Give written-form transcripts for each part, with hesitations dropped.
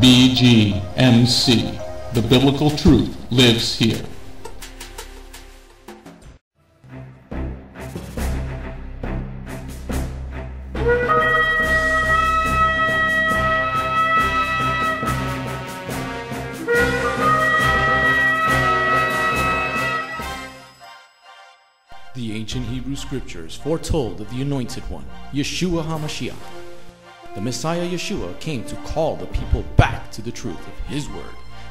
BGMC. The biblical truth lives here. The ancient Hebrew scriptures foretold of the Anointed One, Yeshua HaMashiach. The Messiah Yeshua came to call the people back to the truth of His Word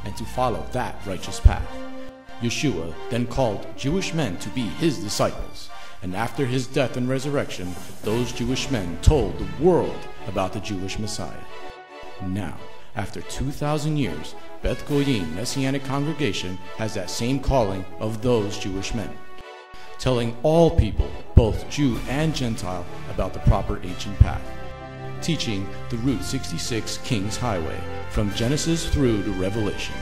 and to follow that righteous path. Yeshua then called Jewish men to be His disciples, and after His death and resurrection, those Jewish men told the world about the Jewish Messiah. Now, after 2,000 years, Beth Goyim Messianic Congregation has that same calling of those Jewish men, telling all people, both Jew and Gentile, about the proper ancient path, teaching the Route 66 King's Highway from Genesis through to Revelation,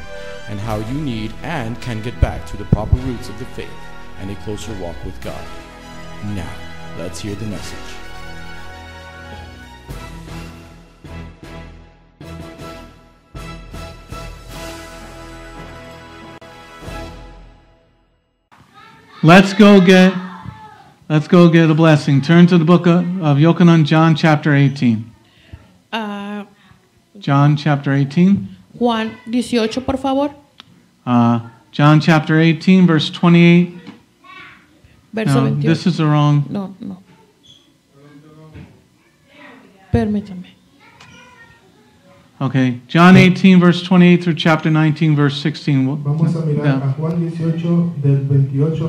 and how you need and can get back to the proper roots of the faith and a closer walk with God. Now, let's hear the message. Let's go get a blessing. Turn to the book of Yochanan, John chapter 18. John chapter 18. Juan 18, por favor. John chapter 18, verse 28. Verso 28. This is the wrong. No. Permítame. Okay. John 18, verse 28 through chapter 19, verse 16. Vamos a mirar a Juan 18, del 28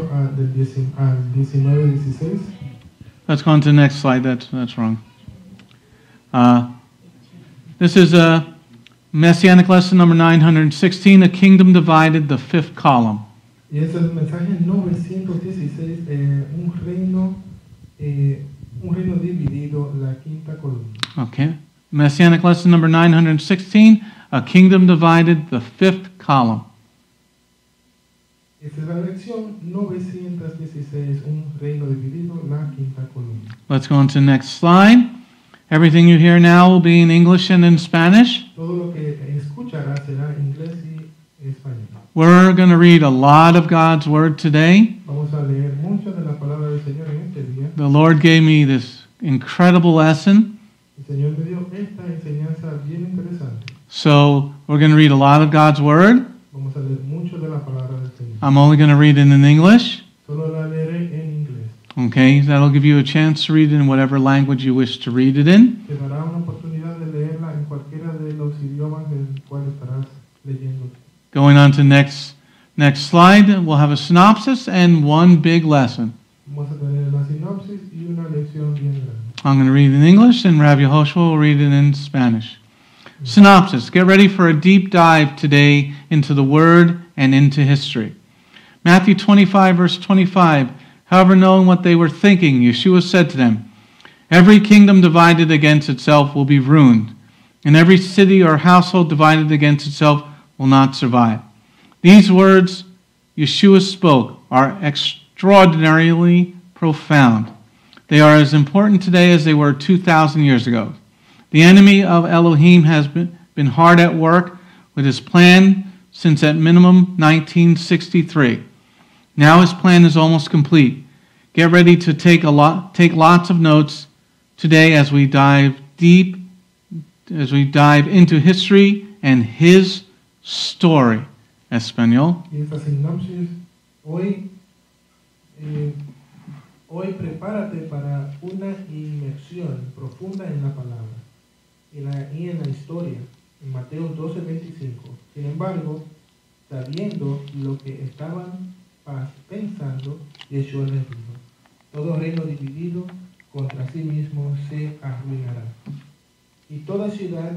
al 19, 16. Let's go on to the next slide. That's wrong. This is a Messianic lesson number 916, A Kingdom Divided, the fifth column. Okay. Messianic lesson number 916, A Kingdom Divided, the fifth column. Let's go on to the next slide. Everything you hear now will be in English and in Spanish. We're going to read a lot of God's Word today. The Lord gave me this incredible lesson. So we're going to read a lot of God's Word. I'm only going to read it in English. Okay, that'll give you a chance to read it in whatever language you wish to read it in. Going on to the next slide, we'll have a synopsis and one big lesson. I'm going to read it in English, and Rabbi Yehoshua will read it in Spanish. Synopsis. Get ready for a deep dive today into the Word and into history. Matthew 25, verse 25. However, knowing what they were thinking, Yeshua said to them, "Every kingdom divided against itself will be ruined, and every city or household divided against itself will not survive." These words Yeshua spoke are extraordinarily profound. They are as important today as they were 2,000 years ago. The enemy of Elohim has been hard at work with his plan since at minimum 1963. Now his plan is almost complete. Get ready to take lots of notes today as we dive deep, as we dive into history and his story. Español. Y esta sinopsis hoy prepárate para una inmersión profunda en la palabra y en la historia. En Mateo 12:25. Sin embargo, sabiendo lo que estaban pensando, Yeshua les dijo, todo reino dividido contra sí mismo se arruinará, y toda ciudad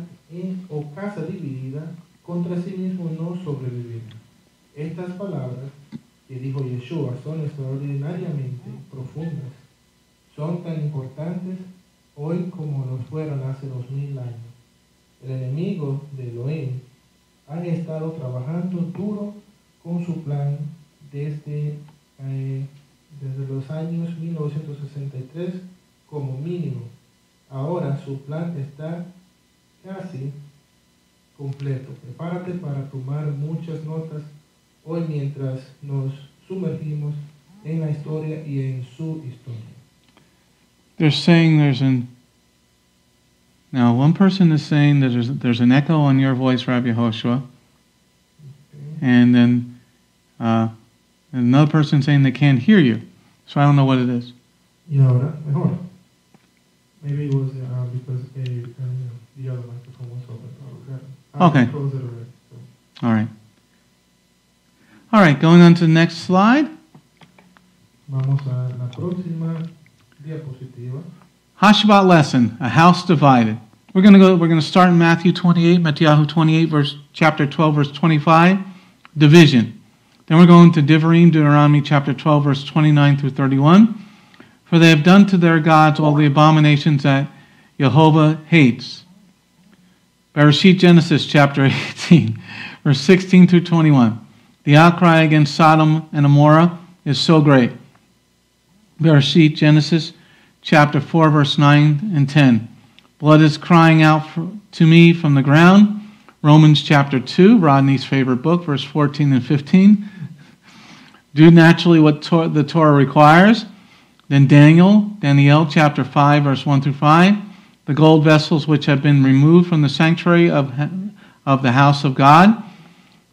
o casa dividida contra sí mismo no sobrevivirá. Estas palabras que dijo Yeshua son extraordinariamente profundas, son tan importantes hoy como lo fueron hace 2000 años. El enemigo de Elohim han estado trabajando duro con su plan desde los años 1963 como mínimo. Ahora su plan está casi completo. Prepárate para tomar muchas notas hoy mientras nos sumergimos en la historia y en su historia. They're saying there's an... Now, one person is saying that there's an echo on your voice, Rabbi Yehoshua. Okay. And then another person saying they can't hear you. So I don't know what it is. Y ahora, mejor. Maybe it was because the other microphone was open. Okay. Close it already, so. All right. All right, going on to the next slide. Vamos a la próxima diapositiva. Hashbot lesson, a house divided. We're going to start in Matthew 28, Matthew 28, chapter 12, verse 25, division. Then we're going to Devarim, Deuteronomy chapter 12, verse 29 through 31. For they have done to their gods all the abominations that Yehovah hates. Bereshit, Genesis chapter 18, verse 16 through 21. The outcry against Sodom and Gomorrah is so great. Bereshit, Genesis chapter 4, verse 9 and 10. Blood is crying out to me from the ground. Romans chapter 2, Rodney's favorite book, verse 14 and 15. Do naturally what the Torah requires. Then Daniel chapter 5, verse 1 through 5. The gold vessels which have been removed from the sanctuary of the house of God.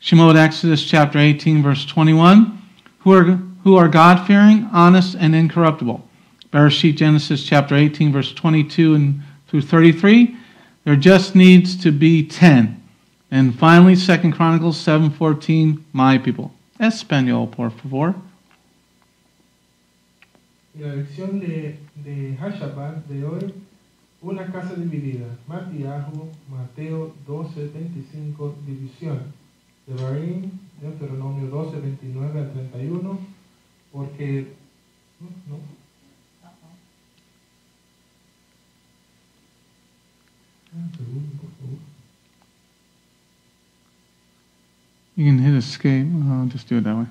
Shemot, Exodus chapter 18, verse 21. Who are God-fearing, honest, and incorruptible. Bereshit, Genesis chapter 18, verse 22 and through 33. There just needs to be 10. And finally, 2 Chronicles 7:14, my people. Español, por favor. Y la lección de Hashabat de hoy, una casa dividida. Mateo 12:25, división. Devarim, Deuteronomio 12:29 a 31, porque... No. You can hit escape. I'll just do it that way.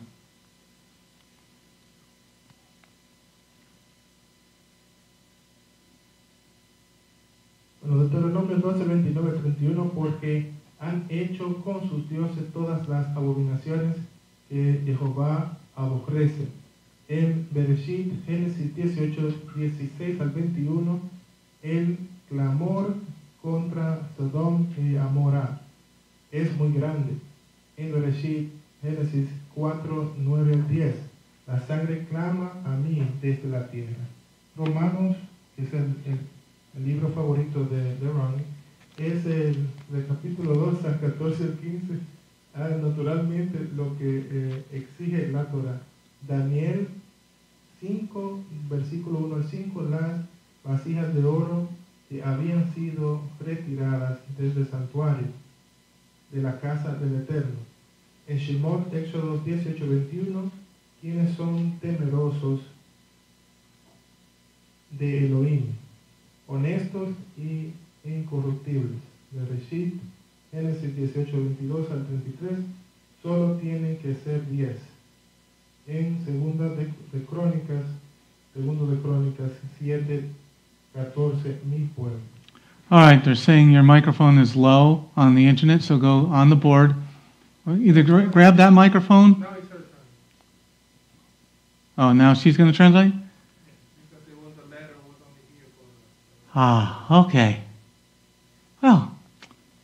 Deuteronomio 12:29-31, porque han hecho con sus dioses todas las abominaciones que Jehová aborrece. En Bereshit, Génesis 18:16 al 21, el clamor contra Sodom y Gomorra es muy grande. En Bereshit, Génesis 4:9-10, la sangre clama a mí desde la tierra. Romanos, que es el libro favorito de Ronnie, es el capítulo 2, al 14 al 15, naturalmente lo que exige la Torah. Daniel 5, versículo 1 al 5, las vasijas de oro que habían sido retiradas desde el santuario de la casa del Eterno. En Shemot, Éxodo 18:21, quienes son temerosos de Elohim, honestos y incorruptibles. De Bereshit, Génesis 18:22 al 33, solo tienen que ser 10. En Segundo de Crónicas 7:14, mi pueblo. All right, they're saying your microphone is low on the internet, so go on the board. Either grab that microphone. Now it's her turn. Oh, now she's going to translate? Because it was the letter was on the earphone. Ah, okay. Well,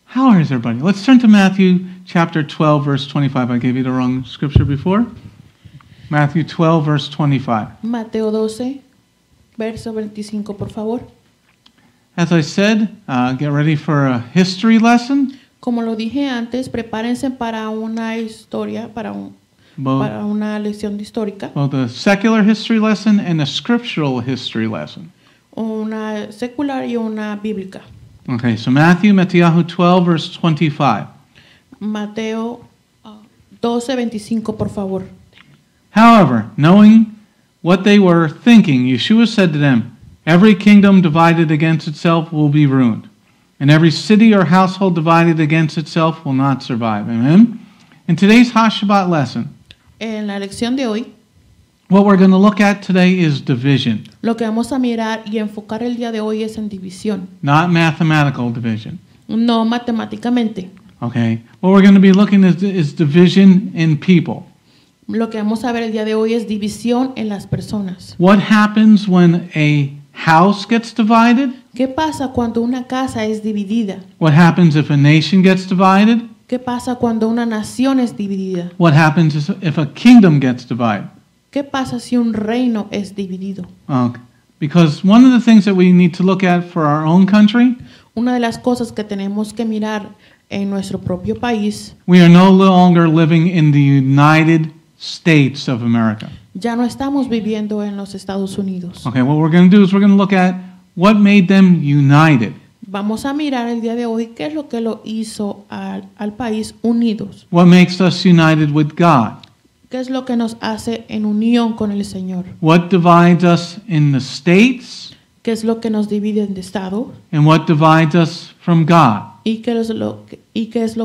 how is everybody? Let's turn to Matthew chapter 12, verse 25. I gave you the wrong scripture before. Matthew 12, verse 25. Mateo 12, verso 25, por favor. As I said, get ready for a history lesson. Como lo dije antes, prepárense para una historia, para una lección histórica. Both a secular history lesson and a scriptural history lesson. Una secular y una bíblica. Okay, so Matthew 12, verse 25. Mateo 12:25, por favor. However, knowing what they were thinking, Yeshua said to them, "Every kingdom divided against itself will be ruined, and every city or household divided against itself will not survive." Amen? In today's Hashabbat lesson, en la lección de hoy, what we're going to look at today is division. Lo que vamos a mirar y enfocar el día de hoy es en división. Not mathematical division. No matemáticamente. Okay. What we're going to be looking at is division in people. Lo que vamos a ver el día de hoy es división en las personas. What happens when a house gets divided? ¿Qué pasa cuando una casa es dividida? What happens if a nation gets divided? ¿Qué pasa cuando una nación es dividida? What happens if a kingdom gets divided? ¿Qué pasa si un reino es dividido? Okay. Because one of the things that we need to look at for our own country, una de las cosas que tenemos que mirar en nuestro propio país, we are no longer living in the United States of America. Ya no estamos viviendo en los Estados Unidos. Okay, what we're going to do is we're going to look at what made them united. Vamos a mirar el día de hoy qué es lo que lo hizo al país unidos. What makes us united with God? ¿Qué es lo que nos hace en unión con el Señor? What divides us in the states? ¿Qué es lo que nos divide en el estado? And what divides us from God? ¿Y qué es lo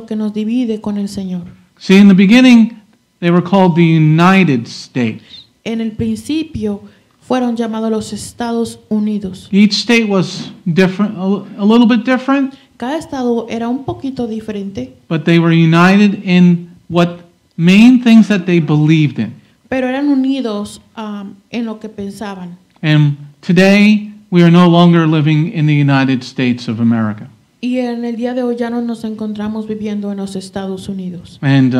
que nos divide con el Señor? See, in the beginning, they were called the United States. En el principio fueron llamados los Estados Unidos. Each state was different, a little bit different. Cada estado era un poquito diferente. But they were united in what main things that they believed in. Pero eran unidos en lo que pensaban. And today we are no longer living in the United States of America. Y en el día de hoy ya no nos encontramos viviendo en los Estados Unidos. And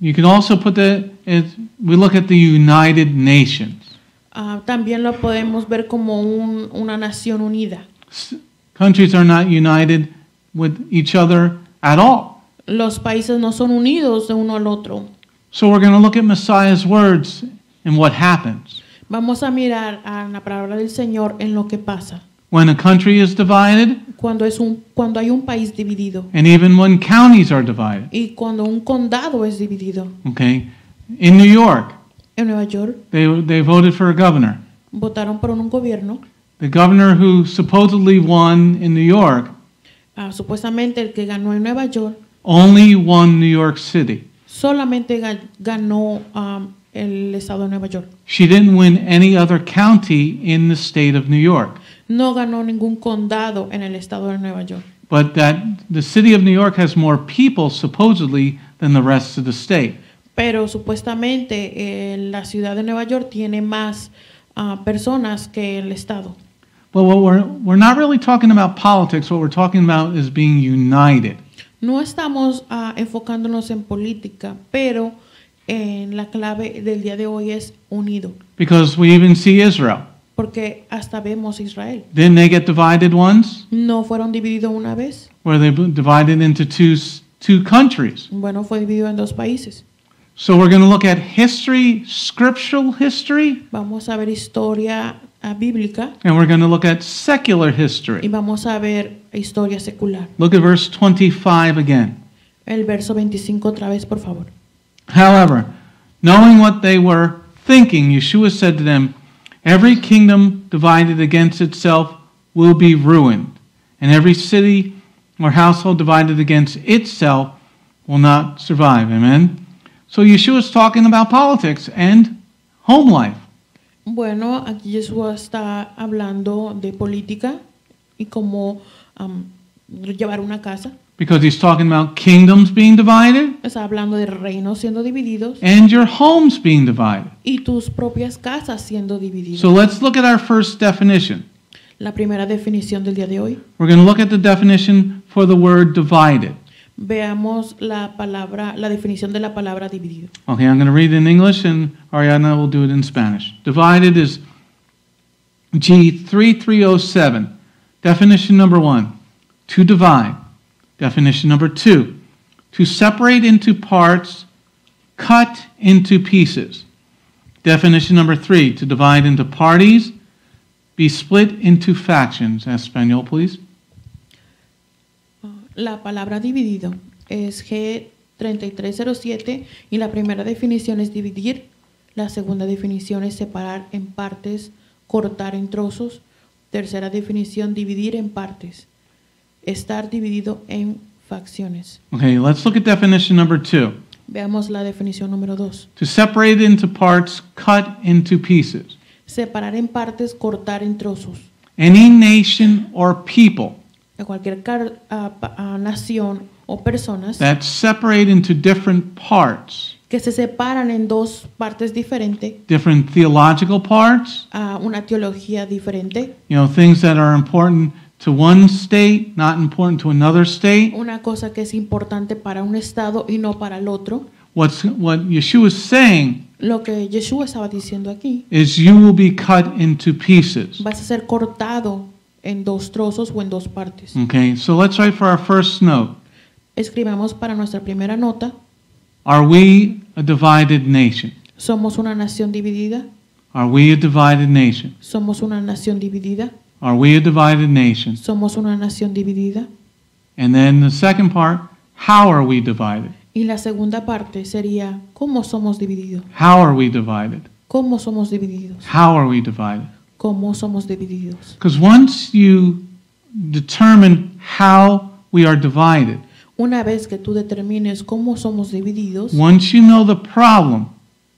you can also put we look at the United Nations. También lo podemos ver como una nación unida. Countries are not united with each other at all. Los países no son unidos de uno al otro. So we're going to look at Messiah's words and what happens. Vamos a mirar a la palabra del Señor en lo que pasa. When a country is divided, cuando hay un país dividido, and even when counties are divided, y cuando un condado es dividido, okay, in New York, en Nueva York, they voted for a governor. Votaron por un gobierno. The governor who supposedly won in New York, supuestamente el que ganó en Nueva York, only won New York City. Solamente ganó el estado de Nueva York. She didn't win any other county in the state of New York. No ganó ningún condado en el estado de Nueva York. But that the city of New York has more people supposedly than the rest of the state. Pero supuestamente la ciudad de Nueva York tiene más personas que el estado. But what we're not really talking about politics. What we're talking about is being united. No estamos enfocándonos en política, pero en la clave del día de hoy es unido. Because we even see Israel. Porque hasta vemos Israel. Didn't they get divided once? No fueron divididos una vez. Were they divided into two countries? Bueno, fue dividido en dos países. So we're going to look at history, scriptural history. Vamos a ver historia bíblica. And we're going to look at secular history. Y vamos a ver historia secular. Look at verse 25 again. El verso 25 otra vez, por favor. However, knowing what they were thinking, Yeshua said to them, every kingdom divided against itself will be ruined, and every city or household divided against itself will not survive. Amen. So Yeshua is talking about politics and home life. Bueno, aquí Yeshua está hablando de política y cómo llevar una casa. Because he's talking about kingdoms being divided. Está hablando de reinos siendo divididos. And your homes being divided. Y tus propias casas siendo divididas. So let's look at our first definition. La primera definición del día de hoy. We're going to look at the definition for the word divided. Veamos la definición de la palabra dividido. Okay, I'm going to read it in English and Ariana will do it in Spanish. Divided is G3307. Definition number 1, to divide. Definition number 2, to separate into parts, cut into pieces. Definition number 3, to divide into parties, be split into factions. Espanol, please. La palabra dividido es G3307 y la primera definición es dividir, la segunda definición es separar en partes, cortar en trozos, tercera definición dividir en partes. Estar dividido en facciones. Okay, let's look at definition number 2. Veamos la definición número 2. To separate into parts, cut into pieces. Separar en partes, cortar en trozos. Any nation or people a cualquier nación o personas that separate into different parts, que se separan en dos partes diferentes, different theological parts, una teología diferente, you know, things that are important to one state, not important to another state. Una cosa que es importante para un estado y no para el otro. What Yeshua is saying, lo que Yeshua estaba diciendo aquí, is you will be cut into pieces. Vas a ser cortado en dos trozos o en dos partes. Okay, so let's write for our first note. Escribamos para nuestra primera nota. Are we a divided nation? Somos una nación dividida. Are we a divided nation? Somos una nación dividida. Are we a divided nation? Somos una nación dividida. And then the second part, how are we divided? Y la segunda parte sería, ¿cómo somos divididos? How are we divided? ¿Cómo somos divididos? How are we divided? ¿Cómo somos divididos? Because once you determine how we are divided, una vez que tú determines cómo somos divididos, once you know the problem,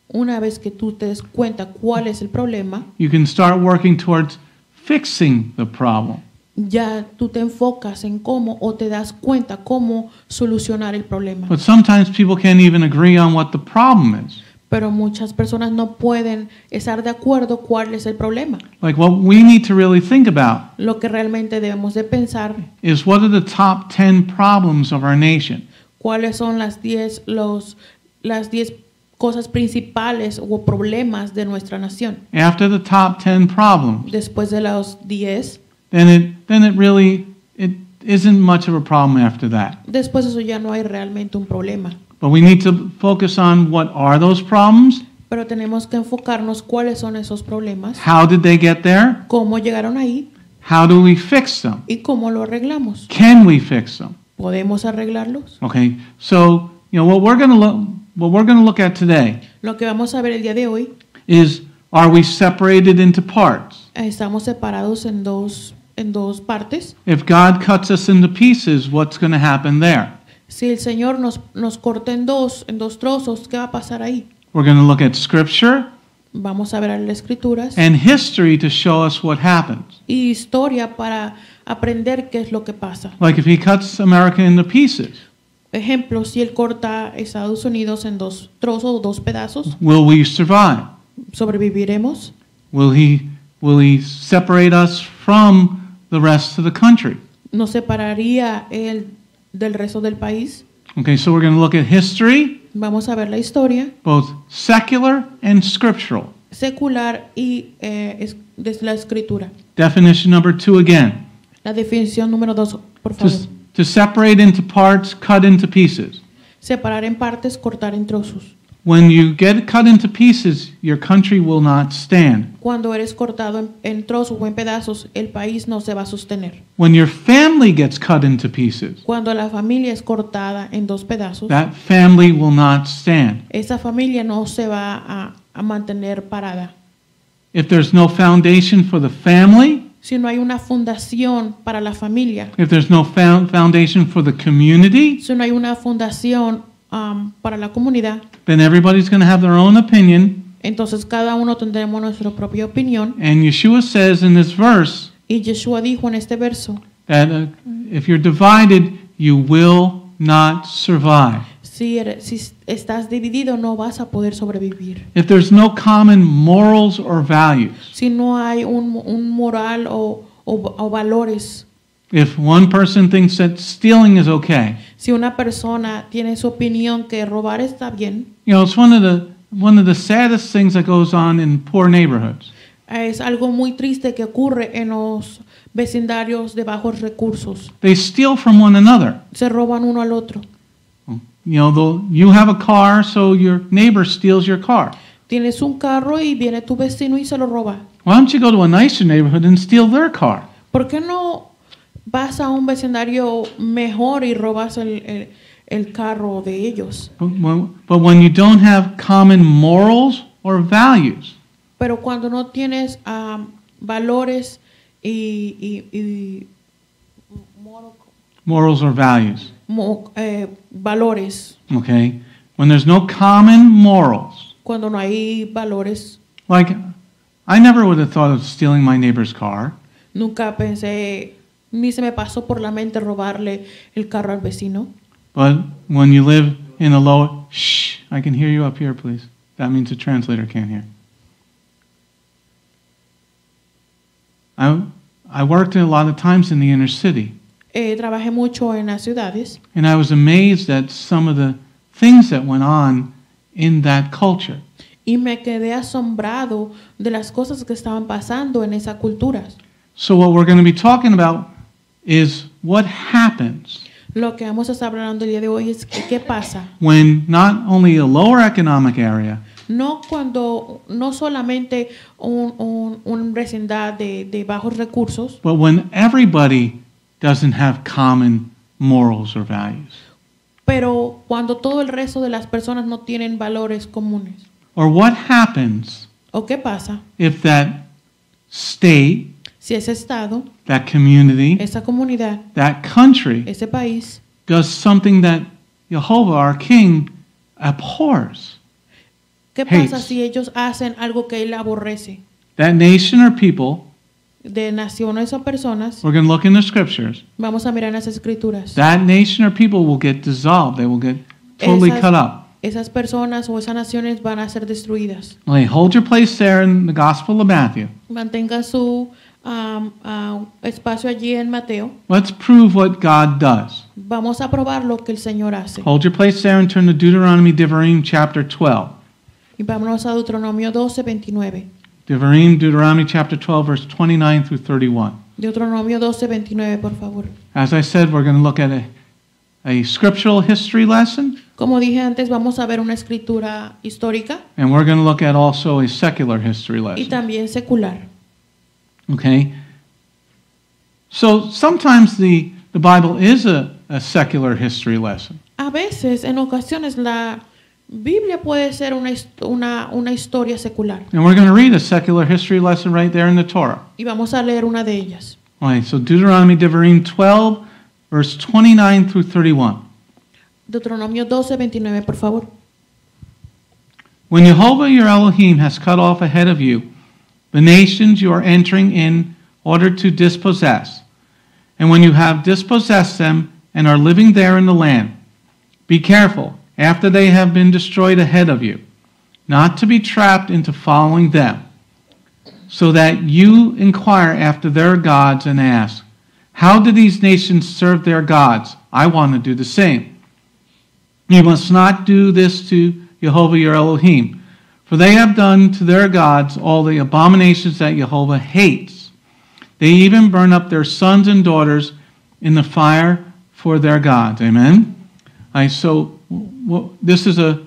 una vez que tú te des cuenta cuál es el problema, you can start working towards fixing the problem. Ya tú te enfocas en cómo o te das cuenta cómo solucionar el problema. But sometimes people can't even agree on what the problem is. Pero muchas personas no pueden estar de acuerdo cuál es el problema. Like what we need to really think about. Lo que realmente debemos de pensar is what are the top 10 problems of our nation. ¿Cuáles son las 10 cosas principales o problemas de nuestra nación? After the top 10 problems, después de los 10, then it really, it isn't much of a problem after that. Después eso ya no hay realmente un problema. But we need to focus on what are those problems? Pero tenemos que enfocarnos cuáles son esos problemas. How did they get there? ¿Cómo llegaron ahí? How do we fix them? ¿Y cómo lo arreglamos? Can we fix them? ¿Podemos arreglarlos? Okay. So, you know, what we're going to look at today, lo que vamos a ver el día de hoy, is are we separated into parts? Estamos separados en dos partes. If God cuts us into pieces, what's going to happen there? Si el Señor nos corta en dos trozos, ¿qué va a pasar ahí? We're going to look at scripture. Vamos a ver las escrituras. And history to show us what happens. Y historia para aprender qué es lo que pasa. Like if he cuts America into pieces. Ejemplo, si él corta Estados Unidos en dos trozos, dos pedazos. Will we survive? Sobreviviremos. Will he separate us from the rest of the country? Nos separaría él del resto del país. Okay, so we're going to look at history. Vamos a ver la historia. Both secular and scriptural. Secular y desde la escritura. Definition number 2 again. La definición número 2, por favor. To separate into parts, cut into pieces. Separar en partes, cortar en trozos. When you get cut into pieces, your country will not stand. Cuando eres cortado en trozos o en pedazos, el país no se va a sostener. When your family gets cut into pieces, cuando la familia es cortada en dos pedazos, that family will not stand. Esa familia no se va a mantener parada. If there's no foundation for the family, si no hay una fundación para la familia, if there's no foundation for the community, si no hay una fundación para la comunidad, then everybody's going to have their own opinion. Entonces cada uno tendremos nuestra propia opinión. And Yeshua says in this verse, y Yeshua dijo en este verso, that if you're divided, you will not survive. Si estás dividido, no vas a poder sobrevivir. If there's no common morals or values, si no hay un moral o valores. If one person thinks that stealing is okay, si una persona tiene su opinión que robar está bien, you know, it's one of the saddest things that goes on in poor neighborhoods. Es algo muy triste que ocurre en los vecindarios de bajos recursos. They steal from one another. Se roban uno al otro. You know, you have a car, so your neighbor steals your car. Tienes un carro y viene tu vecino y se lo roba. Why don't you go to a nicer neighborhood and steal their car? ¿Por qué no vas a un vecindario mejor y robas el carro de ellos? But when you don't have common morals or values, pero cuando no tienes valores y morals or values, valores. Okay. When there's no common morals, cuando no hay valores. Like, I never would have thought of stealing my neighbor's car. Nunca pensé Ni se me pasó por la mente robarle el carro al vecino. But when you live in a low, shh, I can hear you up here, please. That means the translator can't hear. I worked a lot of times in the inner city. Trabajé mucho en las ciudades. And I was amazed at some of the things that went on in that culture. Y me quedé asombrado de las cosas que estaban pasando en esa cultura. So what we're going to be talking about is what happens. Lo que vamos a estar hablando el día de hoy es qué pasa. When not only a lower economic area. No cuando no solamente un vecindad de bajos recursos. But when everybody doesn't have common morals or values. Pero cuando todo el resto de las personas no tienen valores comunes. Or what happens? ¿O qué pasa? If that state, si ese estado, that community, esa comunidad, that country, ese país, does something that Yehovah, our King, abhors. ¿Qué pasa si ellos hacen algo que él aborrece? That nation or people, de naciones o personas, we're going to look in the scriptures. Vamos a mirar en las escrituras. That nation or people will get dissolved. They will get totally cut up. Esas personas o esas naciones van a ser destruidas. Hey, hold your place there in the Gospel of Matthew. Mantenga su espacio allí en Mateo. Let's prove what God does. Vamos a probar lo que el Señor hace. Hold your place there and turn to Deuteronomy, Devarim, chapter 12. Y vámonos a Deuteronomio 12, 29. Devarim, Deuteronomy, chapter 12, verse 29 through 31. Deuteronomio 12, 29, por favor. As I said, we're going to look at a scriptural history lesson. Como dije antes, vamos a ver una escritura histórica. And we're going to look at also a secular history lesson. Y también secular. Okay. So sometimes the Bible is a secular history lesson. A veces, en ocasiones, la Biblia puede ser una historia secular. And we're going to read a secular history lesson right there in the Torah. Y vamos a leer una de ellas. All right. So Deuteronomy, Devarim 12, verse 29 through 31. Deuteronomio 12, 29, por favor. When Yehovah your Elohim has cut off ahead of you the nations you are entering in order to dispossess, and when you have dispossessed them and are living there in the land, be careful after they have been destroyed ahead of you, not to be trapped into following them, so that you inquire after their gods and ask, how do these nations serve their gods? I want to do the same. You must not do this to Yehovah your Elohim, for they have done to their gods all the abominations that Yehovah hates. They even burn up their sons and daughters in the fire for their gods. Amen? All right, so this is a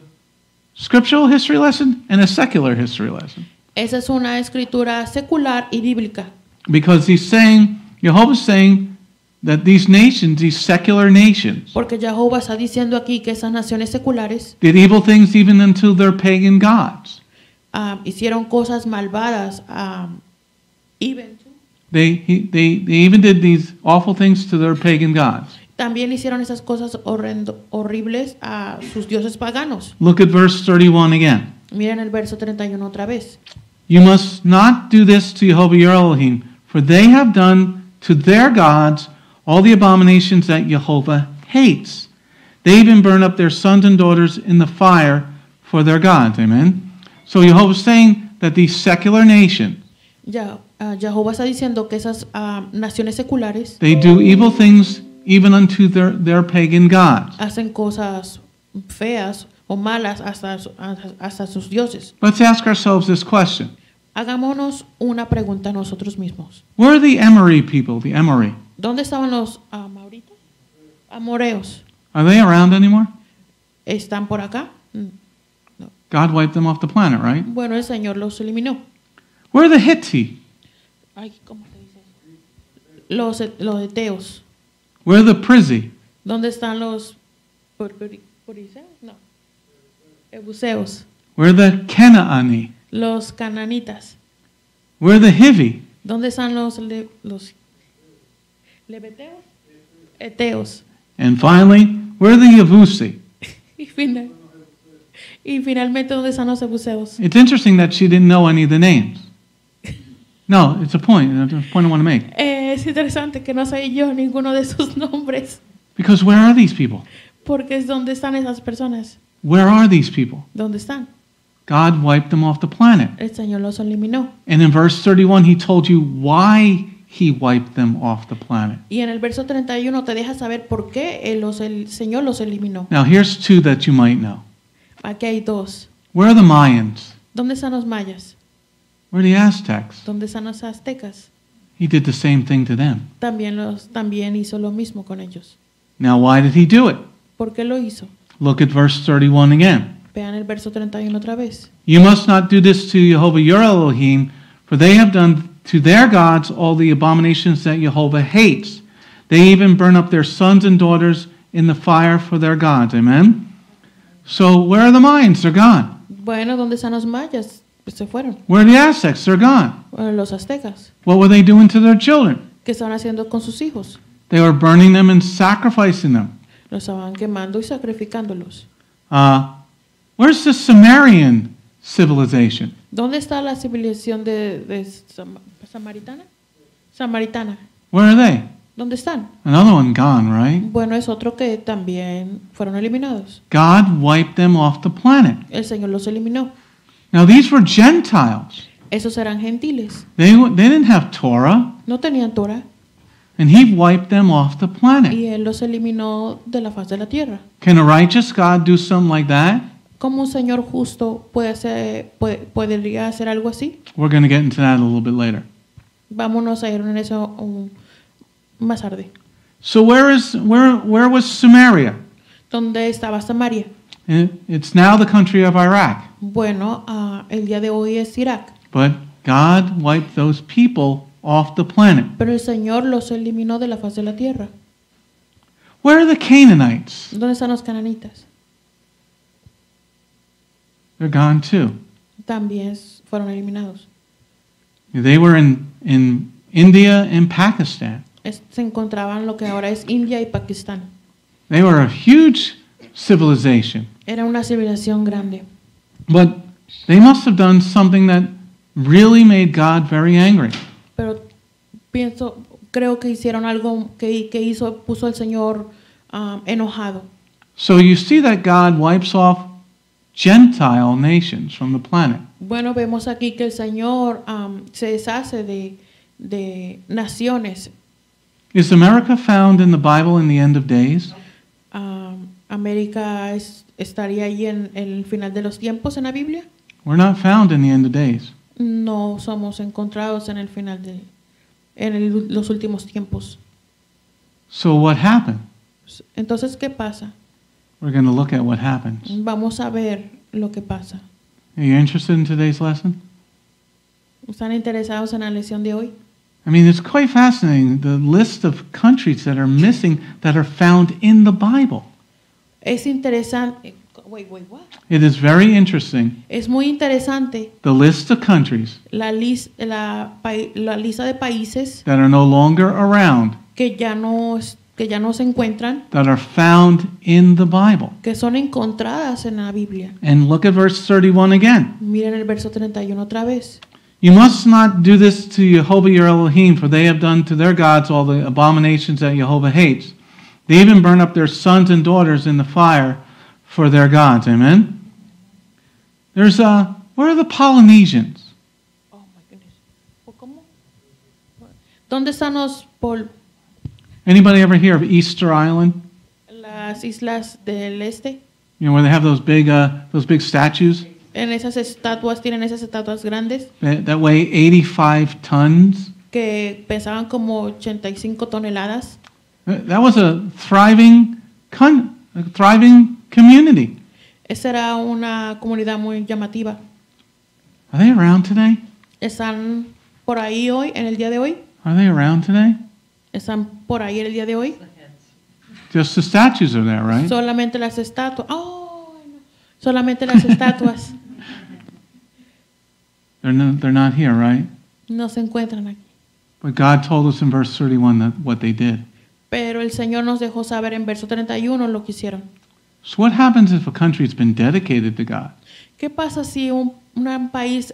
scriptural history lesson and a secular history lesson. Esa es una escritura secular y bíblica. Because he's saying, Yehovah's saying, that these nations, these secular nations, porque Jehová está diciendo aquí que esas naciones seculares, did evil things even unto their pagan gods. Hicieron cosas malvadas, even to, they even did these awful things to their pagan gods. También hicieron esas cosas horribles a sus dioses paganos. Look at verse 31 again. Miren el verso 31 otra vez. You must not do this to Yehovah your Elohim, for they have done to their gods all the abominations that Yehovah hates. They even burn up their sons and daughters in the fire for their gods. Amen. So Yehovah is saying that these secular nations, Yehovah está diciendo que esas naciones seculares, they do evil things even unto their pagan gods. Hacen cosas feas o malas hasta sus dioses. Let's ask ourselves this question. Hagámonos una pregunta nosotros mismos. Where are the Emory people? The Emory. ¿Dónde estaban los amoreos? Are they around anymore? ¿Están por acá? No. God wiped them off the planet, right? Bueno, el Señor los eliminó. Where are the Hittite? Ay, ¿cómo se dice? Los eteos. Where are the Prizzi? ¿Dónde están los ebuseos? Where are the Canaani? Los cananitas. Where are the Hivi? ¿Dónde están los Eteos? And finally, where are the Yevusi? Y finalmente, ¿dónde están los Ebuseos? It's interesting that she didn't know any of the names. No, it's a point I want to make. es interesante que no sé yo ninguno de sus nombres. Because where are these people? Porque es donde están esas personas. Where are these people? ¿Dónde están? God wiped them off the planet. El Señor los eliminó. And in verse 31 he told you why he wiped them off the planet. Y en el verso 31 te deja saber por qué el Señor los eliminó. Now here's two that you might know. Aquí hay dos. Where are the Mayans? ¿Dónde están los mayas? Where are the Aztecs? ¿Dónde están los aztecas? He did the same thing to them. También hizo lo mismo con ellos. Now why did he do it? ¿Por qué lo hizo? Look at verse 31 again. Vean el verso 31 otra vez. You must not do this to Jehovah your Elohim, for they have done to their gods all the abominations that Jehovah hates. They even burn up their sons and daughters in the fire for their gods. Amen? So where are the Mayans? They're gone. Bueno, ¿dónde están los mayas? Se fueron. Where are the Aztecs? They're gone. Los aztecas. What were they doing to their children? ¿Qué estaban haciendo con sus hijos? They were burning them and sacrificing them. Los estaban quemando y sacrificándolos. Where's the Sumerian civilization? ¿Dónde está la civilización de Samaritana? Samaritana. Where are they? ¿Dónde están? Another one gone, right? Bueno, es otro que también fueron eliminados. God wiped them off the planet. El Señor los eliminó. Now these were Gentiles. Esos eran gentiles. They didn't have Torah. No tenían Torah. And he wiped them off the planet. Y él los eliminó de la faz de la tierra. Can a righteous God do something like that? ¿Cómo un Señor justo podría hacer algo así? We're going to get into that a little bit later. Vámonos a ir en eso más tarde. So where was Samaria? ¿Dónde estaba Samaria? It's now the country of Iraq. Bueno, el día de hoy es Irak. But God wiped those people off the planet. Pero el Señor los eliminó de la faz de la tierra. Where are the Canaanites? ¿Dónde están los cananitas? They're gone too. También fueron eliminados. They were in India and Pakistan. Se encontraban lo que ahora es India y Pakistán. They were a huge civilization. Era una civilización grande. But they must have done something that really made God very angry. Pero creo que hicieron algo que puso al Señor enojado. So you see that God wipes off Gentile nations from the planet. Bueno, vemos aquí que el Señor se deshace de naciones. Is America found in the Bible in the end of days? América estaría ahí en el final de los tiempos en la Biblia. We're not found in the end of days. No somos encontrados en el final los últimos tiempos. So what happened? Entonces, ¿qué pasa? We're going to look at what happens. Vamos a ver lo que pasa. Are you interested in today's lesson? ¿Están interesados en la lección de hoy? I mean, it's quite fascinating, the list of countries that are missing, that are found in the Bible. Es interesante. Wait, what? It is very interesting. Es muy interesante. The list of countries. La lista de países. That are no longer around. Que ya no se encuentran. That are found in the Bible. Que son encontradas en la Biblia. And look at verse 31 again. Miren el verso 31 otra vez. You must not do this to Jehovah your Elohim, for they have done to their gods all the abominations that Jehovah hates. They even burn up their sons and daughters in the fire for their gods. Amen? There's where are the Polynesians? Oh my goodness. ¿Dónde están los Anybody ever hear of Easter Island? Las Islas del Este. You know, where they have those big statues? En esas estatuas, tienen esas estatuas grandes. That weigh 85 tons. Que pesaban como 85 toneladas. That was a thriving community. Esa era una comunidad muy llamativa. Are they around today? ¿Están por ahí hoy, en el día de hoy? Are they around today? ¿Están por ahí el día de hoy? Just the statues are there, right? Solamente las estatuas. Oh, no. Solamente las estatuas. They're not here, right? No se encuentran aquí. But God told us in verse 31 that what they did. Pero el Señor nos dejó saber en verso 31 lo que hicieron. So what happens if a country's been dedicated to God? ¿Qué pasa si un país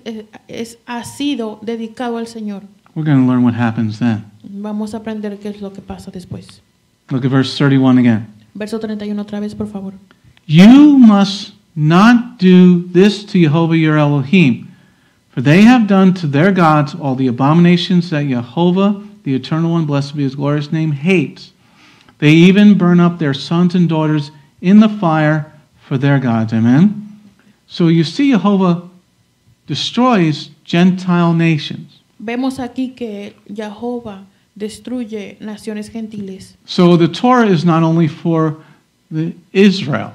ha sido dedicado al Señor? We're going to learn what happens then. Vamos a aprender qué es lo que pasa después. Look at verse 31 again. Verso 31 otra vez, por favor. You must not do this to Jehovah your Elohim, for they have done to their gods all the abominations that Jehovah, the Eternal One, blessed be His glorious name, hates. They even burn up their sons and daughters in the fire for their gods. Amen? So you see Jehovah destroys Gentile nations. Vemos aquí que Jehovah destruye naciones gentiles. So the Torah is not only for Israel.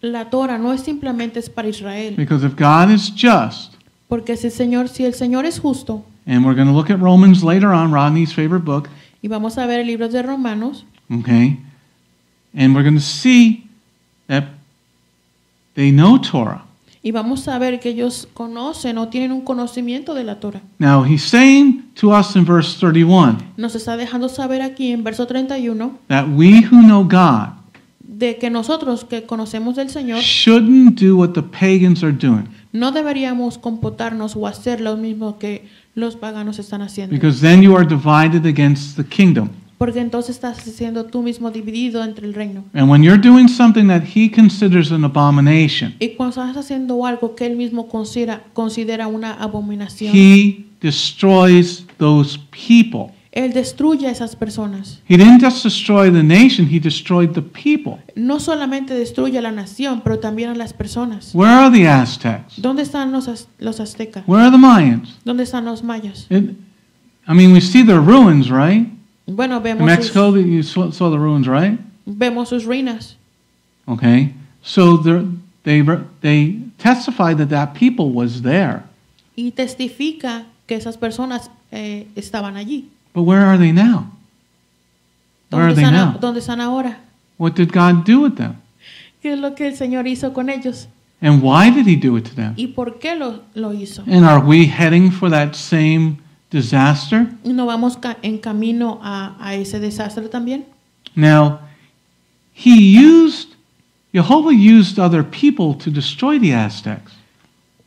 La Torah no es simplemente es para Israel. Because if God is just, porque si el Señor es justo, and we're going to look at Romans later on, Rodney's favorite book. Y vamos a ver el libro de Romanos. Okay, and we're going to see that they know Torah. Y vamos a ver que ellos conocen o tienen un conocimiento de la Torah. Now he's saying to us in verse 31. Nos está dejando saber aquí en verso 31. That we who know God, de que nosotros que conocemos del Señor, shouldn't do what the pagans are doing. No deberíamos comportarnos o hacer lo mismo que los paganos están haciendo. Because then you are divided against the kingdom. Porque entonces estás siendo tú mismo dividido entre el reino. And when you're doing something that he considers an abomination, y cuando estás haciendo algo que él mismo considera una abominación, he destroys those people. Él destruye a esas personas. He didn't just destroy the nation, he destroyed the people. No solamente destruye a la nación, pero también a las personas. Where are the Aztecs? ¿Dónde están los aztecas? Where are the Mayans? ¿Dónde están los mayas? I mean, we see their ruins, right? Bueno, vemos in Mexico, you saw the ruins, right? Vemos sus ruinas. Okay, so they testify that people was there. Y testifica que esas personas estaban allí. But where are they now? Where are they now? ¿Dónde están ahora? What did God do with them? ¿Qué es lo que el Señor hizo con ellos? And why did He do it to them? ¿Y por qué lo hizo? And are we heading for that same disaster? ¿No vamos en camino a ese desastre también? Now, Jehovah used other people to destroy the Aztecs.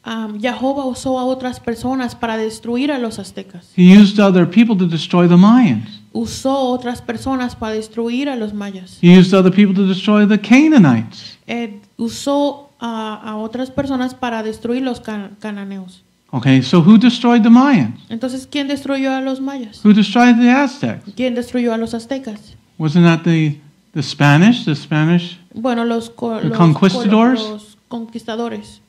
Jehovah usó a otras personas para destruir a los aztecas. He used other people to destroy the Mayans. Usó otras personas para destruir a los mayas. He used other people to destroy the Canaanites. Usó a otras personas para destruir los cananeos. Okay, so who destroyed the Mayans? Entonces, ¿quién destruyó a los mayas? Who destroyed the Aztecs? ¿Quién destruyó a los aztecas? Wasn't that the Spanish? The Spanish? Bueno, los conquistadores. Los conquistadores.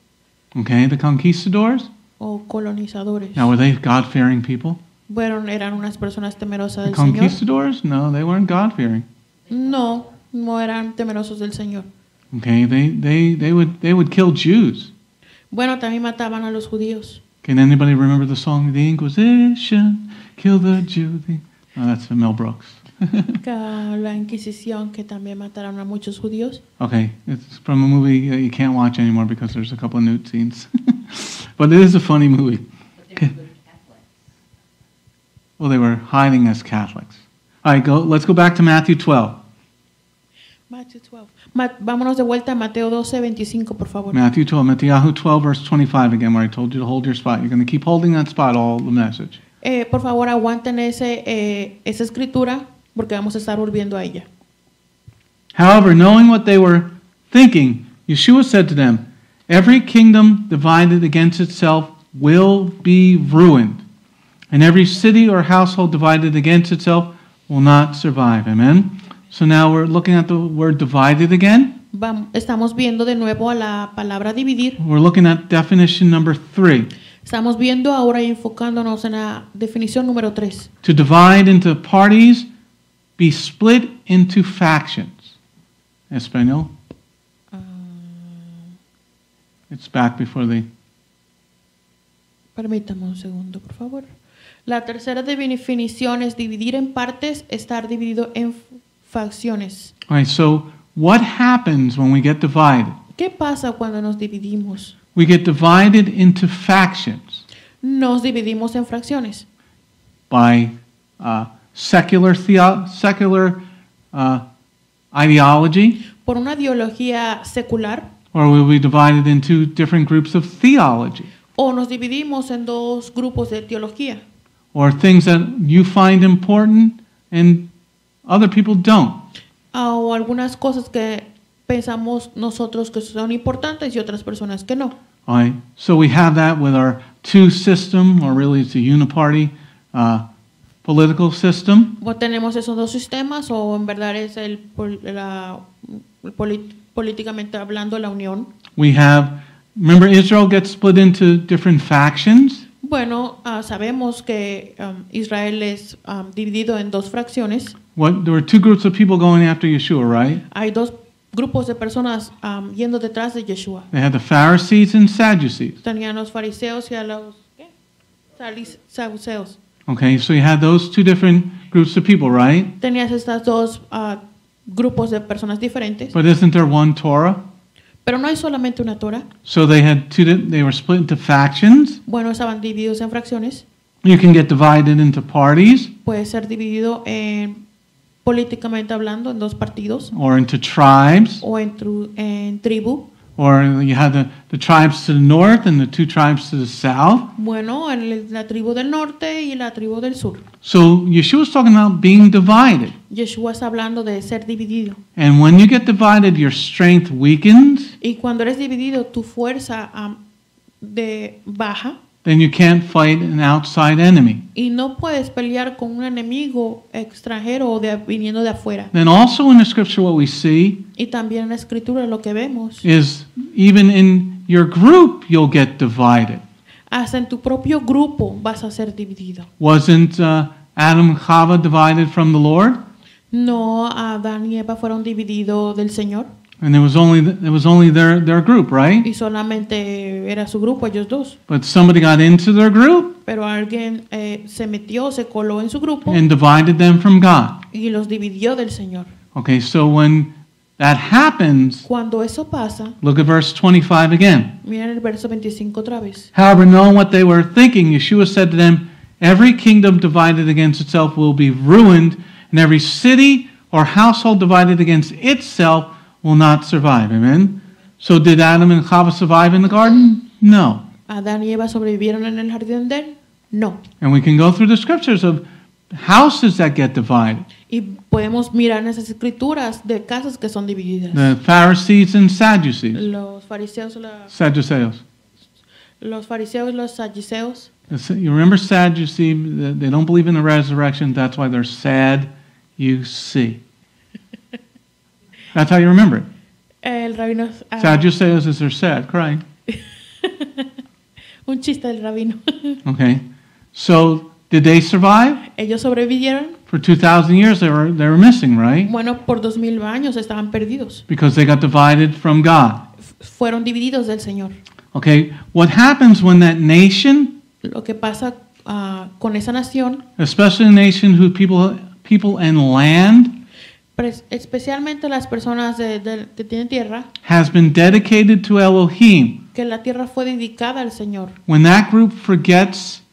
Okay, the conquistadors? O colonizadores. Now, were they God-fearing people? Bueno, eran unas personas temerosas del Señor. Conquistadors? No, they weren't God-fearing. No eran temerosos del Señor. Okay, they would kill Jews. Bueno, también mataban a los judíos. Can anybody remember the song "The Inquisition, Kill the Jew"? Oh, that's from Mel Brooks. La Inquisición, que también mataron a muchos judíos. Okay, it's from a movie you can't watch anymore because there's a couple of nude scenes. But it is a funny movie. But they were good Catholics. Well, they were hiding as Catholics. All right, let's go back to Matthew 12. Matthew 12. Vámonos de vuelta a Mateo 12:25, por favor. Matthew 12, Matthew 12, verse 25 again, where I told you to hold your spot. You're going to keep holding that spot all the message. Por favor, aguanten esa escritura, porque vamos a estar volviendo a ella. However, knowing what they were thinking, Yeshua said to them, "Every kingdom divided against itself will be ruined, and every city or household divided against itself will not survive." Amen. So now we're looking at the word divided again. Estamos viendo de nuevo a la palabra dividir. We're looking at definition number 3. Estamos viendo ahora y enfocándonos en la definición número 3. To divide into parties, be split into factions. Español. It's back before the... Permítame un segundo, por favor. La tercera definición es dividir en partes, estar dividido en facciones. All right, so what happens when we get divided? ¿Qué pasa cuando nos dividimos? We get divided into factions. Nos dividimos en fracciones. By secular ideology. Por una ideología secular. Or we'll be divided into different groups of theology. O nos dividimos en dos grupos de teología. or things that you find important and other people don't. O algunas cosas que pensamos nosotros que son importantes y otras personas que no. All right. So we have that with our two-system, or really it's a uniparty political system. Tenemos esos dos sistemas, o en verdad es el políticamente hablando la unión. We have. Remember, Israel gets split into different factions. Bueno, sabemos que Israel es dividido en dos fracciones. What, there were two groups of people going after Yeshua, right? Hay dos grupos de personas yendo detrás de Yeshua. They had the Pharisees and Sadducees. Tenían los fariseos y a los saduceos. Okay, so you had those two different groups of people, right? Tenías estas dos grupos de personas diferentes. But isn't there one Torah? Pero no hay solamente una Torah. So they had they were split into factions. Bueno, estaban divididos en fracciones. You can get divided into parties. Puede ser dividido en políticamente hablando en dos partidos. Or into tribes. O en tribu. Or you had the tribes to the north and the two tribes to the south. Bueno, la tribu del norte y la tribu del sur. So Yeshua is talking about being divided. Yeshua está hablando de ser dividido. And when you get divided, your strength weakens. Y cuando eres dividido, tu fuerza baja. Then you can't fight an outside enemy. Y no puedes pelear con un enemigo extranjero o viniendo de afuera. Then also in the scripture what we see. Y también en la escritura lo que vemos. Is even in your group you'll get divided. Hasta en tu propio grupo vas a ser dividido. Wasn't Adam and Chava divided from the Lord? No, Adán y Eva fueron divididos del Señor. And it was only their group, right? Y solamente era su grupo, ellos dos. But somebody got into their group. Pero alguien se coló en su grupo. And divided them from God. Y los dividió del Señor. Okay, so when that happens, cuando eso pasa, look at verse 25 again. Miren el verso 25 otra vez. However, knowing what they were thinking, Yeshua said to them, "Every kingdom divided against itself will be ruined, and every city or household divided against itself will not survive." Amen. So did Adam and Chava survive in the garden? No. Adán y Eva sobrevivieron en el jardín de él? No. And we can go through the scriptures of houses that get divided. Y podemos mirar esas escrituras de casas que son divididas. The Pharisees and Sadducees. Los fariseos, Sadduceos. Los fariseos, los saduceos. You remember Sadducee? They don't believe in the resurrection. That's why they're sad. You see. That's how you remember it. El rabino. Sadduceos is their sad, crying. Un chiste del rabino. Okay. So, did they survive? Ellos sobrevivieron. For 2,000 years they were missing, right? Bueno, por 2,000 años estaban perdidos. Because they got divided from God. Fueron divididos del Señor. Okay. What happens when that nation? Lo que pasa con esa nación. Especially a nation who people and land. Especialmente las personas que tienen tierra, has been dedicated to Elohim, que la tierra fue dedicada al Señor. When that group forgets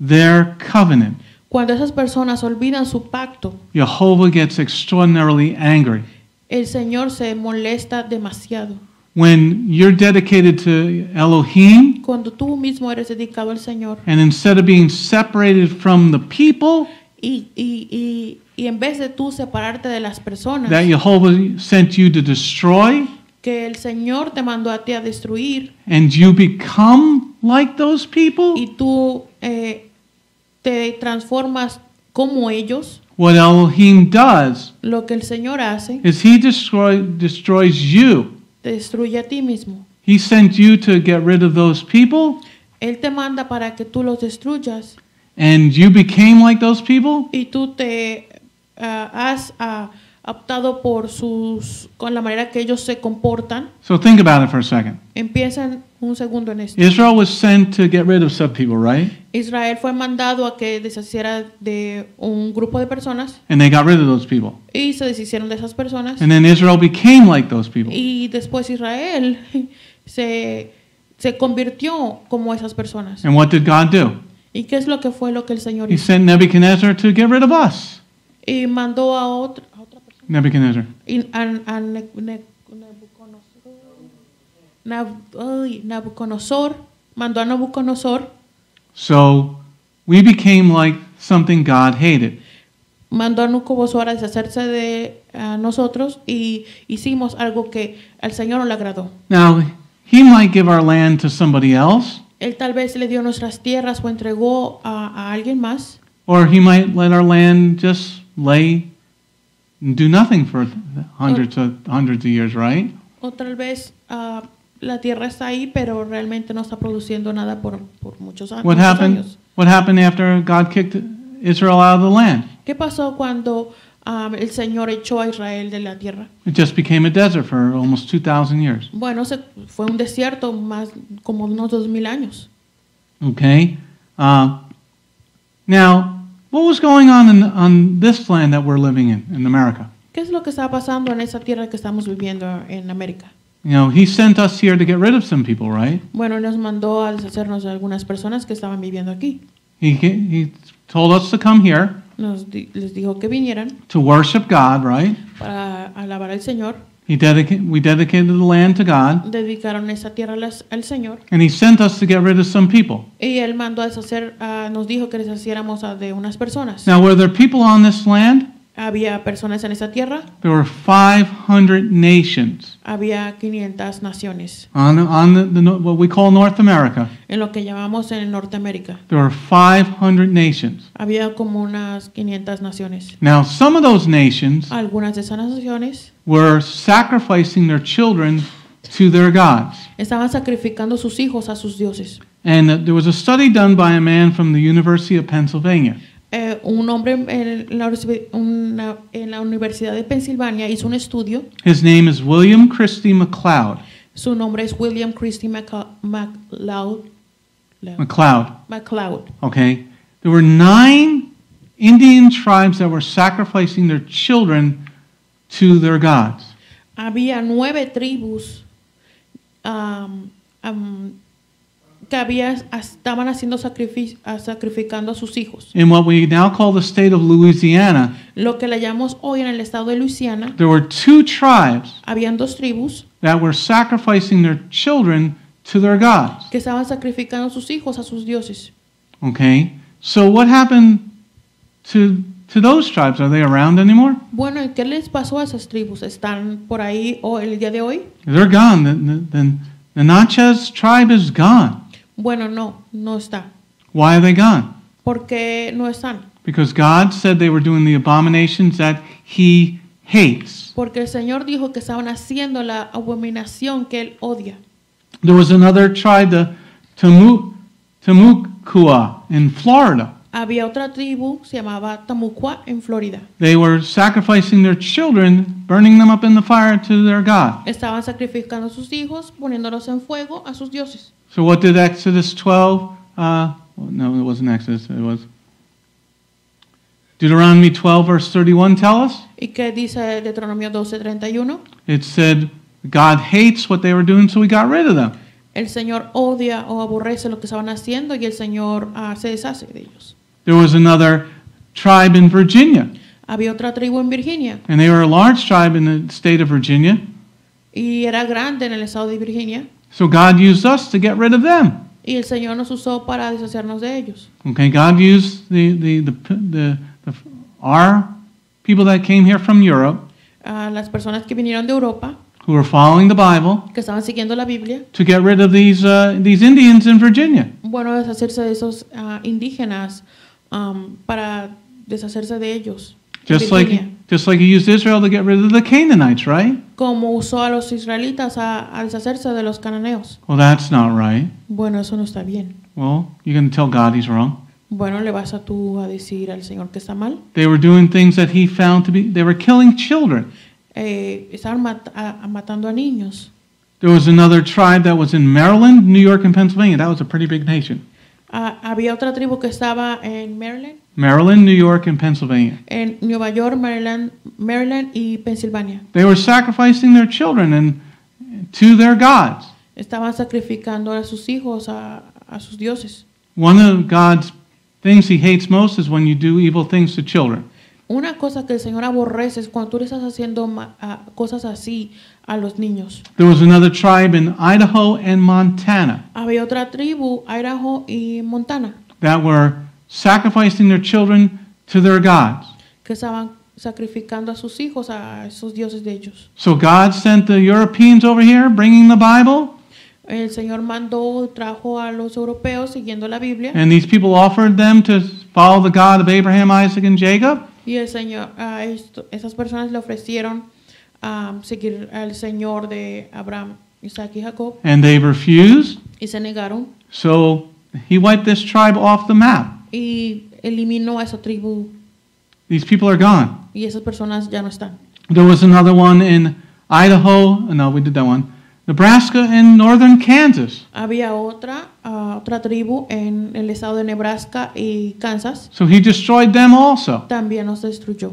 their covenant, cuando esas personas olvidan su pacto, YEHOVAH gets extraordinarily angry. El Señor se molesta demasiado. When you're dedicated to Elohim, cuando tú mismo eres dedicado al Señor, and instead of being separated from the people, y en vez de tú separarte de las personas, that YEHOVAH sent you to destroy, que el Señor te mandó a ti a destruir, and you become like those people, y tú te transformas como ellos. What Elohim does, lo que el Señor hace, is He destroys you. Te destruye a ti mismo. He sent you to get rid of those people. Él te manda para que tú los destruyas. And you became like those people? Y tú te has optado por con la manera que ellos se comportan. So think about it for a second. Empiezan un segundo en esto. Israel was sent to get rid of some people, right? Israel fue mandado a que deshaciera de un grupo de personas. And they got rid of those people. Y se deshicieron de esas personas. And then Israel became like those people. Y después Israel se convirtió como esas personas. And what did God do? ¿Y qué es lo que fue lo que el Señor hizo? He sent Nebuchadnezzar to get rid of us. Y mandó a otra persona. Nebuchadnezzar. Nabucodonosor. Mandó a Nabucodonosor. So we became like something God hated. Mandó a Nabucodonosor deshacerse de nosotros y hicimos algo que al Señor no le agradó. Now, he might give our land to somebody else. Él tal vez le dio nuestras tierras o entregó a alguien más. Or he might let our land just lay and do nothing for hundreds of years, right? O tal vez la tierra está ahí, pero realmente no está produciendo nada por muchos años. What happened after God kicked Israel out of the land? ¿Qué pasó cuando el Señor echó a Israel de la tierra? It just became a desert for almost 2,000 years. Bueno, fue un desierto más como unos 2,000 años. Okay. Now, what was going on on this land that we're living in America? ¿Qué es lo que está pasando en esa tierra que estamos viviendo en América? You know, he sent us here to get rid of some people, right? Bueno, nos mandó a deshacernos de algunas personas que estaban viviendo aquí. He told us to come here. Les dijo que vinieran. To worship God, right? Para alabar al Señor. We dedicated the land to God. Dedicaron esa tierra al Señor. And he sent us to get rid of some people. Y él mandó a deshacer, nos dijo que deshaciéramos de unas personas. Now, were there people on this land? Había personas en esa tierra. There were 500 nations. Había 500 naciones. On the what we call North America. En lo que llamamos en Norteamérica. There were 500 nations. Había como unas 500 naciones. Now, some of those nations. Algunas de esas naciones. Were sacrificing their children to their gods. Estaban sacrificando sus hijos a sus dioses. And there was a study done by a man from the University of Pennsylvania. Un hombre en la Universidad de Pensilvania hizo un estudio. His name is William Christie McLeod. Su nombre es William Christie McLeod. Okay. There were 9 Indian tribes that were sacrificing their children to their gods. Había 9 tribus que estaban haciendo sacrificando a sus hijos. In what we now call the state of Louisiana, lo que le llamamos hoy en el estado de Luisiana, there were 2 tribes. Habían 2 tribus that were sacrificing their children to their gods. Que estaban sacrificando a sus hijos a sus dioses. Okay. So what happened to those tribes? Are they around anymore? Bueno, ¿qué les pasó a esas tribus? ¿Están por ahí o el día de hoy? They're gone. The Natchez tribe is gone. Bueno, no está. Why are they gone? Porque no están. Because God said they were doing the abominations that He hates. Porque el Señor dijo que estaban haciendo la abominación que él odia. There was another tribe, the Tamukua in Florida. Había otra tribu se llamaba Tamukua en Florida. They were sacrificing their children, burning them up in the fire to their god. Estaban sacrificando a sus hijos, poniéndolos en fuego a sus dioses. So what did Exodus 12, no, it wasn't Exodus, it was Deuteronomy 12, verse 31 tell us? ¿Y qué dice Deuteronomio 12:31? It said, God hates what they were doing, so He got rid of them. El Señor odia o aborrece lo que estaban haciendo y el Señor se deshace de ellos. There was another tribe in Virginia. Había otra tribu en Virginia. And they were a large tribe in the state of Virginia. Y era grande en el estado de Virginia. So God used us to get rid of them. Y el Señor nos usó para deshacernos de ellos. Okay, God used our people that came here from Europe. Las personas que vinieron de Europa. Who were following the Bible. Que estaban siguiendo la Biblia. To get rid of these Indians in Virginia. Bueno, deshacerse de esos indígenas para deshacerse de ellos. Just like he used Israel to get rid of the Canaanites, right? Como usó a los israelitas a deshacerse de los cananeos. Well, that's not right. Bueno, eso no está bien. Well, you're going to tell God He's wrong. Bueno, le vas a tú a decir al Señor que está mal. They were doing things that He found to be. They were killing children. Estaban matando a niños. There was another tribe that was in Maryland, New York, and Pennsylvania. That was a pretty big nation. Había otra tribu que estaba en Maryland, New York, and Pennsylvania. En Nueva York, Maryland y Pensilvania. They were sacrificing their children to their gods. Estaban sacrificando a sus hijos a sus dioses. One of God's things He hates most is when you do evil things to children. Una cosa que el Señor aborrece es cuando tú le estás haciendo cosas así a los niños. There was another tribe in Idaho and Montana. Había otra tribu, Idaho y Montana. That were sacrificing their children to their gods. Que estaban sacrificando a sus hijos a esos dioses de ellos. So God sent the Europeans over here bringing the Bible. El Señor mandó, trajo a los europeos siguiendo la Biblia. And these people offered them to follow the God of Abraham, Isaac, and Jacob. Y el Señor, esas personas le ofrecieron seguir al Señor de Abraham, Isaac y Jacob. And they refused. Y se negaron. So he wiped this tribe off the map. Y eliminó a esa tribu. These people are gone. Y esas personas ya no están. There was another one in Idaho. No, we did that one. Nebraska and northern Kansas. Había otra tribu en el estado de Nebraska y Kansas. So he destroyed them also. También los destruyó.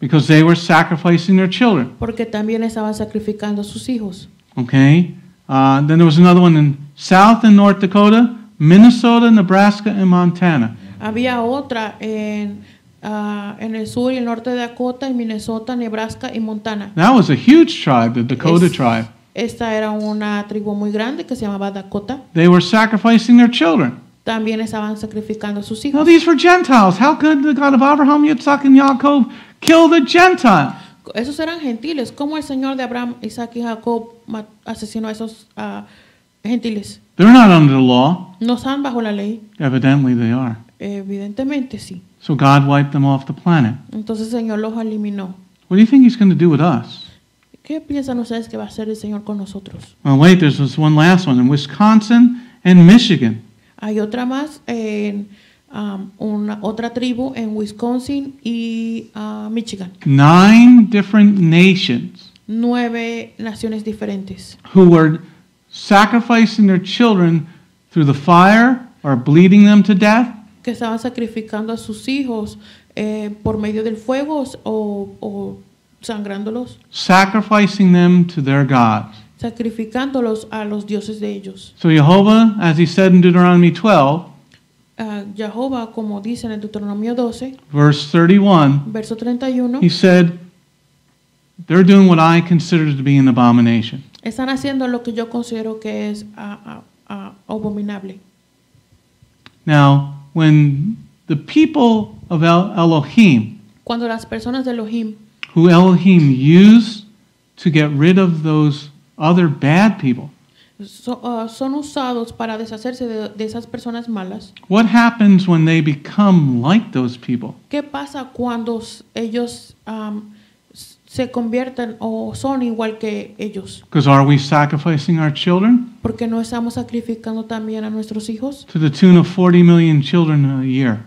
Because they were sacrificing their children. Porque también estaban sacrificando sus hijos. Okay. Then there was another one in South and North Dakota, Minnesota, Nebraska, and Montana. Había otra en el sur y el norte de Dakota, en Minnesota, Nebraska y Montana. That was a huge tribe, the Dakota tribe. Esta era una tribu muy grande que se llamaba Dakota. They were sacrificing their children. También estaban sacrificando a sus hijos. Now these were Gentiles. How could the God of Abraham, Yitzhak, and Jacob kill the Gentiles? Esos eran gentiles. ¿Cómo el Señor de Abraham, Isaac y Jacob asesinó a esos gentiles? They're not under the law. No están bajo la ley. Evidently they are. Evidentemente sí. So God wiped them off the planet. Entonces el Señor los eliminó. What do you think He's going to do with us? ¿Qué piensan ustedes que va a hacer el Señor con nosotros? Well, wait, there's this one last one in Wisconsin and Michigan. Hay otra más en otra tribu en Wisconsin y Michigan. 9 different nations. 9 naciones diferentes. Who were sacrificing their children through the fire or bleeding them to death? Que estaban sacrificando a sus hijos por medio del fuego o sangrándolos. Sacrificing them to their gods. Sacrificándolos a los dioses de ellos. So Yehovah, as he said in Deuteronomy 12, Yehovah, como dicen en Deuteronomio 12, verse 31, verso 31, he said, they're doing what I consider to be an abomination. Están haciendo lo que yo considero que es abominable. Now, when the people of Elohim, cuando las personas de Elohim, who Elohim used to get rid of those other bad people. Son usados para deshacerse de esas personas malas. What happens when they become like those people? ¿Qué pasa cuando ellos se convierten o son igual que ellos? Because are we sacrificing our children? Porque no estamos sacrificando también a nuestros hijos. To the tune of 40 million children a year.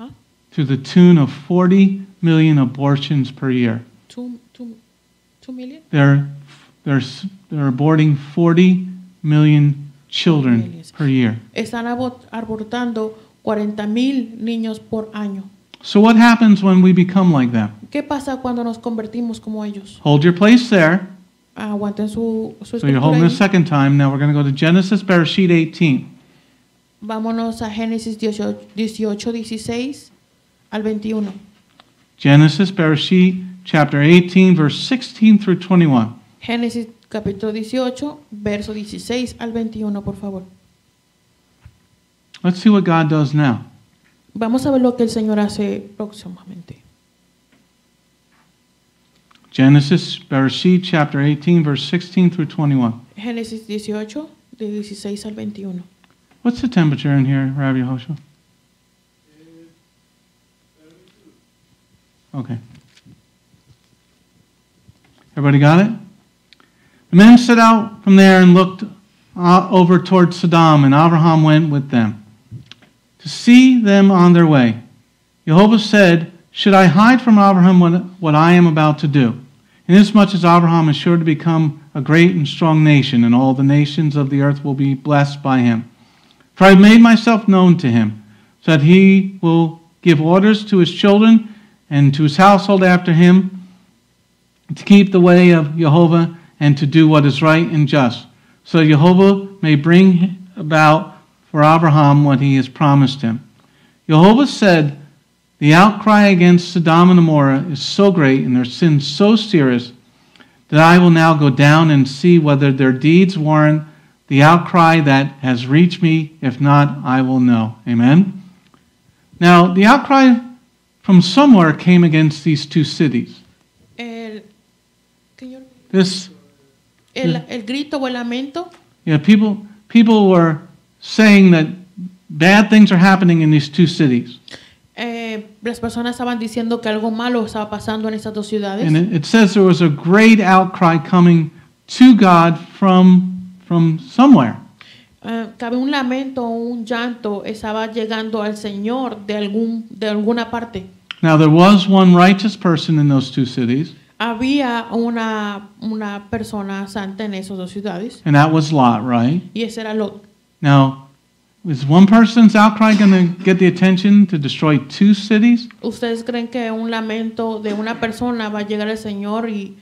¿Ah? To the tune of 40 million abortions per year. Two million? They're aborting 40 million children per year. Están abortando 40,000 niños por año. So what happens when we become like them? ¿Qué pasa cuando nos convertimos como ellos? Hold your place there. Aguanten su so you're holding ahí. A second time. Now we're going to go to Genesis, Bereshit 18. Vámonos a Génesis 18:16 al 21. Genesis, Bereshit, chapter 18, verse 16 through 21. Génesis, capítulo 18, verso 16 al 21, por favor. Let's see what God does now. Vamos a ver lo que el Señor hace próximamente. Genesis, Bereshit, chapter 18, verse 16 through 21. Génesis 18, de 16 al 21. What's the temperature in here, Rabbi Yehoshua? Okay. Everybody got it? The men set out from there and looked over toward Sodom, and Abraham went with them to see them on their way. Yehovah said, should I hide from Abraham what I am about to do? Inasmuch as Abraham is sure to become a great and strong nation, and all the nations of the earth will be blessed by him. For I have made myself known to him, so that he will give orders to his children and to his household after him, to keep the way of Yehovah and to do what is right and just, so Yehovah may bring about for Abraham what he has promised him. Yehovah said, the outcry against Sodom and Gomorrah is so great and their sins so serious that I will now go down and see whether their deeds warrant the outcry that has reached me. If not, I will know. Amen. Now, the outcry from somewhere came against these two cities. El grito o el lamento. Yeah, people were saying that bad things are happening in these two cities. Las personas estaban diciendo que algo malo estaba pasando en estas dos ciudades. And it says there was a great outcry coming to God from somewhere. Cabe un lamento, un llanto estaba llegando al Señor de alguna parte. Now there was one righteous person in those two cities. Había una persona santa en esas dos ciudades. And that was Lot, right? Y ese era Lot. Now, is one person's outcry going to get the attention to destroy two cities? ¿Ustedes creen que un lamento de una persona va a llegar al Señor y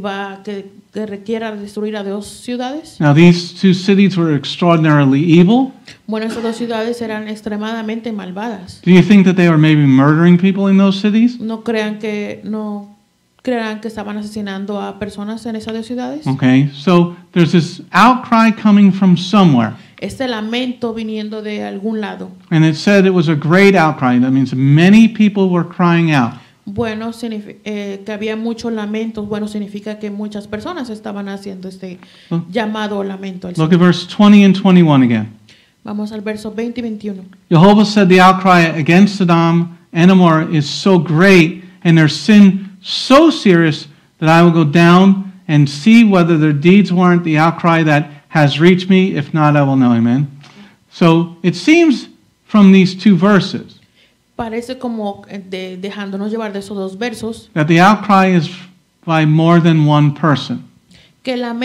va a que requiera destruir a dos ciudades? Now these two cities were extraordinarily evil. Bueno, esas dos ciudades eran extremadamente malvadas. Do you think that they were maybe murdering people in those cities? ¿Creerán que estaban asesinando a personas en esas dos ciudades? Okay, so there's this outcry coming from somewhere. Este lamento viniendo de algún lado. And it said it was a great outcry. That means many people were crying out. Bueno, que había muchos lamentos. Bueno, significa que muchas personas estaban haciendo este llamado lamento. Look at verse 20 and 21 again. Vamos al verso 20 y 21. Jehovah said the outcry against Sodom and Gomorrah is so great and their sin so serious that I will go down and see whether their deeds warrant the outcry that has reached me. If not, I will know. Amen. So it seems from these two verses that the outcry is by more than one person. And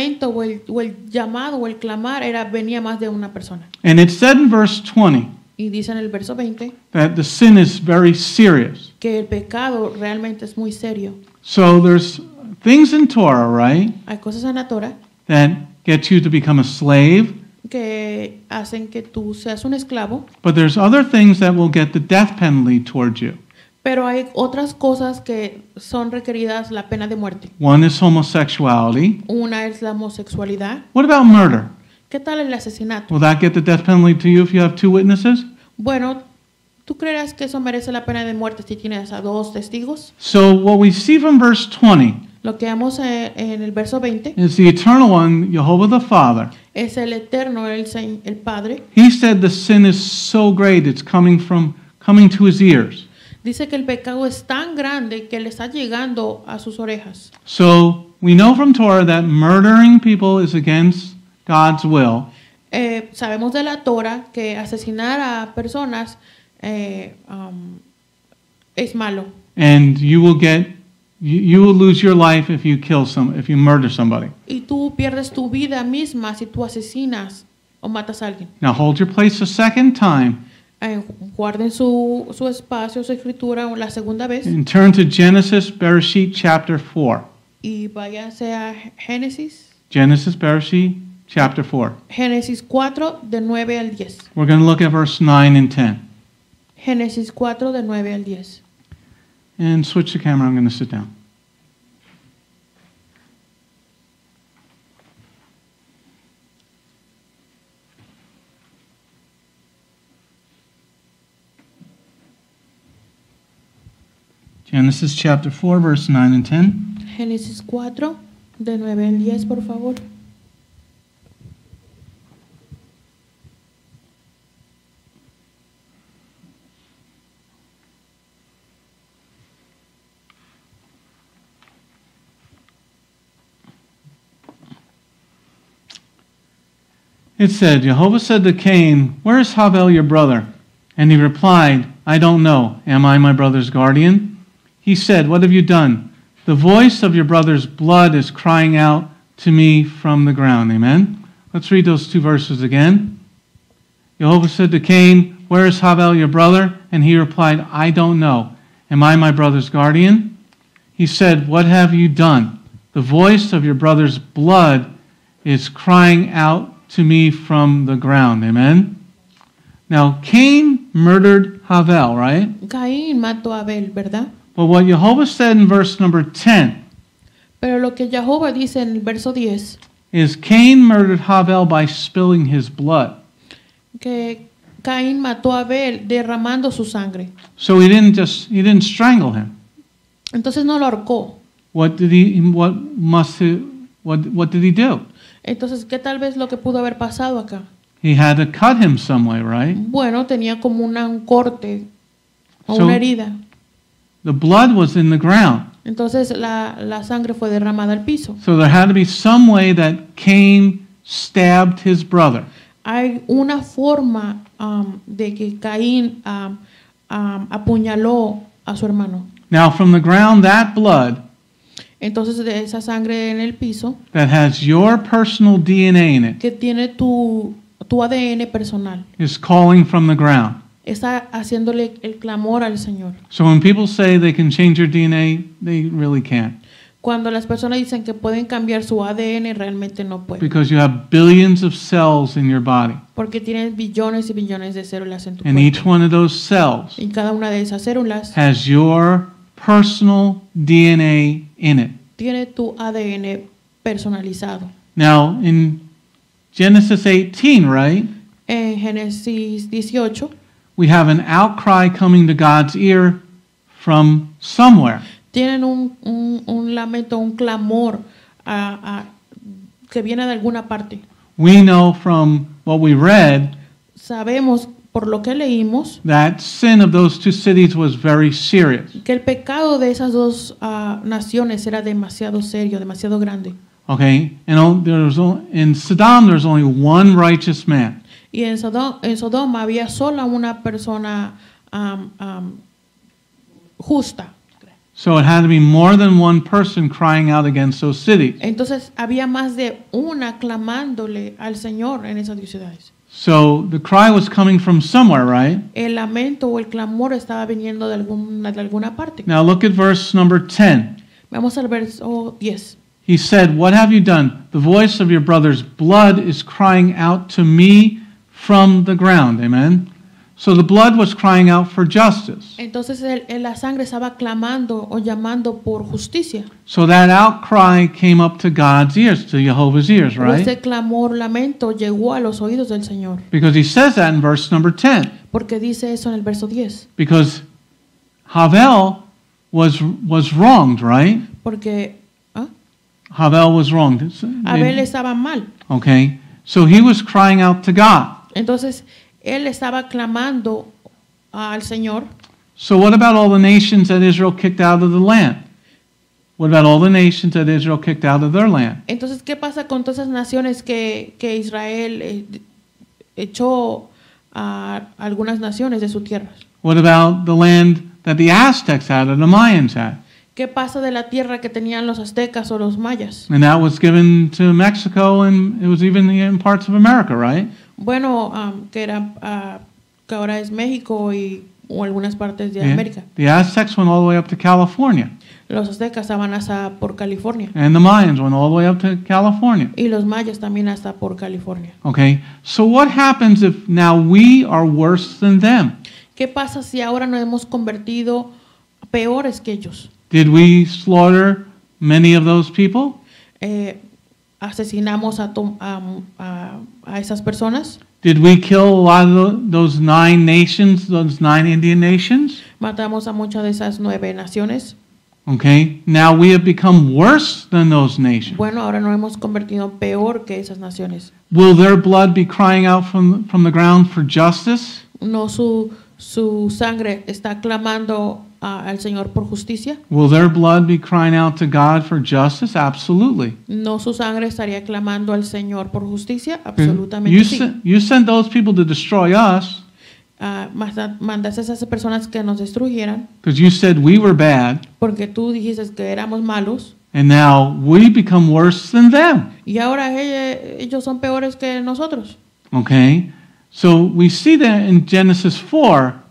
it said in verse 20 that the sin is very serious. Que el pecado realmente es muy serio. So there's things in Torah, right? Hay cosas en la Torah that get you to become a slave. Que hacen que tú seas un esclavo. But there's other things that will get the death penalty towards you. Pero hay otras cosas que son requeridas la pena de muerte. One is homosexuality. Una es la homosexualidad. What about murder? ¿Qué tal el asesinato? Will that get the death penalty to you if you have two witnesses? Bueno, ¿tú creerás que eso merece la pena de muerte si tienes a dos testigos? So what we see from verse 20, lo que vemos en el verso 20, is the eternal one, Jehovah the Father. Es el eterno, el Padre. He said the sin is so great it's coming to his ears. Dice que el pecado es tan grande que le está llegando a sus orejas. So we know from Torah that murdering people is against God's will. Sabemos de la Torah que asesinar a personas es malo. And you will lose your life if you murder somebody. Y tú pierdes tu vida misma si tú asesinas o matas a alguien. Now hold your place a second time. Guarden su espacio, su escritura la segunda vez. And turn to Genesis, Bereshit, chapter 4. Y váyanse a Génesis. Genesis, Bereshit, chapter 4. Génesis 4 de 9 al 10. We're going to look at verse 9 and 10. Génesis 4 de 9 al 10. And switch the camera, I'm going to sit down. Genesis chapter 4, verse 9 and 10. Génesis 4 de 9 al 10, por favor. It said, Jehovah said to Cain, where is Havel your brother? And he replied, I don't know. Am I my brother's guardian? He said, what have you done? The voice of your brother's blood is crying out to me from the ground. Amen. Let's read those two verses again. Jehovah said to Cain, where is Havel your brother? And he replied, I don't know. Am I my brother's guardian? He said, what have you done? The voice of your brother's blood is crying out to me from the ground. Amen. Now, Cain murdered Havel, right? Caín mató a Abel, ¿verdad? But what Jehovah said in verse number 10, pero lo que Jehovah dice en el verso 10, is Cain murdered Havel by spilling his blood. Que Caín mató a Abel derramando su sangre. So he didn't strangle him. Entonces no lo ahorcó. What did he do? Entonces, ¿qué tal vez lo que pudo haber pasado acá? He had to cut him some way, right? Bueno, tenía como un corte o una herida. The blood was in the ground. Entonces la sangre fue derramada al piso. So there had to be some way that Cain stabbed his brother. Hay una forma de que Caín apuñaló a su hermano. Now from the ground that blood. Entonces de esa sangre en el piso. That has your personal DNA in it. Que tiene tu ADN personal. Is calling from the ground. Está haciéndole el clamor al Señor. So when people say they can change your DNA, they really can't. Cuando las personas dicen que pueden cambiar su ADN, realmente no pueden. Because you have billions of cells in your body. Porque tienes billones y billones de células en tu cuerpo. And each one of those cells. Y cada una de esas células. Has your personal DNA in it. Tiene tu ADN personalizado. Now in Genesis 18, right? En Génesis 18. We have an outcry coming to God's ear from somewhere. Tienen un lamento, un clamor que viene de alguna parte. We know from what we read. Sabemos por lo que leímos. That sin of those two cities was very serious. Que el pecado de esas dos naciones era demasiado serio, demasiado grande. Okay, in Sodom there's only one righteous man. Y en Sodoma había sola una persona justa. So it had to be more than one person crying out against those cities. Entonces había más de una clamándole al Señor en esas ciudades. So the cry was coming from somewhere, right? El lamento o el clamor estaba viniendo de alguna parte. Now look at verse number 10. Vamos al verso 10. He said, "What have you done? The voice of your brother's blood is crying out to me from the ground." Amen. So the blood was crying out for justice. Entonces la sangre estaba clamando o llamando por justicia. So that outcry came up to God's ears, to Jehovah's ears, right? Ese clamor, lamento llegó a los oídos del Señor. Because he says that in verse number 10. Porque dice eso en el verso 10. Because Havel was wronged, right? Porque Havel was wronged. Abel estaba mal. Okay. So he was crying out to God. Entonces él estaba clamando al Señor. So what about all the nations that Israel kicked out of the land? What about all the nations that Israel kicked out of their land? Entonces, ¿qué pasa con todas esas naciones que Israel echó a algunas naciones de su tierra? What about the land that the Aztecs had or the Mayans had? ¿Qué pasa de la tierra que tenían los aztecas o los mayas? And that was given to Mexico, and it was even in parts of America, right? Bueno, que ahora es México o algunas partes de América. The Aztecs went all the way up to California. Los aztecas estaban hasta por California. And the Mayans went all the way up to California. Y los mayas también hasta por California. Okay, so what happens if now we are worse than them? ¿Qué pasa si ahora nos hemos convertido peores que ellos? Did we slaughter many of those people? Asesinamos a esas personas. Did we kill a lot of those 9 nations, those 9 Indian nations? Matamos a muchas de esas 9 naciones. Okay, now we have become worse than those nations. Bueno, ahora nos hemos convertido peor que esas naciones. Will their blood be crying out from the ground for justice? No, su sangre está clamando al Señor por justicia. Will their blood be crying out to God for justice? Absolutely. No, su sangre estaría clamando al Señor por justicia. Absolutamente. You sent those people to destroy us. Mandaste a esas personas que nos destruyeran. Because you said we were bad. Porque tú dijiste que éramos malos. And now we become worse than them. Y ahora ellos son peores que nosotros. Okay. So we see that in Genesis 4.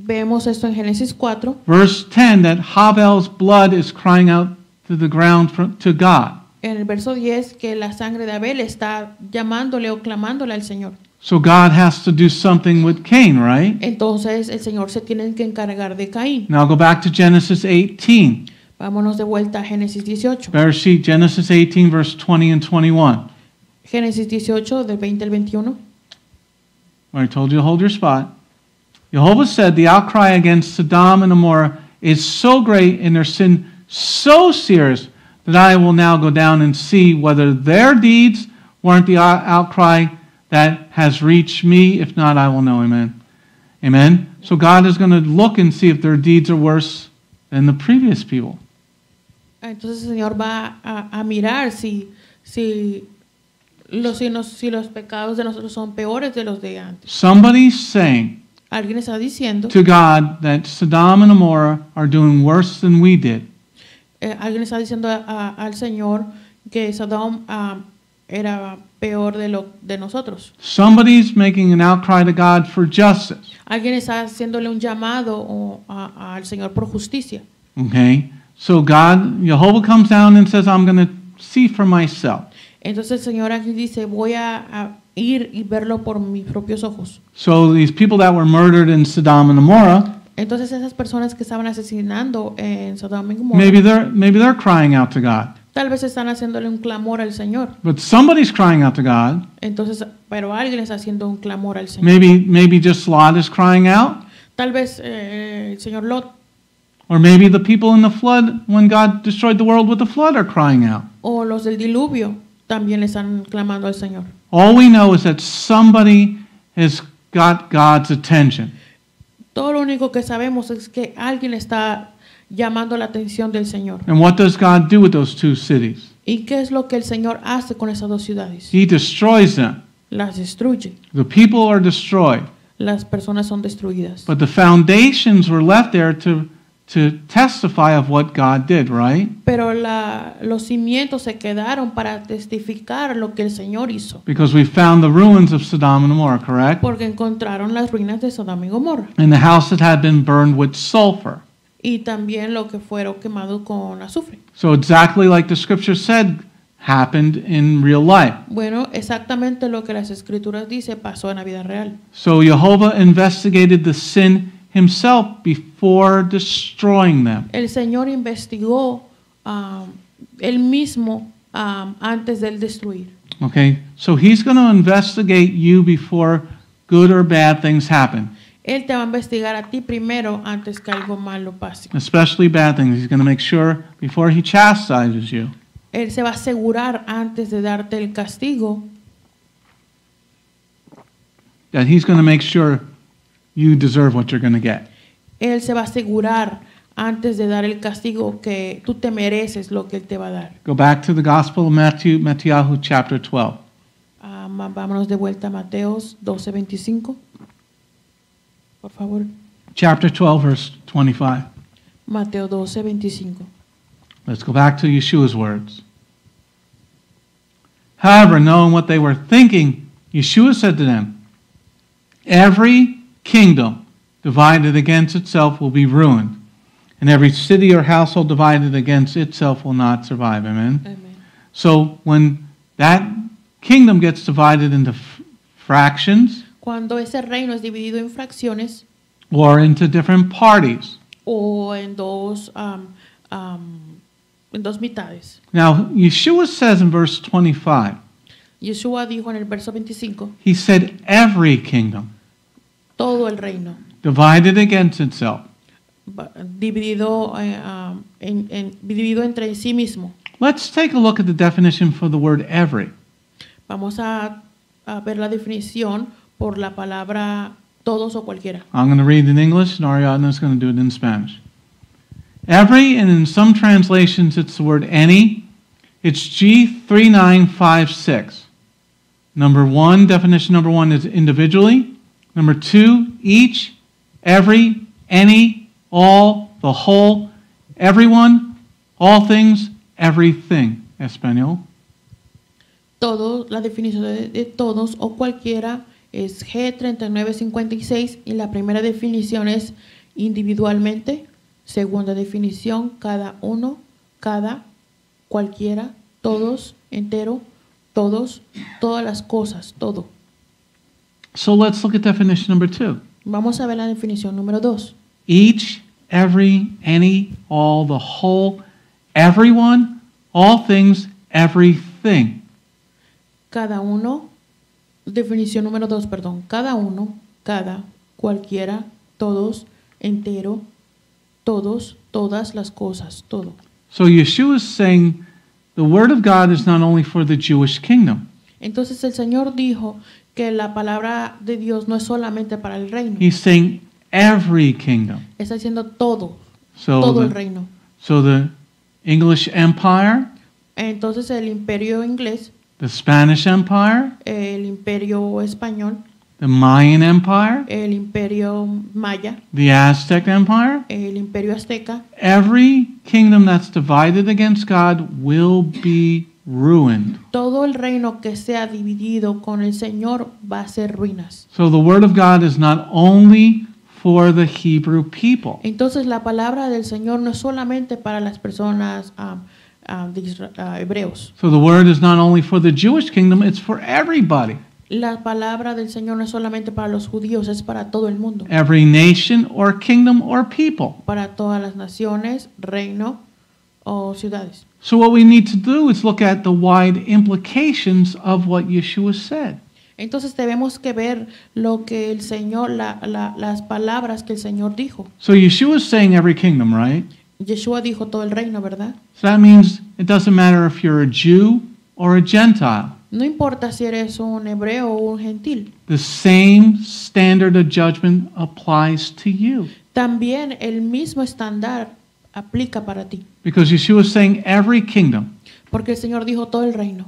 Vemos esto en Génesis 4. Verse 10, that Havel's blood is crying out to the ground to God. En el verso 10, que la sangre de Abel está llamándole o clamándole al Señor. So God has to do something with Cain, right? Entonces el Señor se tiene que encargar de Caín. Now go back to Genesis 18. Vámonos de vuelta a Génesis 18. Genesis 18, verse 20 and 21. Génesis 18, del 20 al 21. where I told you to hold your spot, Yehovah said, the outcry against Sodom and Gomorrah is so great and their sin so serious that I will now go down and see whether their deeds warrant the outcry that has reached me. If not, I will know. Amen. Amen. So God is going to look and see if their deeds are worse than the previous people. Entonces el Señor va a mirar si los pecados de nosotros son peores de los de antes. Somebody's saying to God that Sodom and Gomorrah are doing worse than we did. Alguien está diciendo al Señor que Sodom era peor de nosotros. Somebody's making an outcry to God for justice. Alguien está haciéndole un llamado al Señor por justicia. Okay. So God, Yehovah comes down and says, I'm going to see for myself. Entonces el Señor aquí dice, voy a ir y verlo por mis propios ojos. So these people that were murdered in Sodom and Gomorrah, entonces esas personas que estaban asesinando en Sodoma y Gomorra, maybe they're crying out to God. Tal vez están haciéndole un clamor al Señor. But somebody's crying out to God. Entonces, pero alguien está haciendo un clamor al Señor. Maybe just Lot is crying out. Tal vez el señor Lot. Or maybe the people in the flood when God destroyed the world with the flood are crying out. O los del diluvio también le están clamando al Señor. All we know is that somebody has got God's attention. Todo lo único que sabemos es que alguien está llamando la atención del Señor. And what does God do with those two cities? ¿Y qué es lo que el Señor hace con esas dos ciudades? He destroys them. Las destruye. The people are destroyed. Las personas son destruidas. But the foundations were left there to testify of what God did, right? Pero los cimientos se quedaron para testificar lo que el Señor hizo. Because we found the ruins of Sodom and Gomorrah, correct? Porque encontraron las ruinas de Sodoma y Gomorra. And the house that had been burned with sulfur. Y también lo que fueron quemados con azufre. So exactly like the scripture said happened in real life. Bueno, exactamente lo que las escrituras dice pasó en la vida real. So Yehovah investigated the sin himself before destroying them. El Señor investigó él mismo antes de destruir. Okay, so he's going to investigate you before good or bad things happen. Él te va a investigar a ti primero antes que algo malo pase. Especially bad things. He's going to make sure before he chastises you. Él se va a asegurar antes de darte el castigo. That he's going to make sure you deserve what you're going to get. Él se va a asegurar antes de dar el castigo que tú te mereces lo que él te va a dar. Go back to the Gospel of Matthew chapter 12. Vámonos de vuelta a Mateos 12:25. Por favor. Chapter 12 verse 25. Mateo 12:25. Let's go back to Yeshua's words. However, knowing what they were thinking, Yeshua said to them, every kingdom divided against itself will be ruined, and every city or household divided against itself will not survive. Amen. Amen. So when that kingdom gets divided into fractions, cuando ese reino es dividido en fracciones, or into different parties, o en dos mitades. Now Yeshua says in verse 25. Yeshua dijo en el verso 25. He said, "Every kingdom." Todo el reino. Divided against itself. Dividido entre sí mismo. Let's take a look at the definition for the word every. Vamos a ver la definición por la palabra todos o cualquiera. I'm going to read in English and Ariadna is going to do it in Spanish. Every, and in some translations it's the word any. It's G3956. Number one, definition number one is individually. Number two, each, every, any, all, the whole, everyone, all things, everything. Español. Todos, la definición de todos o cualquiera es G3956 y la primera definición es individualmente. Segunda definición, cada uno, cada, cualquiera, todos, entero, todos, todas las cosas, todo. So let's look at definition number two. Vamos a ver la definición número dos. Each, every, any, all, the whole, everyone, all things, everything. Cada uno, Definición número 2, perdón. Cada uno, cada, cualquiera, todos, entero, todos, todas las cosas, todo. So Yeshua is saying the word of God is not only for the Jewish kingdom. Entonces el Señor dijo que la palabra de Dios no es solamente para el reino. He's saying every kingdom. Está diciendo todo, todo el reino. So the English Empire. Entonces el imperio inglés. The Spanish Empire. El imperio español. The Mayan Empire. El imperio maya. The Aztec Empire. El imperio azteca. Every kingdom that's divided against God will be ruined. Todo el reino que sea dividido con el Señor va a ser ruinas. So the word of God is not only for the Hebrew people. Entonces la palabra del Señor no es solamente para las personas hebreos. So the word is not only for the Jewish kingdom, it's for everybody. La palabra del Señor no es solamente para los judíos, es para todo el mundo. Every nation or kingdom or people. Para todas las naciones, reino o ciudades. So what we need to do is look at the wide implications of what Yeshua said. Entonces debemos que ver lo que el Señor, las palabras que el Señor dijo. So Yeshua is saying every kingdom, right? Yeshua dijo todo el reino, ¿verdad? So that means it doesn't matter if you're a Jew or a Gentile. No importa si eres un hebreo o un gentil. The same standard of judgment applies to you. También el mismo estándar aplica para ti. Because Yeshua is saying every kingdom. Porque el Señor dijo todo el reino.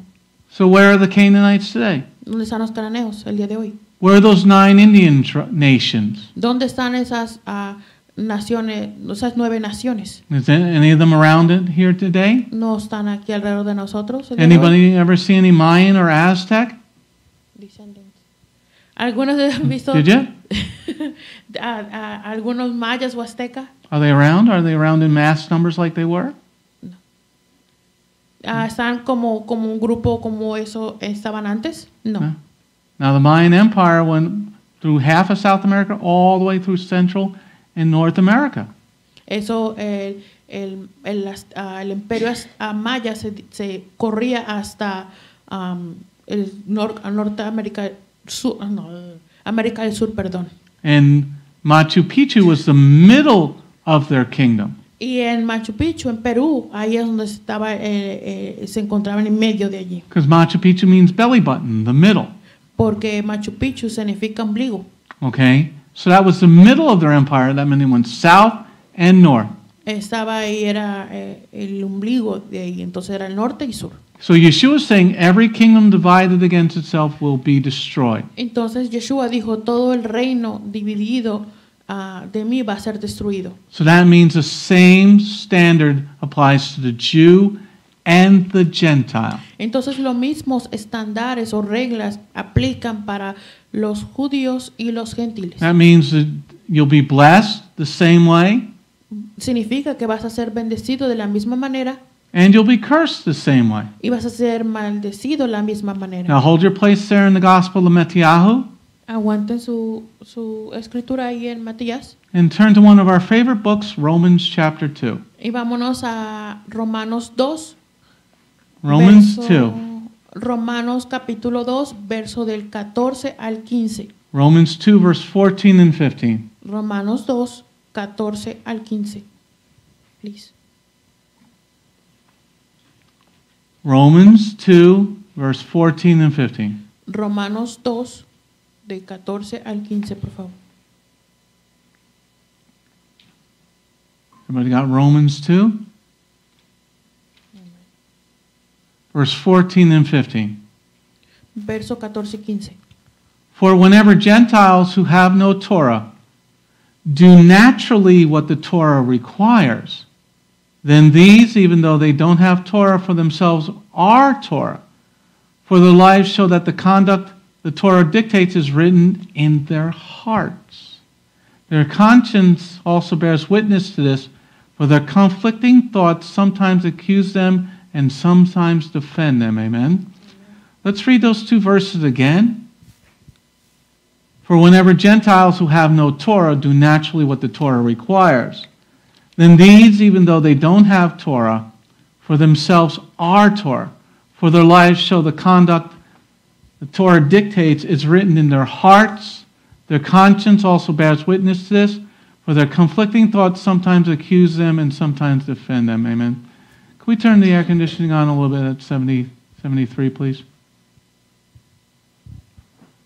So where are the Canaanites today? ¿Dónde están los cananeos el día de hoy? Where are those 9 Indian nations? ¿Dónde están esas naciones, esas 9 naciones? Is any of them around it here today? ¿No están aquí alrededor de nosotros? Anybody ever see any Mayan or Aztec? Descendants. ¿Algunos han visto? Did you? Algunos mayas o aztecas. Are they around? Are they around in mass numbers like they were? No. ¿Están como un grupo como eso estaban antes? No. No. Now the Mayan Empire went through half of South America, all the way through Central and North America. Eso el imperio maya se corría hasta el Norteamérica Sur, no, América del Sur, perdón. And Machu Picchu was the middle of their kingdom. Y en Machu Picchu, en Perú, ahí es donde estaba, se encontraban en medio de allí. Because Machu Picchu means belly button, the middle. Porque Machu Picchu significa ombligo. Okay, so that was the middle of their empire. That meant it went south and north. Estaba ahí, era el ombligo de ahí, entonces era el norte y sur. So Yeshua is saying every kingdom divided against itself will be destroyed. Entonces Yeshua dijo todo el reino dividido de mí va a ser destruido. So that means the same standard applies to the Jew and the Gentile. Entonces los mismos estándares o reglas aplican para los judíos y los gentiles. That means that you'll be blessed the same way. Significa que vas a ser bendecido de la misma manera. And you'll be cursed the same way. Y vas a ser maldecido la misma manera. Now hold your place there in the Gospel of Matthew. Aguanten su escritura ahí en Matías. And turn to one of our favorite books, Romans chapter 2. Y vámonos a Romanos 2. Romans 2. Romanos capítulo 2, verso del 14 al 15. Romans 2, verse 14 and 15. Romanos 2, 14 al 15. Please. Romans 2, verse 14 and 15. Romanos 2, de 14 al 15, por favor. Everybody got Romans 2? Verse 14 and 15. Verso 14 y 15. For whenever Gentiles who have no Torah do naturally what the Torah requires, then these, even though they don't have Torah for themselves, are Torah. For their lives show that the conduct the Torah dictates is written in their hearts. Their conscience also bears witness to this, for their conflicting thoughts sometimes accuse them and sometimes defend them. Amen. Let's read those two verses again. For whenever Gentiles who have no Torah do naturally what the Torah requires, then these, even though they don't have Torah, for themselves are Torah, for their lives show the conduct the Torah dictates is written in their hearts. Their conscience also bears witness to this, for their conflicting thoughts sometimes accuse them and sometimes defend them. Amen. Can we turn the air conditioning on a little bit at 73, please?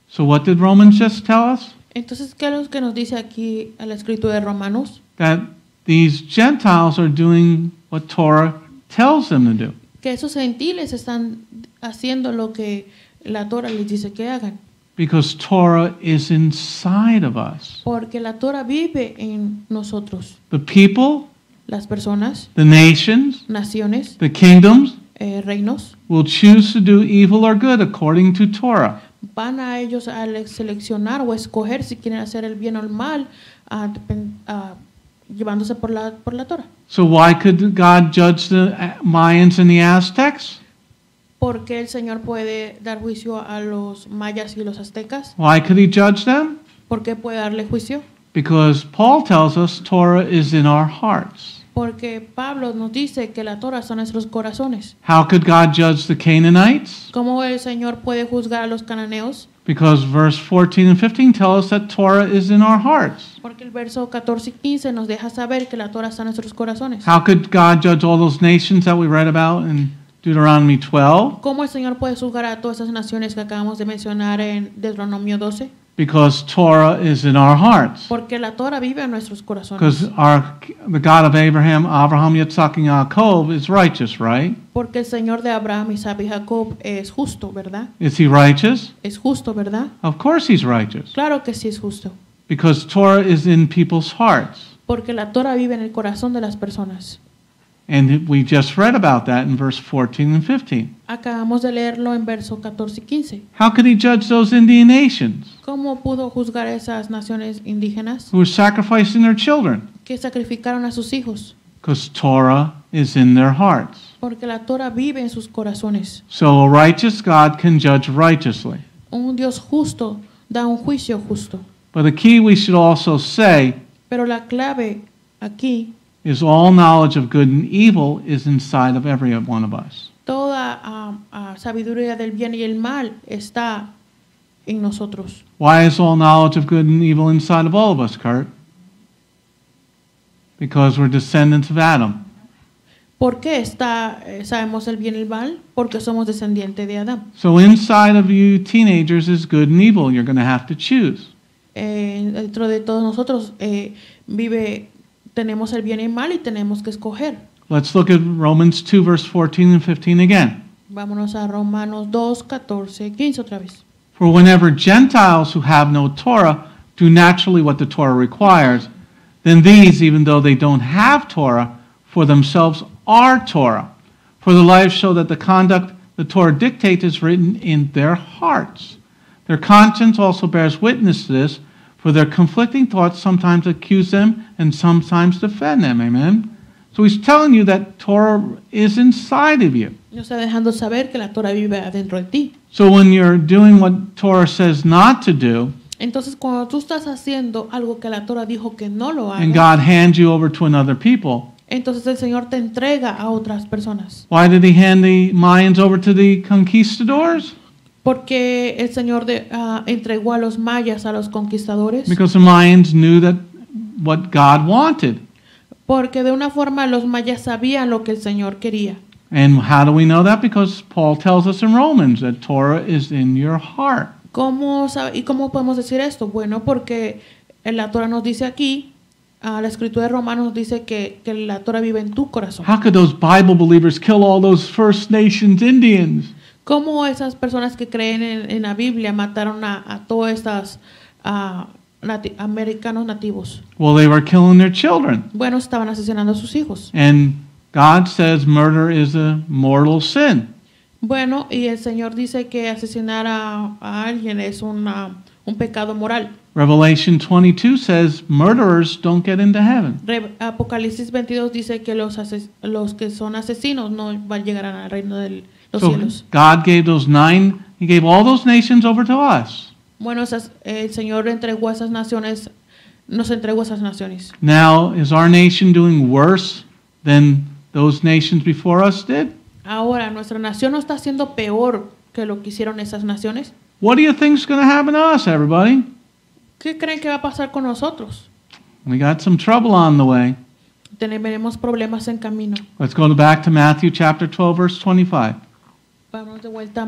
So what did Romans just tell us? Entonces, ¿qué es lo que nos dice aquí el escrito de Romanos? That these Gentiles are doing what Torah tells them to do. Que esos gentiles están haciendo lo que la Torah les dice que hagan. Because Torah is inside of us. Porque la Torah vive en nosotros. The people, las personas, the nations, naciones, the kingdoms, reinos, will choose to do evil or good according to Torah. Van a ellos a seleccionar o escoger si quieren hacer el bien o el mal, llevándose por la Torah. So why could God judge the Mayans and the Aztecs? ¿Por qué el Señor puede dar juicio a los mayas y los aztecas? Why could he judge them? ¿Por qué puede darle juicio? Because Paul tells us Torah is in our hearts. Porque Pablo nos dice que la Torah son nuestros corazones. How could God judge the Canaanites? ¿Cómo el Señor puede juzgar a los cananeos? Because verse 14 and 15 tell us that Torah is in our hearts. Porque el verso 14 y 15 nos deja saber que la Torah está en nuestros corazones. How could God judge all those nations that we read about in Deuteronomy 12? ¿Cómo el Señor puede juzgar a todas esas naciones que acabamos de mencionar en Deuteronomio 12? Because Torah is in our hearts. Porque la Torah vive en nuestros corazones. Because the God of Abraham, Yitzhak, and Jacob is righteous, right? Porque el Señor de Abraham, Isaac y Jacob es justo, ¿verdad? Is he righteous? Es justo, ¿verdad? Of course he's righteous. Claro que sí es justo. Because Torah is in people's hearts. Porque la Torah vive en el corazón de las personas. And we just read about that in verse 14 and 15. Acabamos de leerlo en verso 14 y 15. How could he judge those Indian nations? ¿Cómo pudo juzgar a esas naciones indígenas? Who were sacrificing their children? Que sacrificaron a sus hijos. Because Torah is in their hearts. Porque la Torah vive en sus corazones. So a righteous God can judge righteously. Un Dios justo da un juicio justo. But the key we should also say. Pero la clave aquí. Is all knowledge of good and evil is inside of every one of us. Toda sabiduría del bien y el mal está en nosotros. Why is all knowledge of good and evil inside of all of us, Kurt? Because we're descendants of Adam. ¿Por qué sabemos el bien y el mal? Porque somos descendientes de Adán. So inside of you teenagers is good and evil. You're going to have to choose. Dentro de todos nosotros vive... Tenemos el bien y el mal y tenemos que escoger. Let's look at Romans 2 verse 14 and 15 again. Vámonos a Romanos 2, 14 y 15 otra vez. For whenever Gentiles who have no Torah do naturally what the Torah requires, then these, even though they don't have Torah, for themselves are Torah. For the lives show that the conduct the Torah dictates is written in their hearts. Their conscience also bears witness to this, for their conflicting thoughts sometimes accuse them and sometimes defend them. Amen. So he's telling you that Torah is inside of you. So when you're doing what Torah says not to do, and God hands you over to another people, entonces el Señor te entrega a otras personas. Why did he hand the Mayans over to the conquistadors? Porque el Señor entregó a los mayas a los conquistadores. Because the Mayans knew that what God wanted. Porque de una forma los mayas sabían lo que el Señor quería. And how do we know that? Because Paul tells us in Romans that Torah is in your heart. ¿Cómo podemos decir esto? Bueno, porque la Torah nos dice aquí, la escritura de Romanos dice que la Torah vive en tu corazón. How could those Bible believers kill all those First Nations Indians? ¿Cómo esas personas que creen en la Biblia mataron a todos estos americanos nativos? Well, they were killing their children. Bueno, estaban asesinando a sus hijos. And God says murder is a mortal sin. Bueno, y el Señor dice que asesinar a alguien es un pecado moral. Revelation 22 says murderers don't get into heaven. Apocalipsis 22 dice que los que son asesinos no van a llegar al reino del... So God gave those nine, he gave all those nations over to us. Bueno, el Señor entregó esas naciones, nos entregó esas naciones. Now, is our nation doing worse than those nations before us did? Ahora, ¿nuestra nación no está haciendo peor que lo que hicieron esas naciones? What do you think is going to happen to us, everybody? ¿Qué creen que va a pasar con nosotros? We got some trouble on the way. Tenemos problemas en camino. Let's go back to Matthew chapter 12, verse 25. Vamos de vuelta a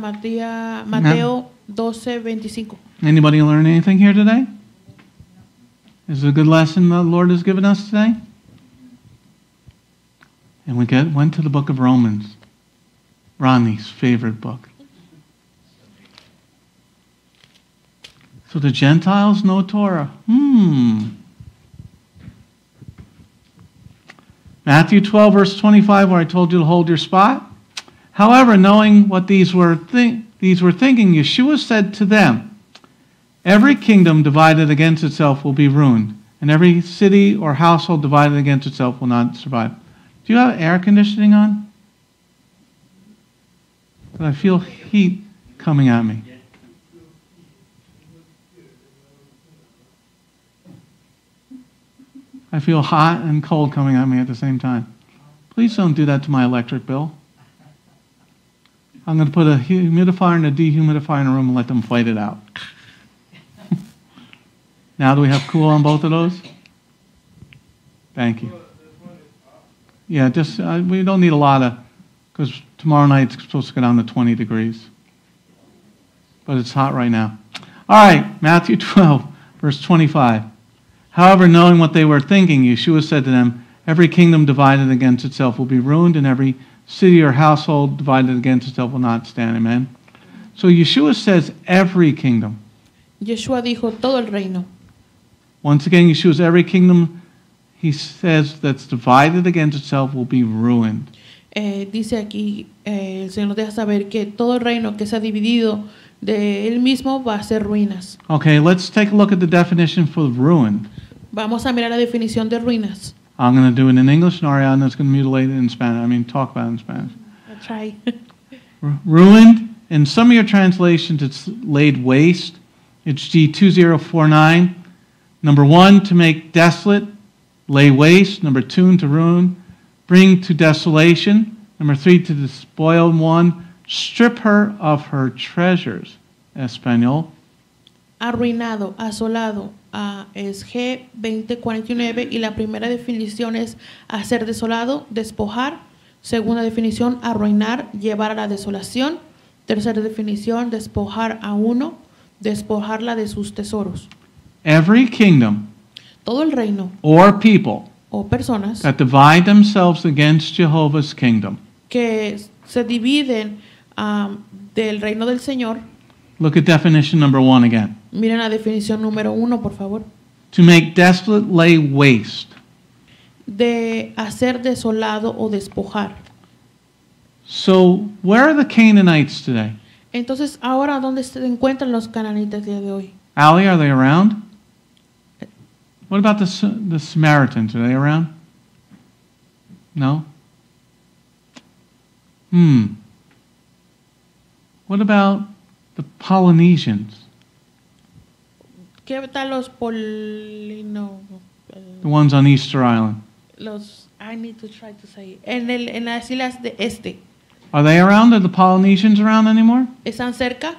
Mateo 12, 25. Anybody learn anything here today? Is it a good lesson the Lord has given us today? And we went to the book of Romans, Ronnie's favorite book. So the Gentiles know Torah. Matthew 12, verse 25, where I told you to hold your spot. However, knowing what these were thinking, Yeshua said to them, "Every kingdom divided against itself will be ruined, and every city or household divided against itself will not survive." Do you have air conditioning on? Because I feel heat coming at me. I feel hot and cold coming at me at the same time. Please don't do that to my electric bill. I'm going to put a humidifier and a dehumidifier in a room and let them fight it out. Now do we have cool on both of those? Thank you. Yeah, just we don't need a lot of, because tomorrow night it's supposed to go down to 20 degrees. But it's hot right now. All right, Matthew 12, verse 25. However, knowing what they were thinking, Yeshua said to them, "Every kingdom divided against itself will be ruined, and every city or household divided against itself will not stand." Amen. So Yeshua says every kingdom. Yeshua dijo todo el reino. Once again, Yeshua says every kingdom, he says, that's divided against itself will be ruined. Dice aquí, el Señor nos deja saber que todo el reino que se ha dividido de él mismo va a ser ruinas. Okay, let's take a look at the definition for ruin. Vamos a mirar la definición de ruinas. I'm going to do it in English, and Ariana's going to mutilate it in Spanish. I mean, talk about it in Spanish. I'll try. Ruined. In some of your translations, it's laid waste. It's G2049. Number 1, to make desolate, lay waste. Number 2, to ruin, bring to desolation. Number 3, to despoil one, strip her of her treasures. Español. Arruinado, asolado. Es G2049 y la primera definición es hacer desolado, despojar. Segunda definición, arruinar, llevar a la desolación. Tercera definición, despojar a uno, despojarla de sus tesoros. Every kingdom, todo el reino, or people, o personas, that divide themselves against Jehovah's kingdom, que se dividen del reino del Señor. Look at definition number 1 again. Miren la definición número 1, por favor. To make desolate, lay waste. De hacer desolado o despojar. So, where are the Canaanites today? Entonces, ahora, ¿dónde se encuentran los cananitas día de hoy? Ali, are they around? What about the Samaritans? Are they around? No? What about the Polynesians? The ones on Easter Island. I need to try to say. En las islas de este. Are they around? Are the Polynesians around anymore? ¿Están cerca?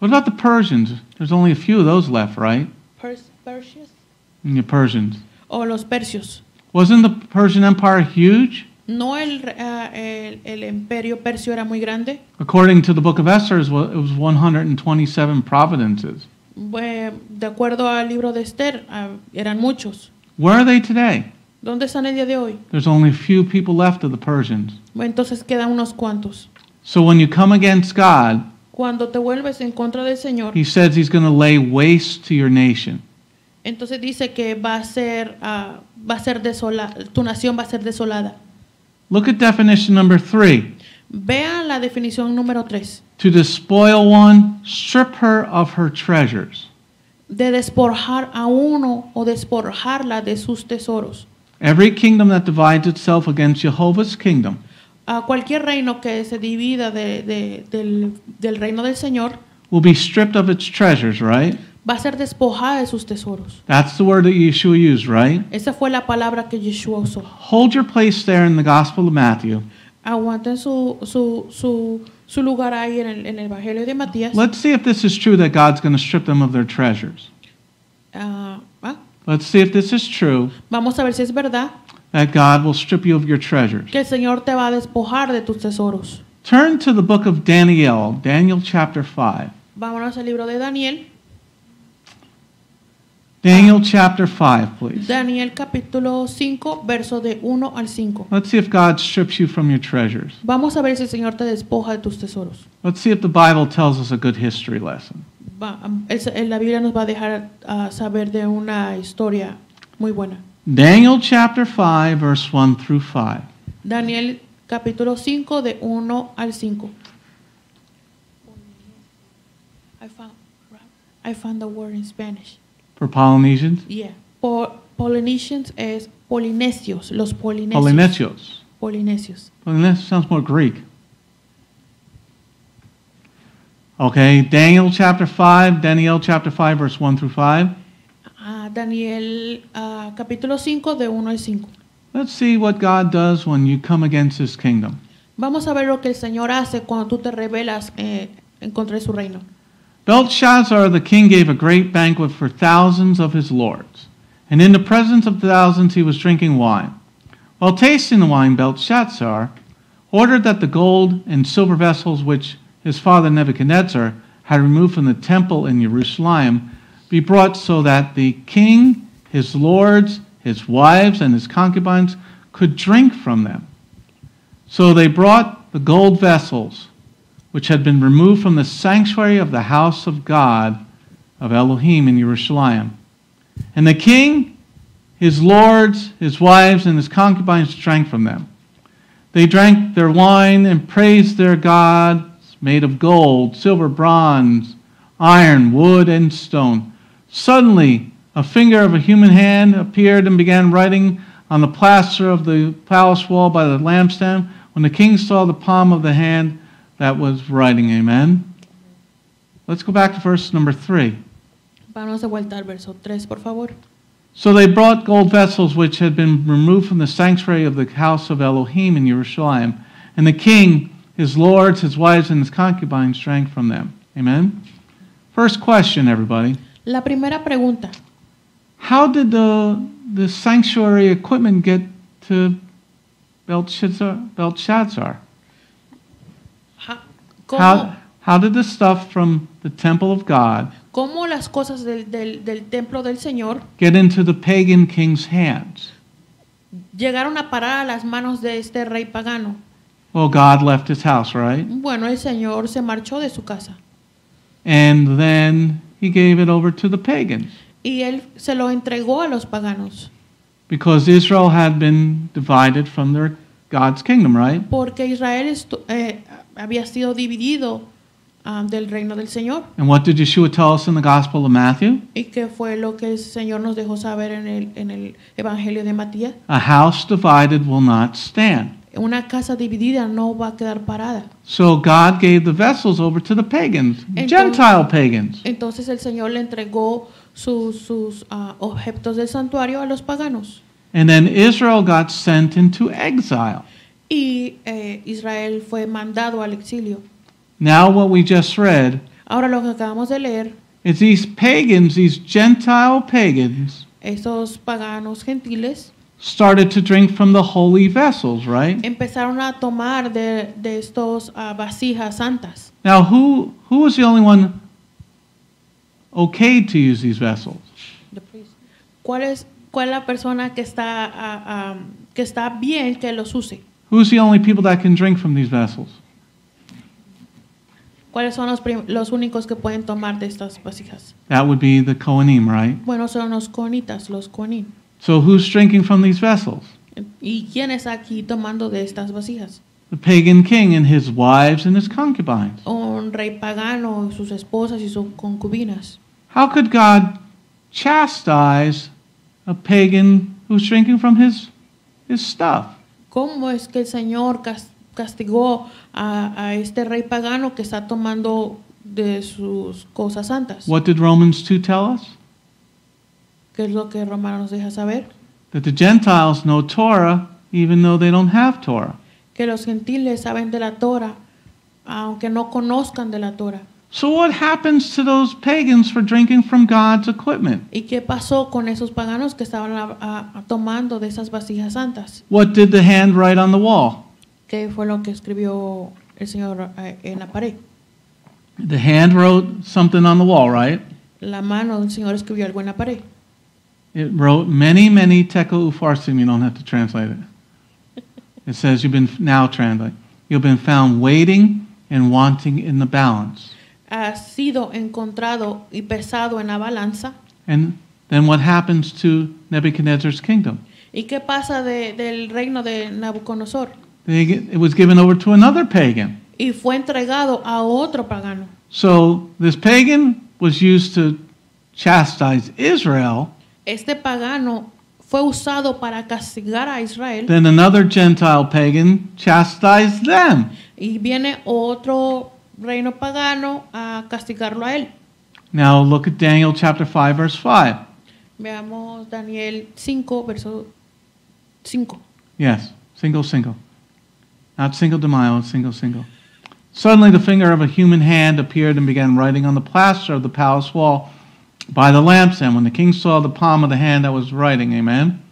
What about the Persians? There's only a few of those left, right? Persians? The Persians. O los Persios. Wasn't the Persian Empire huge? No, el imperio persio era muy grande. According to the book of Esther, it was 127 providences. De acuerdo al libro de Esther, eran muchos. Where are they today? ¿Dónde están el día de hoy? There's only a few people left of the Persians. Entonces quedan unos cuantos. So when you come against God, cuando te vuelves en contra del Señor, he says he's going to lay waste to your nation. Entonces dice que va a ser desolada, tu nación va a ser desolada. Look at definition number 3. Vean la definición número 3. To despoil one, strip her of her treasures. De despojar a uno o despojarla de sus tesoros. Every kingdom that divides itself against Jehovah's kingdom. A cualquier reino que se divida del reino del Señor. Will be stripped of its treasures, right? Va a ser despojada de sus tesoros. That's the word that Yeshua used, right? Esa fue la palabra que Yeshua usó. Hold your place there in the Gospel of Matthew. Aguanten su su lugar hay en el Evangelio de Matías. Let's see if this is true that God's going to strip them of their treasures. Let's see if this is true. Vamos a ver si es verdad. That God will strip you of your treasures. Que el Señor te va a despojar de tus tesoros. Turn to the book of Daniel, Daniel chapter 5. Vámonos al libro de Daniel. Daniel chapter 5, please. Daniel capítulo 5, verso de 1 al 5. Let's see if God strips you from your treasures. Vamos a ver si el Señor te despoja de tus tesoros. Let's see if the Bible tells us a good history lesson. La Biblia nos va a dejar saber de una historia muy buena. Daniel chapter 5, verse 1 through 5. Daniel capítulo 5 de 1 al 5. I found the word in Spanish. For Polynesians? Yeah. Polynesians es Polinesios. Los Polinesios. Polinesios. Polinesios. Polinesios sounds more Greek. Okay. Daniel chapter 5, verse 1 through 5. Daniel capítulo 5 de 1 al 5. Let's see what God does when you come against His kingdom. Vamos a ver lo que el Señor hace cuando tú te rebelas en contra de su reino. Belshazzar the king gave a great banquet for thousands of his lords, and in the presence of the thousands he was drinking wine. While tasting the wine, Belshazzar ordered that the gold and silver vessels which his father Nebuchadnezzar had removed from the temple in Jerusalem be brought so that the king, his lords, his wives, and his concubines could drink from them. So they brought the gold vessels which had been removed from the sanctuary of the house of God, of Elohim in Jerusalem. And the king, his lords, his wives, and his concubines drank from them. They drank their wine and praised their gods made of gold, silver, bronze, iron, wood, and stone. Suddenly, a finger of a human hand appeared and began writing on the plaster of the palace wall by the lampstand. When the king saw the palm of the hand that was writing, amen. Let's go back to verse number 3. Vamos a vuelta al verso 3, por favor. So they brought gold vessels which had been removed from the sanctuary of the house of Elohim in Jerusalem, and the king, his lords, his wives, and his concubines drank from them. Amen. First question, everybody. La primera pregunta. How did the sanctuary equipment get to Belshazzar? How did the stuff from the temple of God get into the pagan king's hands? Llegaron a parar a las manos de este rey pagano. Well, God left his house, right? Bueno, el Señor se marchó de su casa. And then he gave it over to the pagans. Y él se lo entregó a los paganos. Because Israel had been divided from their God's kingdom, right? Porque Israel había sido dividido del reino del Señor. And what did Yeshua tell us in the Gospel of Matthew? ¿Y qué fue lo que el Señor nos dejó saber en el Evangelio de Matías? A house divided will not stand. Una casa dividida no va a quedar parada. So God gave the vessels over to the pagans, Gentile pagans. Entonces el Señor le entregó sus objetos del santuario a los paganos. And then Israel got sent into exile. Y Israel fue mandado al exilio. Now what we just read. Ahora lo que acabamos de leer. It's these pagans, these Gentile pagans. Esos paganos gentiles. Started to drink from the holy vessels, right? Empezaron a tomar de estos vasijas santas. Now who was the only one okay to use these vessels? The priest. ¿Cuál es la persona que está bien que los use? Who's the only people that can drink from these vessels? ¿Cuáles son los únicos que pueden tomar de estas vasijas? That would be the Kohanim, right? Bueno, son los Kohanitas, los Kohanim. So who's drinking from these vessels? ¿Y quién está aquí tomando de estas vasijas? The pagan king and his wives and his concubines. Un rey pagano, sus esposas y sus concubinas. How could God chastise a pagan who's drinking from his stuff? ¿Cómo es que el Señor castigó a este rey pagano que está tomando de sus cosas santas? What did Romans 2 tell us? ¿Qué es lo que Romanos deja saber? That the Gentiles know Torah even though they don't have Torah. Que los gentiles saben de la Torah aunque no conozcan de la Torah. So what happens to those pagans for drinking from God's equipment? ¿Y qué pasó con esos paganos que estaban tomando de esas vasijas santas? What did the hand write on the wall? ¿Qué fue lo que escribió el Señor en la pared? The hand wrote something on the wall, right? La mano del Señor escribió algo en la pared. It wrote many tekel ufarsim. You don't have to translate it. It says you've been now translate. You've been found waiting and wanting in the balance. Has sido encontrado y pesado en la balanza. And then what happens to Nebuchadnezzar's kingdom? ¿Y qué pasa del reino de Nabucodonosor? It was given over to another pagan. Y fue entregado a otro pagano. So this pagan was used to chastise Israel. Este pagano fue usado para castigar a Israel. Then another Gentile pagan chastised them. Y viene otro reino pagano a castigarlo a él. Now look at Daniel chapter 5 verse 5. Veamos Daniel 5 verso 5. Yes, single. Not single de mayo, single. Suddenly the finger of a human hand appeared and began writing on the plaster of the palace wall by the lampstand. When the king saw the palm of the hand that was writing, amen?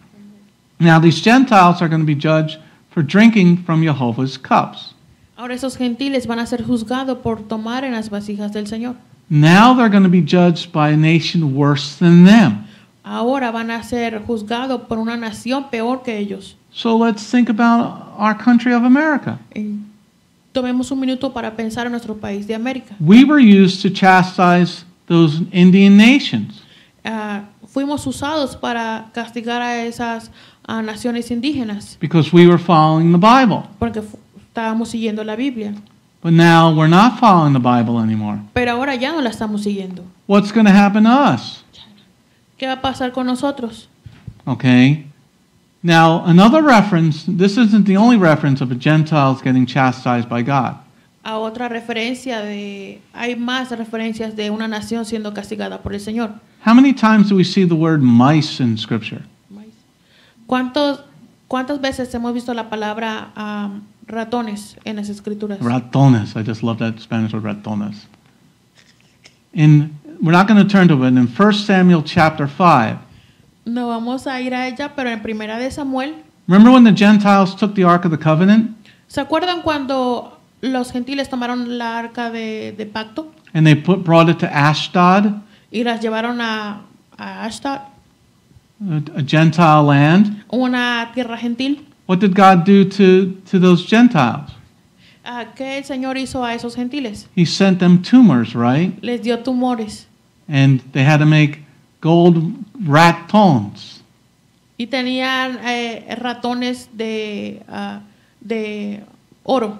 Now these Gentiles are going to be judged for drinking from Jehovah's cups. Ahora esos gentiles van a ser juzgados por tomar en las vasijas del Señor. Now they're going to be judged by a nation worse than them. Ahora van a ser juzgados por una nación peor que ellos. So let's think about our country of America. Tomemos un minuto para pensar en nuestro país de América. We were used to chastise those Indian nations. Fuimos usados para castigar a esas naciones indígenas. Because we were following the Bible. Porque estábamos siguiendo la Biblia. But now we're not following the Bible anymore. Pero ahora ya no la estamos siguiendo. What's going to happen to us? ¿Qué va a pasar con nosotros? Okay. Now, another reference, this isn't the only reference of a Gentiles getting chastised by God. A otra referencia de, hay más referencias de una nación siendo castigada por el Señor. How many times do we see the word mice in Scripture? ¿Cuántas veces hemos visto la palabra ratones en las Escrituras? Ratones, I just love that Spanish word, ratones. We're not going to turn to it, in 1 Samuel chapter 5. No vamos a ir a ella, pero en Primera de Samuel. Remember when the Gentiles took the Ark of the Covenant? ¿Se acuerdan cuando los gentiles tomaron la arca de pacto? And they brought it to Ashdod. Y las llevaron a Ashdod. A Gentile land. Una tierra gentil. What did God do to those Gentiles? ¿Qué el Señor hizo a esos gentiles? He sent them tumors, right? Les dio tumores. And they had to make gold ratones. Y tenían ratones de oro.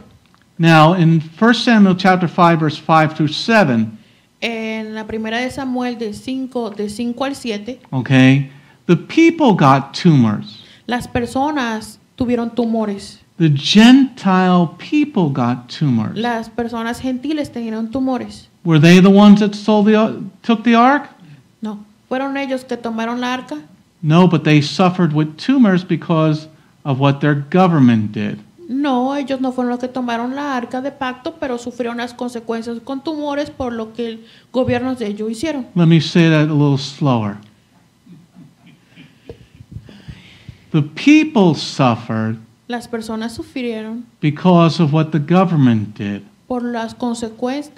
Now, in 1 Samuel chapter 5, verse 5 through 7. En la primera de Samuel de 5 al 7. Okay. The people got tumors. Las personas tuvieron tumores. The Gentile people got tumors. Las personas gentiles tenían tumores. Were they the ones that took the ark? No. ¿Fueron ellos que tomaron la arca? No, but they suffered with tumors because of what their government did. No, ellos no fueron los que tomaron la arca de pacto, pero sufrieron las consecuencias con tumores por lo que el gobierno de ellos hicieron. Let me say that a little slower. The people suffered. Las personas sufrieron. Because of what the government did. Por las consecuencias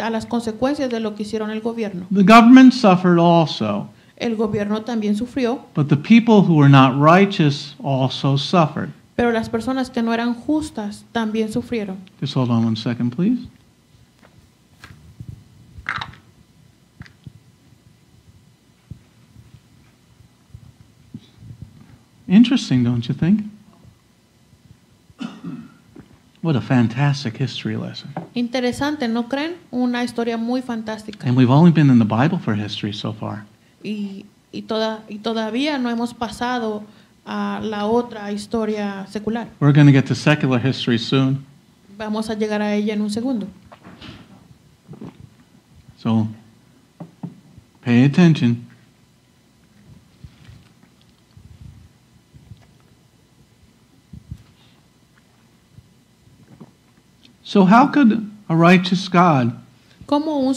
de lo que hicieron el gobierno. The government suffered also. El gobierno también sufrió. But the people who were not righteous also suffered. Pero las personas que no eran justas también sufrieron. Just hold on one second, please. Interesting, don't you think? What a fantastic history lesson. Interesante, ¿no creen? Una historia muy fantástica. And we've only been in the Bible for history so far. Y todavía no hemos pasado a la otra historia secular. We're going to get to secular history soon. Vamos a llegar a ella en un segundo. So, pay attention. So how could a righteous God, como un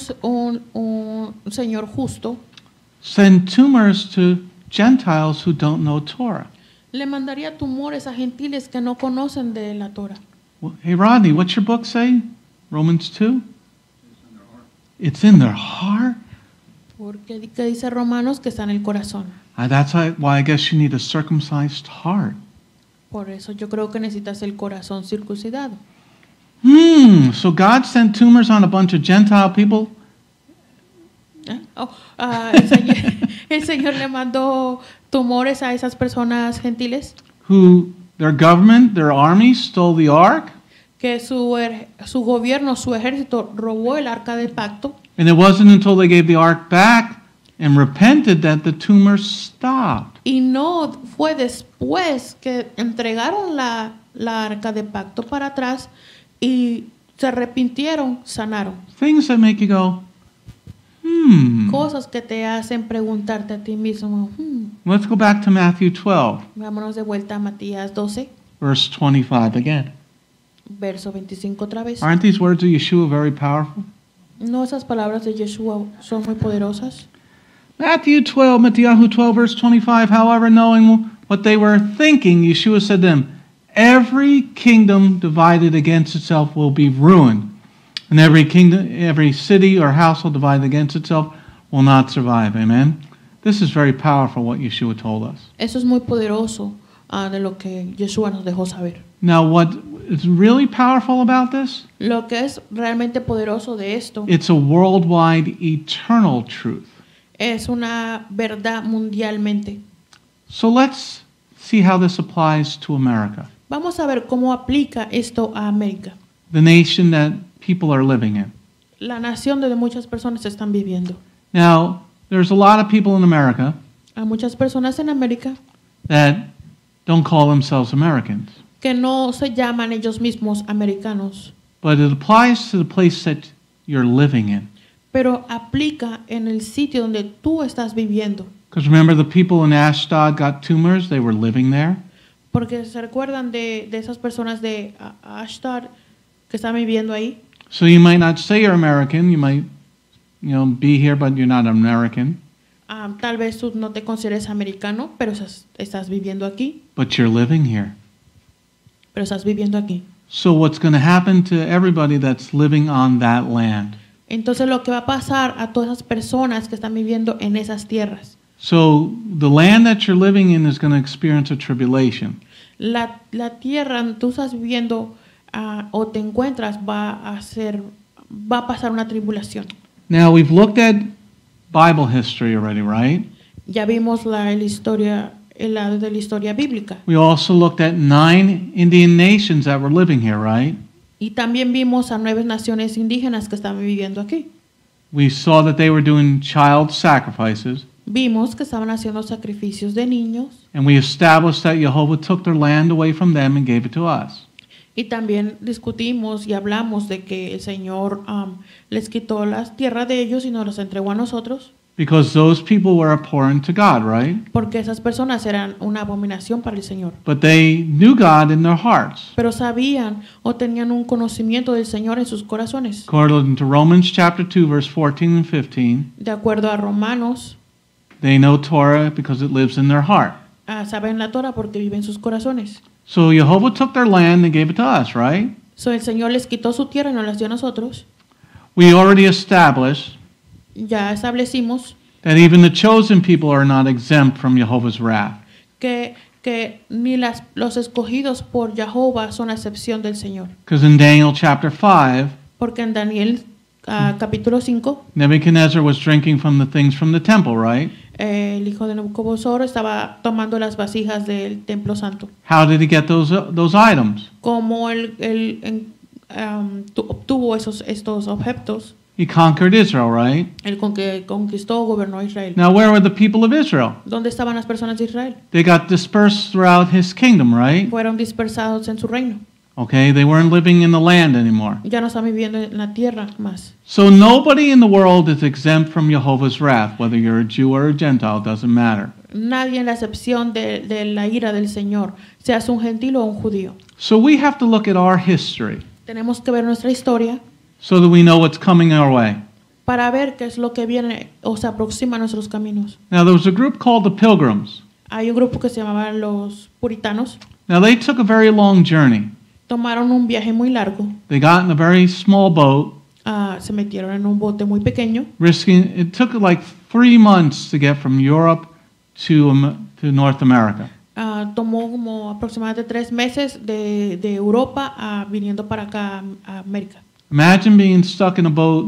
Señor justo, send tumors to Gentiles who don't know Torah? Le mandaría tumores a gentiles que no conocen de la Torah. Well, hey Rodney, what's your book say? Romans 2? It's in their heart. Porque dice Romanos que está en el corazón. That's why I guess you need a circumcised heart. Por eso yo creo que necesitas el corazón circuncidado. So God sent tumors on a bunch of Gentile people? El Señor le mandó tumores a esas personas gentiles. Who their government, their army stole the ark? Que su gobierno, su ejército robó el arca del pacto. And it wasn't until they gave the ark back and repented that the tumors stopped. Y no fue después que entregaron la arca del pacto para atrás y se arrepintieron, sanaron. Things that make you go, cosas que te hacen preguntarte a ti mismo. Let's go back to Matthew 12. Vámonos de vuelta a Matías 12. Verse 25 again. Verso 25 otra vez. Aren't these words of Yeshua very powerful? No, esas palabras de Yeshua son muy poderosas. Matthew 12, Matthew 12, verse 25. However, knowing what they were thinking, Yeshua said to them, "Every kingdom divided against itself will be ruined. And every kingdom, every city or household divided against itself will not survive." Amen. This is very powerful what Yeshua told us. Eso es muy poderoso de lo que Yeshua nos dejó saber. Now, what is really powerful about this? Lo que es realmente poderoso de esto. It's a worldwide, eternal truth. Es una verdad mundialmente. So let's see how this applies to America. Vamos a ver cómo aplica esto a América. The nation that people are living in. La nación donde muchas personas están viviendo. Now, there's a lot of people in America. Hay muchas personas en América. That don't call themselves Americans. Que no se llaman ellos mismos americanos. But it applies to the place that you're living in. Pero aplica en el sitio donde tú estás viviendo. Because remember the people in Ashdod got tumors, they were living there. Porque se recuerdan de esas personas de Ashdod que están viviendo ahí. So you might not say you're American, you might, be here, but you're not American. Tal vez tú no te consideres americano, pero estás viviendo aquí. But you're living here. Pero estás viviendo aquí. So what's going to happen to everybody that's living on that land? Entonces lo que va a pasar a todas esas personas que están viviendo en esas tierras. So the land that you're living in is going to experience a tribulation. La tierra donde tú estás viviendo o te encuentras va a pasar una tribulación. Now we've looked at Bible history already, right? Ya vimos el lado de la historia bíblica. We also looked at 9 Indian nations that were living here, right? Y también vimos a 9 naciones indígenas que estaban viviendo aquí. We saw that they were doing child sacrifices. Vimos que estaban haciendo sacrificios de niños. And we established that Yehovah took their land away from them and gave it to us. Y también discutimos y hablamos de que el Señor les quitó las tierras de ellos y nos las entregó a nosotros. Because those people were abhorrent to God, right? Porque esas personas eran una abominación para el Señor. But they knew God in their hearts. Pero sabían o tenían un conocimiento del Señor en sus corazones. According to Romans chapter 2 verse 14 and 15. De acuerdo a Romanos. They know Torah because it lives in their heart. Saben la Torah porque vive en sus corazones. So Yehovah took their land and gave it to us, right? So el Señor les quitó su tierra y nos las dio a nosotros. We already established. Ya establecimos. That even the chosen people are not exempt from Yehovah's wrath. Que ni los escogidos por Yehovah son excepción del Señor. Because in Daniel chapter 5. Porque en Daniel capítulo 5. Nebuchadnezzar was drinking from the things from the temple, right? El hijo de Nabucodonosor estaba tomando las vasijas del templo santo. How did he get those items? Como obtuvo estos objetos. He conquered Israel, right? Él conquistó, gobernó Israel. Now where were the people of Israel? ¿Dónde estaban las personas de Israel? They got dispersed throughout his kingdom, right? Fueron dispersados en su reino. Okay, they weren't living in the land anymore. Ya no están viviendo en la tierra más. So nobody in the world is exempt from Yehovah's wrath, whether you're a Jew or a Gentile, doesn't matter. Nadie en la excepción de la ira del Señor, seas un gentil o un judío. So we have to look at our history. Tenemos que ver nuestra historia. so that we know what's coming our way. Para ver qué es lo que viene o se aproxima a nuestros caminos. Now there was a group called the Pilgrims. Hay un grupo que se llamaba los puritanos. Now they took a very long journey. Tomaron un viaje muy largo. They got in a very small boat. Se metieron en un bote muy pequeño. Risking, it took like 3 months to get from Europe to North America. Tomó como aproximadamente 3 meses de Europa viniendo para acá a América. Imagine being stuck in a boat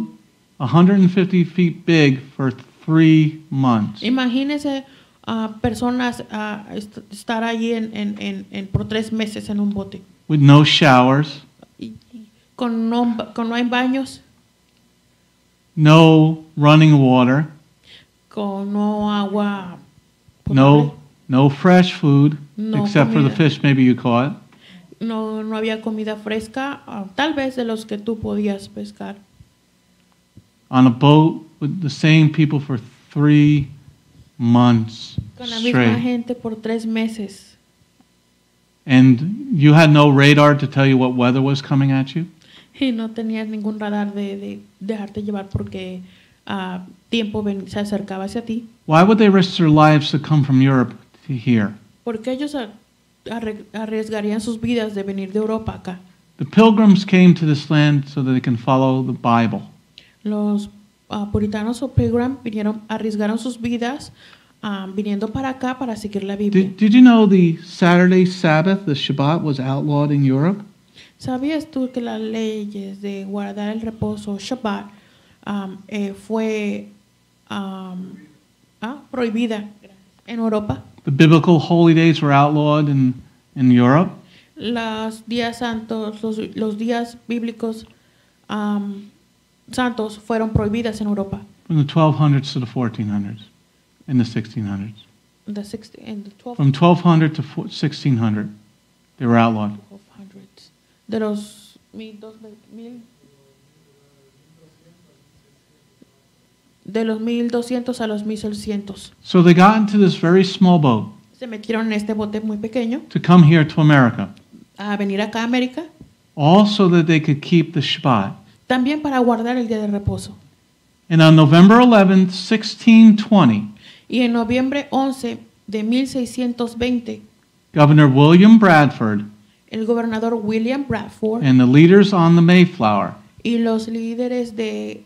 150 feet big for 3 months. Imagínese personas estar allí por 3 meses en un bote. With no showers. Con no hay baños. No running water. Con no agua. No fresh food, no except comida. For the fish maybe you caught. No había comida fresca, tal vez de los que tú podías pescar. On a boat with the same people for 3 months con la misma gente por 3 meses. And you had no radar to tell you what weather was coming at you? Y no tenías ningún radar de dejarte llevar porque tiempo se acercaba hacia ti. Why would they risk their lives to come from Europe to here? Porque ellos arriesgarían sus vidas de venir de Europa acá. The pilgrims came to this land so that they can follow the Bible. Los puritanos o pilgrims arriesgaron sus vidas viniendo para acá para seguir la Biblia. Did you know the Saturday Sabbath, the Shabbat, was outlawed in Europe? ¿Sabías tú que las leyes de guardar el reposo Shabbat fue prohibida en Europa? The biblical holy days were outlawed in Europe. Los días santos, los días bíblicos santos fueron prohibidas en Europa. From the 1200s to the 1400s and the 1600s. From 1200 to 1600, they were outlawed. De los 1200 a los 1600. So they got into this very small boat. Se metieron en este bote muy pequeño. To come here to America. A venir acá a América. Also that they could keep the Shabbat. También para guardar el día de reposo. And on November 11, 1620. Y en noviembre 11 de 1620. Governor William Bradford. El gobernador William Bradford. And the leaders on the Mayflower. Y los líderes de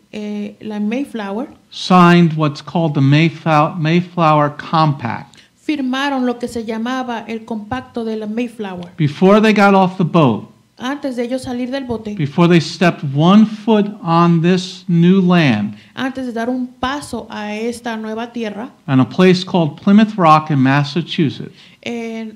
la Mayflower signed what's called the Mayflower Compact. Firmaron lo que se llamaba el compacto de la Mayflower. Before they got off the boat. Antes de ellos salir del bote. Before they stepped one foot on this new land. Antes de dar un paso a esta nueva tierra. On a place called Plymouth Rock in Massachusetts. En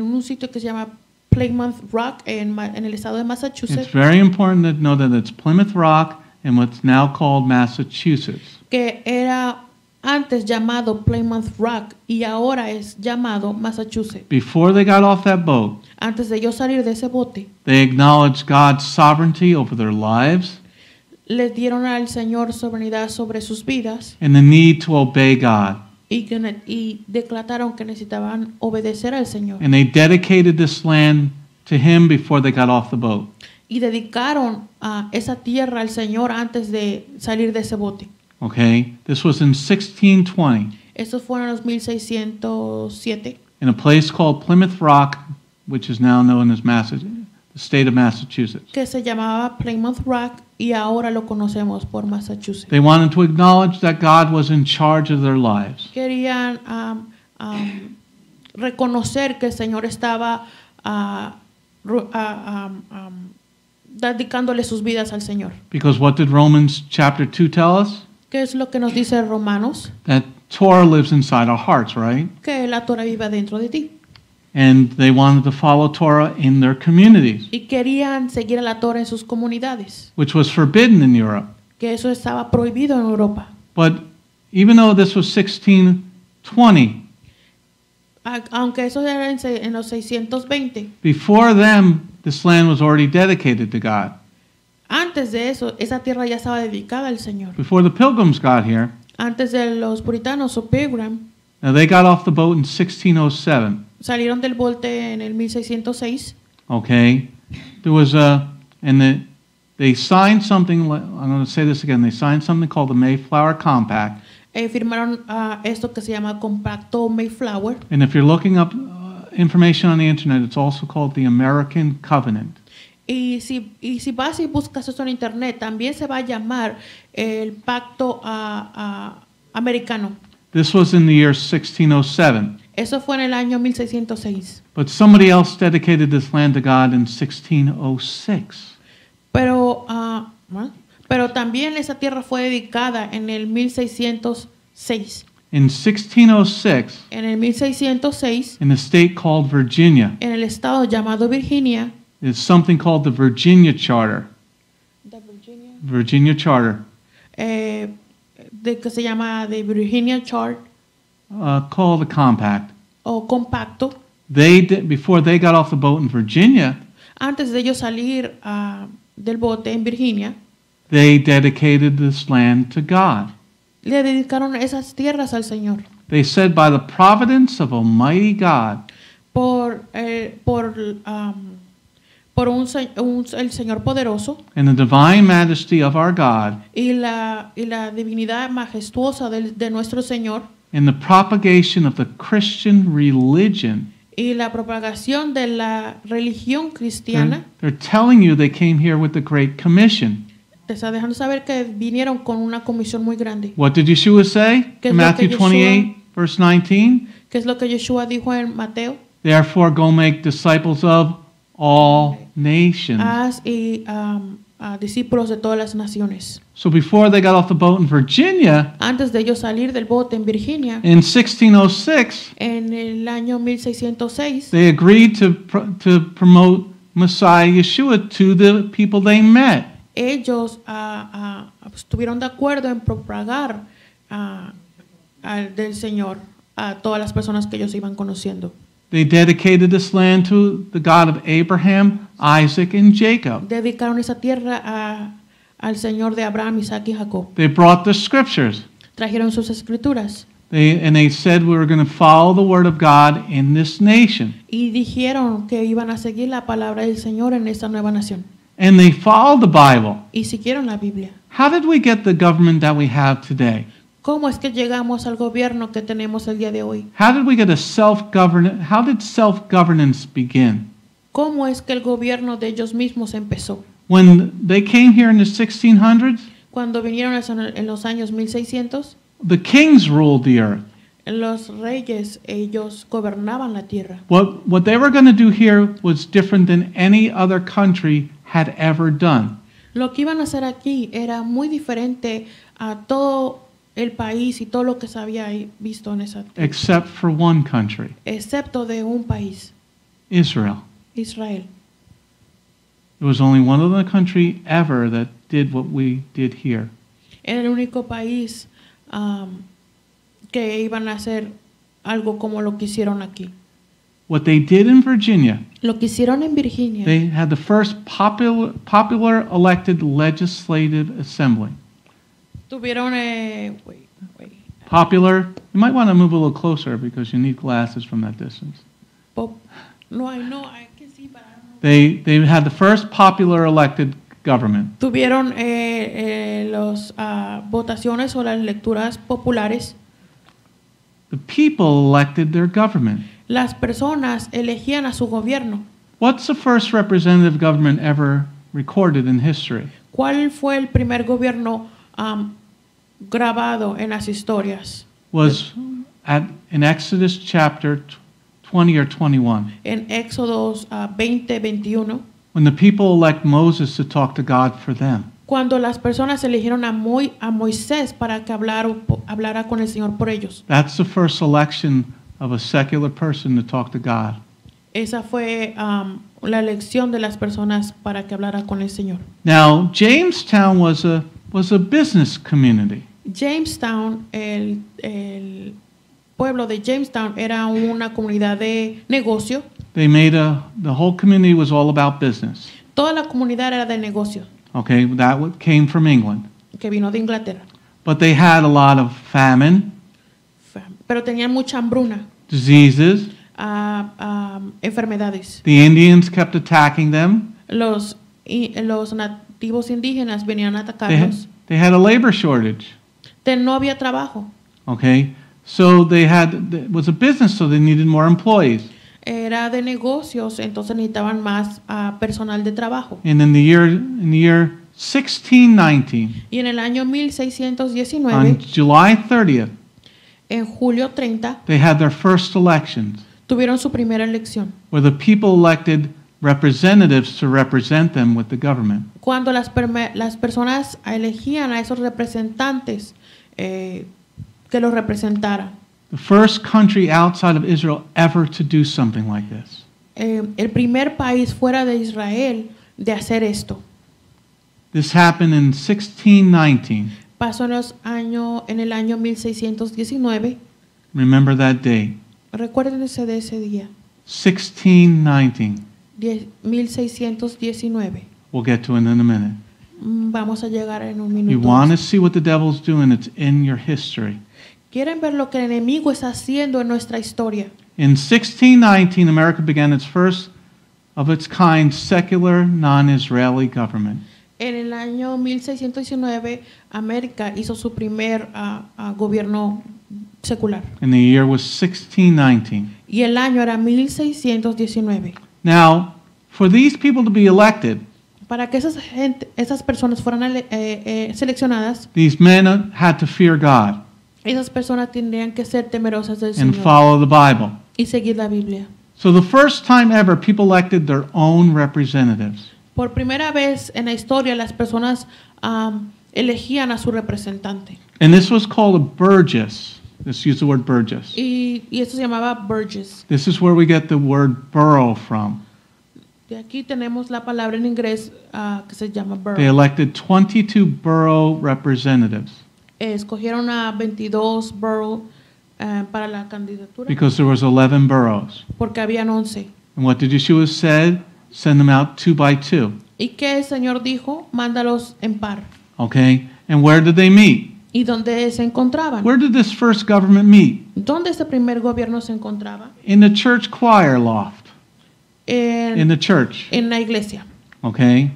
un sitio que se llama Plymouth Rock en el estado de Massachusetts. It's very important to know that it's Plymouth Rock and what's now called Massachusetts. Que era antes llamado Plymouth Rock y ahora es llamado Massachusetts. Before they got off that boat, antes de ellos salir de ese bote, they acknowledged God's sovereignty over their lives. Les dieron al Señor soberanía sobre sus vidas. And the need to obey God. Y declararon que necesitaban obedecer al Señor. And they dedicated this land to Him before they got off the boat. Y dedicaron esa tierra al Señor antes de salir de ese bote. Okay, this was in 1620. Eso fue en los 1607. In a place called Plymouth Rock, which is now known as the state of Massachusetts. Que se llamaba Plymouth Rock y ahora lo conocemos por Massachusetts. They wanted to acknowledge that God was in charge of their lives. Querían reconocer que el Señor estaba dedicándole sus vidas al Señor. Because what did Romans chapter 2 tell us? ¿Qué es lo que nos dice Romanos? That Torah lives inside our hearts, right? Que la Torah viva dentro de ti. And they wanted to follow Torah in their communities. Y querían seguir a la Torah en sus comunidades. Which was forbidden in Europe. Que eso estaba prohibido en Europa. But even though this was 1620, aunque eso era en los 620, before them, this land was already dedicated to God. Antes de eso, esa tierra ya estaba dedicada al Señor. Before the pilgrims got here, antes de los puritanos o pilgrim, now they got off the boat in 1607. Salieron del bote en el 1606. Okay. There was a, and the They signed something, I'm going to say this again, they signed something called the Mayflower Compact. Firmaron esto que se llama Compacto Mayflower. And if you're looking up information on the internet, it's also called the American Covenant. Y si vas y buscas eso en internet, también se va a llamar el Pacto Americano. This was in the year 1607. Eso fue en el año 1606. But somebody else dedicated this land to God in 1606. Pero también esa tierra fue dedicada en el 1606. In 1606, en el 1606, in a state called Virginia, en el estado llamado Virginia, is something called the Virginia Charter. The Virginia Charter. De que se llama the Virginia Charter. Called the Compact. O compacto. Before they got off the boat in Virginia. Antes de ellos salir del bote en Virginia. They dedicated this land to God. Le dedicaron esas tierras al Señor. They said, by the providence of Almighty God. Por el Señor poderoso. And the divine majesty of our God. Y la divinidad majestuosa de nuestro Señor. And the propagation of the Christian religion. Y la propagación de la religión cristiana. They're telling you they came here with the Great Commission. Te está dejando saber que vinieron con una comisión muy grande. What did Yeshua say? Matthew 28, verse 19. ¿Qué es lo que Yeshua dijo en Mateo? Therefore, go make disciples of all nations. Haz discípulos de todas las naciones. So before they got off the boat in Virginia, antes de ellos salir del bote en Virginia, in 1606, en el año 1606, they agreed to promote Messiah Yeshua to the people they met. Ellos estuvieron de acuerdo en propagar del Señor a todas las personas que ellos iban conociendo. They dedicated this land to the God of Abraham, Isaac, and Jacob. Dedicaron esa tierra al Señor de Abraham, Isaac y Jacob. They brought the scriptures. Trajeron sus escrituras. And they said we were going to follow the word of God in this nation. Y dijeron que iban a seguir la palabra del Señor en esta nueva nación. And they followed the Bible. Y siguieron la Biblia. How did we get the government that we have today? ¿Cómo es que llegamos al gobierno que tenemos el día de hoy? How did self-governance begin? ¿Cómo es que el gobierno de ellos mismos empezó? When they came here in the 1600s, cuando vinieron en los años 1600, the kings ruled the earth. Los reyes, ellos gobernaban la tierra. What they were going to do here was different than any other country had ever done. Lo que iban a hacer aquí era muy diferente a todo el país y todo lo que se había visto en esa tierra. Except for one country. Excepto de un país. Israel. There was only one other country ever that did what we did here. Era el único país que iban a hacer algo como lo que hicieron aquí. What they did in Virginia. Lo que hicieron en Virginia. They had the first popular elected legislative assembly. Tuvieron popular. You might want to move a little closer because you need glasses from that distance. No, I know I can see, but I don't know. They had the first popular elected government. Tuvieron los votaciones o las lecturas populares. The people elected their government. Las personas elegían a su gobierno. What's the first representative government ever recorded in history? ¿Cuál fue el primer gobierno grabado en las historias? Was in Exodus chapter 20 or 21. En Éxodos 20, 21. When the people elect Moses to talk to God for them. Cuando las personas eligieron a Moisés para que hablara con el Señor por ellos. That's the first election of a secular person to talk to God. Esa fue la elección de las personas para que hablara con el Señor. Now, Jamestown was a business community. Jamestown, el pueblo de Jamestown era una comunidad de negocio. The whole community was all about business. Toda la comunidad era de negocio. Okay, that came from England. Que vino de Inglaterra. But they had a lot of famine. Pero tenían mucha hambruna. Diseases. Enfermedades. The Indians kept attacking them. Los nativos indígenas venían a atacarlos. They had a labor shortage. No había trabajo. Okay, so they had, it was a business, so they needed more employees. Era de negocios, entonces necesitaban más personal de trabajo. And in the year 1619, y en el año 1619, on July 30th, en julio 30, they had their first elections. Tuvieron su primera elección. Where the people elected representatives to represent them with the government. Cuando las personas elegían a esos representantes que los representaran. The first country outside of Israel ever to do something like this. El primer país fuera de Israel de hacer esto. This happened in 1619. Pasó en el año 1619. Remember that day. Recuérdense de ese día. 1619. 1619. We'll get to it in a minute. Vamos a llegar en un minuto. You want to see what the devil's doing? It's in your history. ¿Quieren ver lo que el enemigo está haciendo en nuestra historia? In 1619, America began its first of its kind secular non-Israeli government. En el año 1619, América hizo su primer gobierno secular. And the year was 1619. Y el año era 1619. Now, for these people to be elected, para que esas personas fueran seleccionadas, these men had to fear God. Esas personas tendrían que ser temerosas del Señor. And follow the Bible. Y seguir la Biblia. So the first time ever, people elected their own representatives. Por primera vez en la historia, las personas elegían a su representante. And this was called a Burgess. Let's use the word Burgess. Y esto se llamaba Burgess. This is where we get the word borough from. De aquí tenemos la palabra en inglés que se llama borough. They elected 22 borough representatives. Escogieron a 22 boroughs para la candidatura. Because there was 11 boroughs. Porque habían 11. And what did Yeshua say? Send them out 2 by 2. ¿Y qué el Señor dijo? Mándalos en par. Okay. And where did they meet? ¿Y dónde se encontraban? Where did this first government meet? ¿Dónde este primer gobierno se encontraba? In the church choir loft. In the church. En la iglesia. Okay.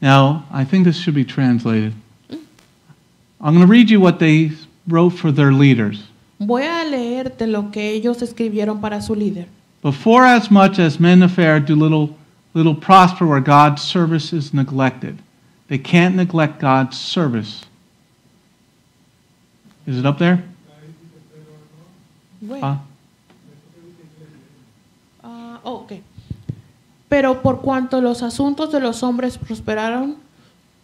Now, I think this should be translated. I'm going to read you what they wrote for their leaders. Voy a leerte lo que ellos escribieron para su líder. Before as much as men of fair do little prosper where God's service is neglected. They can't neglect God's service. Is it up there? Okay. Pero por cuanto los asuntos de los hombres prosperaron,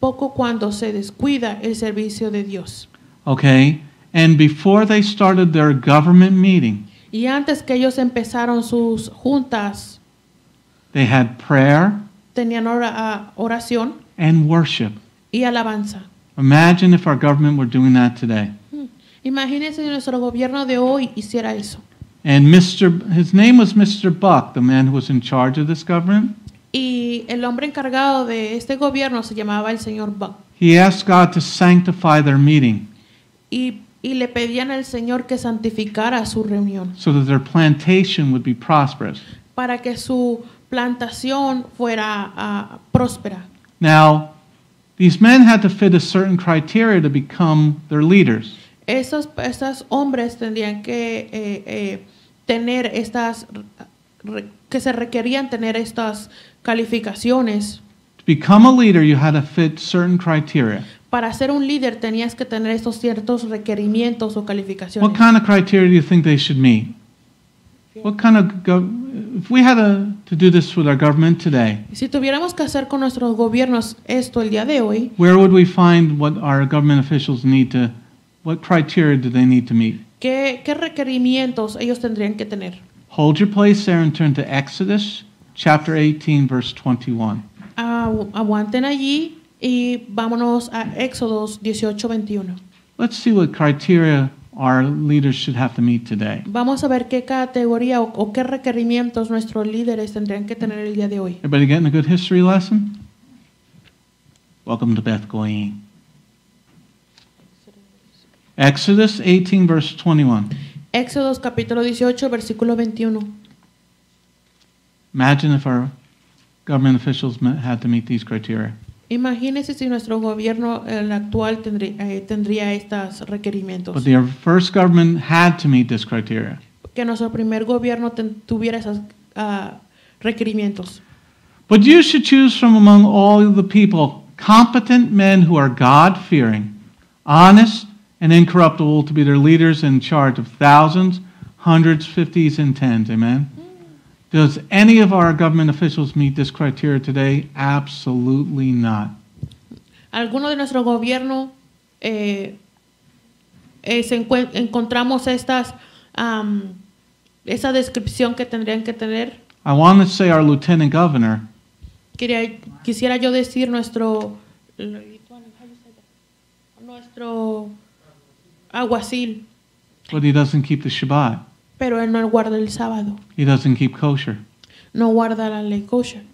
poco cuando se descuida el servicio de Dios. Okay, and before they started their government meeting, y antes que ellos empezaron sus juntas, they had prayer, tenían oración, and worship, y alabanza. Imagine if our government were doing that today. Imagínense si nuestro gobierno de hoy hiciera eso. And his name was Mr. Buck, the man who was in charge of this government. Y el hombre encargado de este gobierno se llamaba el señor Buck. He asked God to sanctify their meeting. Y le pedían al Señor que santificara su reunión. So that their plantation would be prosperous. Para que su plantación fuera próspera. Now, these men had to fit a certain criteria to become their leaders. Estos hombres tendrían que tener estas que se requerían tener estas calificaciones. To become a leader, you had to fit certain criteria. Para ser un líder tenías que tener estos ciertos requerimientos o calificaciones. What kind of criteria do you think they should meet? What kind of if we had to do this with our government today? Si tuviéramos que hacer con nuestros gobiernos esto el día de hoy. Where would we find what our government officials need to? What criteria do they need to meet? ¿Qué requerimientos ellos tendrían que tener? Hold your place there and turn to Exodus chapter 18 verse 21. Aguanten allí y vámonos a Éxodos 18:21. Let's see what criteria our leaders should have to meet today. Vamos a ver qué categoría o qué requerimientos nuestros líderes tendrían que tener el día de hoy. Everybody getting a good history lesson? Welcome to Beth Goyim. Exodus 18 verse 21. Éxodos capítulo 18 versículo 21. Imagine if our government officials had to meet these criteria. Imagínese si nuestro gobierno el actual tendría estos requerimientos. But the first government had to meet this criteria. Que nuestro primer gobierno tuviera esos requerimientos. But you should choose from among all the people competent men who are God-fearing, honest, and incorruptible to be their leaders in charge of thousands, hundreds, fifties, and tens. Amen? Does any of our government officials meet this criteria today? Absolutely not. Alguno de nuestro gobierno encontramos estas esa descripción que tendrían que tener. I want to say our lieutenant governor. Quisiera yo decir nuestro aguacil. But he doesn't keep the Shabbat. Pero él no guarda el sábado. He doesn't keep kosher. No guarda la ley kosher.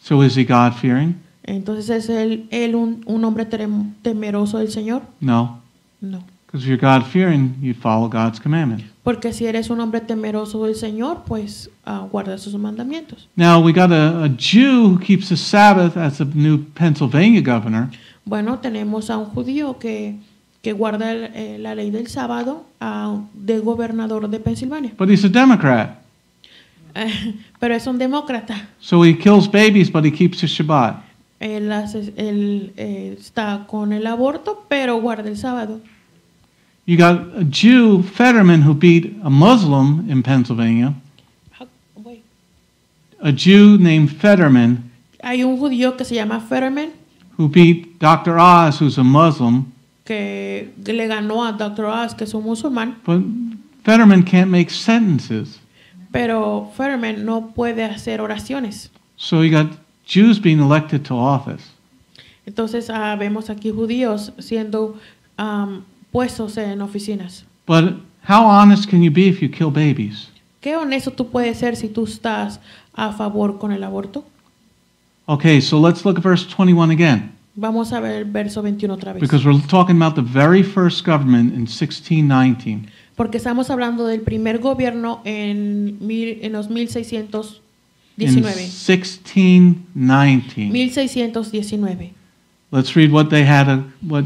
So is he God-fearing? Entonces es él un hombre temeroso del Señor? No. No. Because if you're God-fearing, you follow God's commandments. Porque si eres un hombre temeroso del Señor, pues guarda sus mandamientos. Now we got a Jew who keeps the Sabbath as the new Pennsylvania governor. Bueno, tenemos a un judío que guarda la ley del sábado de gobernador de Pensilvania. But he's a Democrat. Pero es un demócrata. So he kills babies, but he keeps the Shabbat. Él está con el aborto, pero guarda el sábado. You got a Jew, Fetterman, who beat a Muslim in Pennsylvania. A Jew named Fetterman. Hay un judío que se llama Fetterman. Who beat Dr. Oz, who's a Muslim. Que le ganó a Dr. Oz, que es un musulmán. But Fetterman can't make sentences. Pero Fetterman no puede hacer oraciones. So you got Jews being elected to office. Entonces vemos aquí judíos siendo puestos en oficinas. But how honest can you be if you kill babies? ¿Qué honesto tú puedes ser si tú estás a favor con el aborto? Okay, so let's look at verse 21 again. Vamos a ver el verso 21 otra vez. Because we're talking about the very first government in 1619. Porque estamos hablando del primer gobierno en los 1619. In 1619. 1619. Let's read what they had, what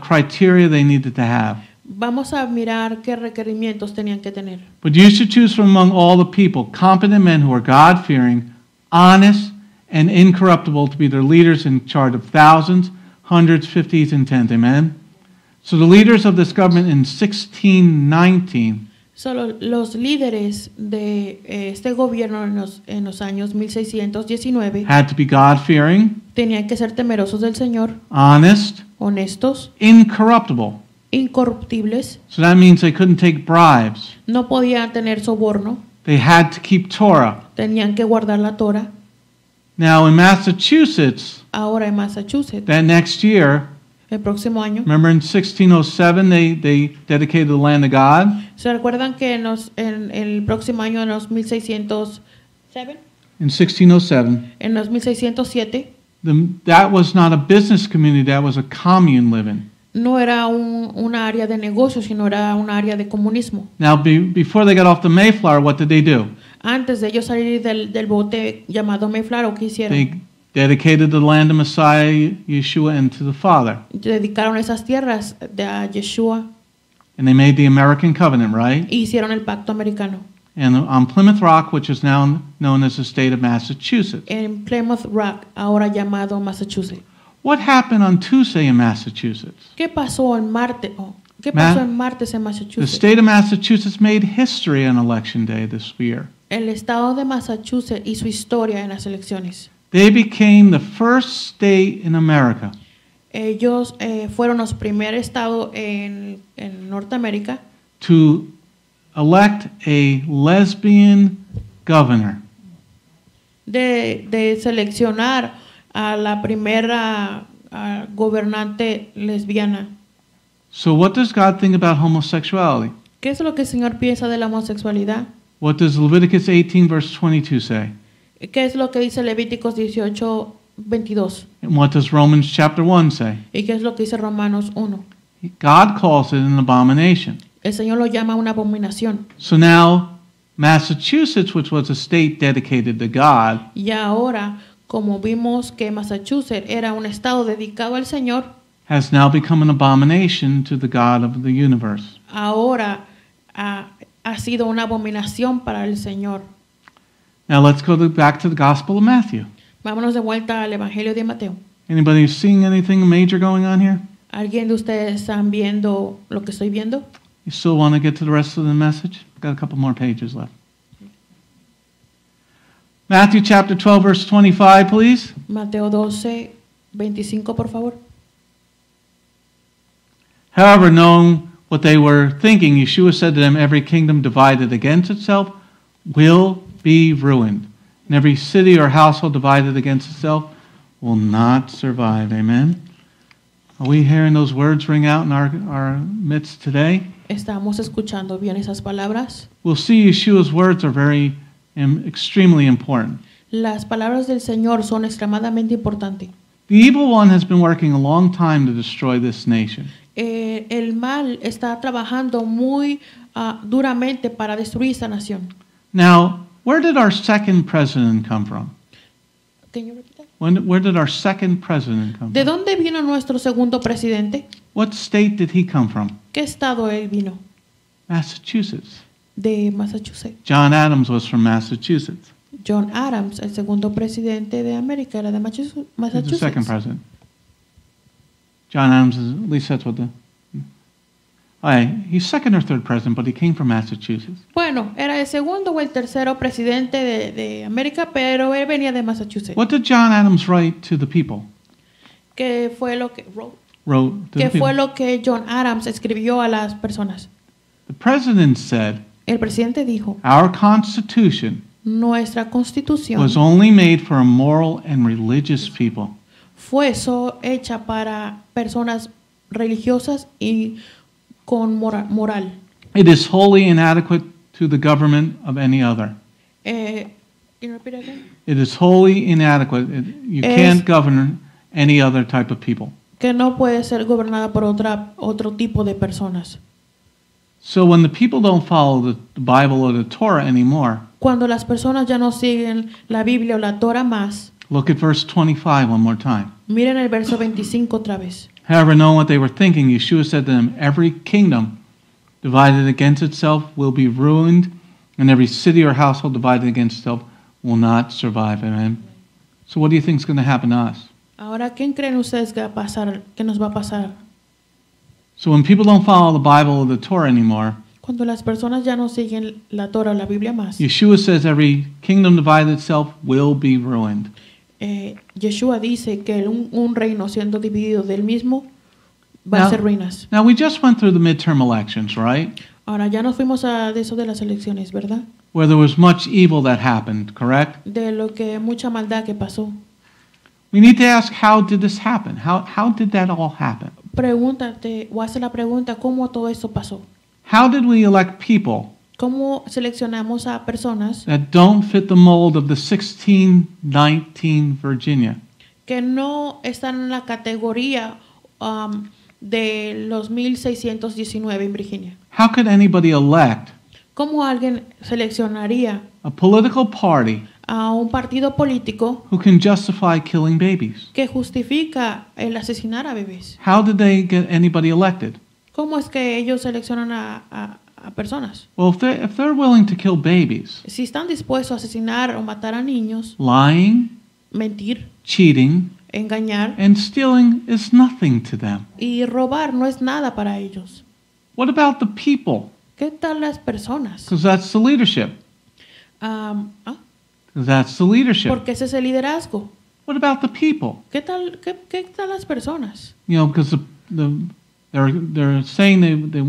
criteria they needed to have. Vamos a mirar qué requerimientos tenían que tener. But you should choose from among all the people competent men who are God-fearing, honest, and incorruptible to be their leaders in charge of thousands, hundreds, fifties, and tens. Amen. So the leaders of this government in 1619. Solo los líderes de este gobierno en los años 1619. Had to be God-fearing. Tenían que ser temerosos del Señor. Honest. Honestos. Incorruptible. Incorruptibles. So that means they couldn't take bribes. No podían tener soborno. They had to keep Torah. Tenían que guardar la Torah. Now in Massachusetts, that next year, remember in 1607 they dedicated the land to God? ¿Se recuerdan que en el próximo año, en los 1607? In 1607. En los 1607. That was not a business community, that was a commune living. No era una área de negocios, sino era una área de comunismo. Now before they got off the Mayflower, what did they do? Antes de ellos salir del bote llamado Mayflower, ¿qué hicieron? They dedicated the land to Messiah, Yeshua, and to the Father. Dedicaron esas tierras a Yeshua. And they made the American covenant, right? Hicieron el pacto americano. And on Plymouth Rock, which is now known as the state of Massachusetts. En Plymouth Rock, ahora llamado Massachusetts. What happened on Tuesday in Massachusetts? ¿Qué pasó el martes? ¿Qué pasó el martes en Massachusetts? The state of Massachusetts made history on election day this year. El estado de Massachusetts y su historia en las elecciones. They became the first state in America. Ellos fueron los primer estado en Norteamérica. To elect a lesbian governor. De seleccionar a la primera gobernante lesbiana. So what does God think about homosexuality? ¿Qué es lo que el Señor piensa de la homosexualidad? What does Leviticus 18 verse 22 say? ¿Qué es lo que dice Levíticos 18:22? And what does Romans chapter 1 say? ¿Y qué es lo que dice Romanos 1? God calls it an abomination. El Señor lo llama una abominación. So now Massachusetts, which was a state dedicated to God, y ahora como vimos que Massachusetts era un estado dedicado al Señor, has now become an abomination to the God of the universe. Ahora ha sido una abominación para el Señor. Now let's go back to the Gospel of Matthew. Vámonos de vuelta al Evangelio de Mateo. Anybody seeing anything major going on here? ¿Alguien de ustedes están viendo lo que estoy viendo? You still want to get to the rest of the message? I've got a couple more pages left. Matthew chapter 12, verse 25, please. Mateo 12, 25, por favor. However, knowing what they were thinking, Yeshua said to them, "Every kingdom divided against itself will be ruined, and every city or household divided against itself will not survive." Amen. Are we hearing those words ring out in our midst today? Estamos escuchando bien esas palabras. We'll see Yeshua's words are extremely important. Las palabras del Señor son extremadamente importantes. The evil one has been working a long time to destroy this nation. El mal está trabajando muy duramente para destruir esta nación. Now, where did our second president come from? Can you repeat that? Where did our second president come from? ¿De dónde vino nuestro segundo presidente? What state did he come from? ¿Qué estado él vino? Massachusetts. De Massachusetts. John Adams was from Massachusetts. John Adams, el segundo presidente de América, era de Massachusetts. The second president. John Adams is, at least that's what the... he's second or third president, but he came from Massachusetts. Bueno, era el segundo o el tercero presidente de América, pero él venía de Massachusetts. What did John Adams write to the people? ¿Qué fue lo que John Adams escribió a las personas? The president said, el presidente dijo, "Our Constitution was only made for a moral and religious people." Fue hecha para personas religiosas y con moral. It is wholly inadequate to the government of any other. Can you repeat again? It is wholly inadequate. You can't govern any other type of people. Que no puede ser gobernada por otro tipo de personas. So when the people don't follow the Bible or the Torah anymore, cuando las personas ya no siguen la Biblia o la Torah más, look at verse 25 one more time. Miren el verso 25 otra vez. However, knowing what they were thinking, Yeshua said to them, "Every kingdom divided against itself will be ruined, and every city or household divided against itself will not survive." Amen. So what do you think is going to happen to us? Ahora, ¿quién creen ustedes que va a pasar? ¿Qué nos va a pasar? So when people don't follow the Bible or the Torah anymore, cuando las personas ya no siguen la Torah o la Biblia más, Yeshua says every kingdom divided itself will be ruined. Yeshua dice que un reino siendo dividido del mismo va a ser ruinas. Now we just went through the midterm elections, right? Ahora ya nos fuimos a eso de las elecciones, ¿verdad? Where there was much evil that happened, correct? De lo que mucha maldad que pasó. We need to ask, how did this happen? How did that all happen? Pregúntate o hace la pregunta, ¿cómo todo esto pasó? How did we elect people? ¿Cómo seleccionamos a personas that don't fit the mold of the 1619 Virginia? Que no están en la categoría de los 1619 en Virginia. How could anybody elect? ¿Cómo alguien seleccionaría a political party a un partido político who can justify killing babies? Que justifica el asesinar a bebés. How did they get anybody elected? ¿Cómo es que ellos seleccionan a personas? Well, if they're willing to kill babies, si están dispuestos a asesinar o matar a niños, lying, mentir, cheating, engañar, and stealing is nothing to them. Y robar no es nada para ellos. What about the people? ¿Qué tal las personas? Because that's the leadership. That's the leadership. Porque ese es el liderazgo. What about the people? ¿Qué tal las personas? You know, because they're saying the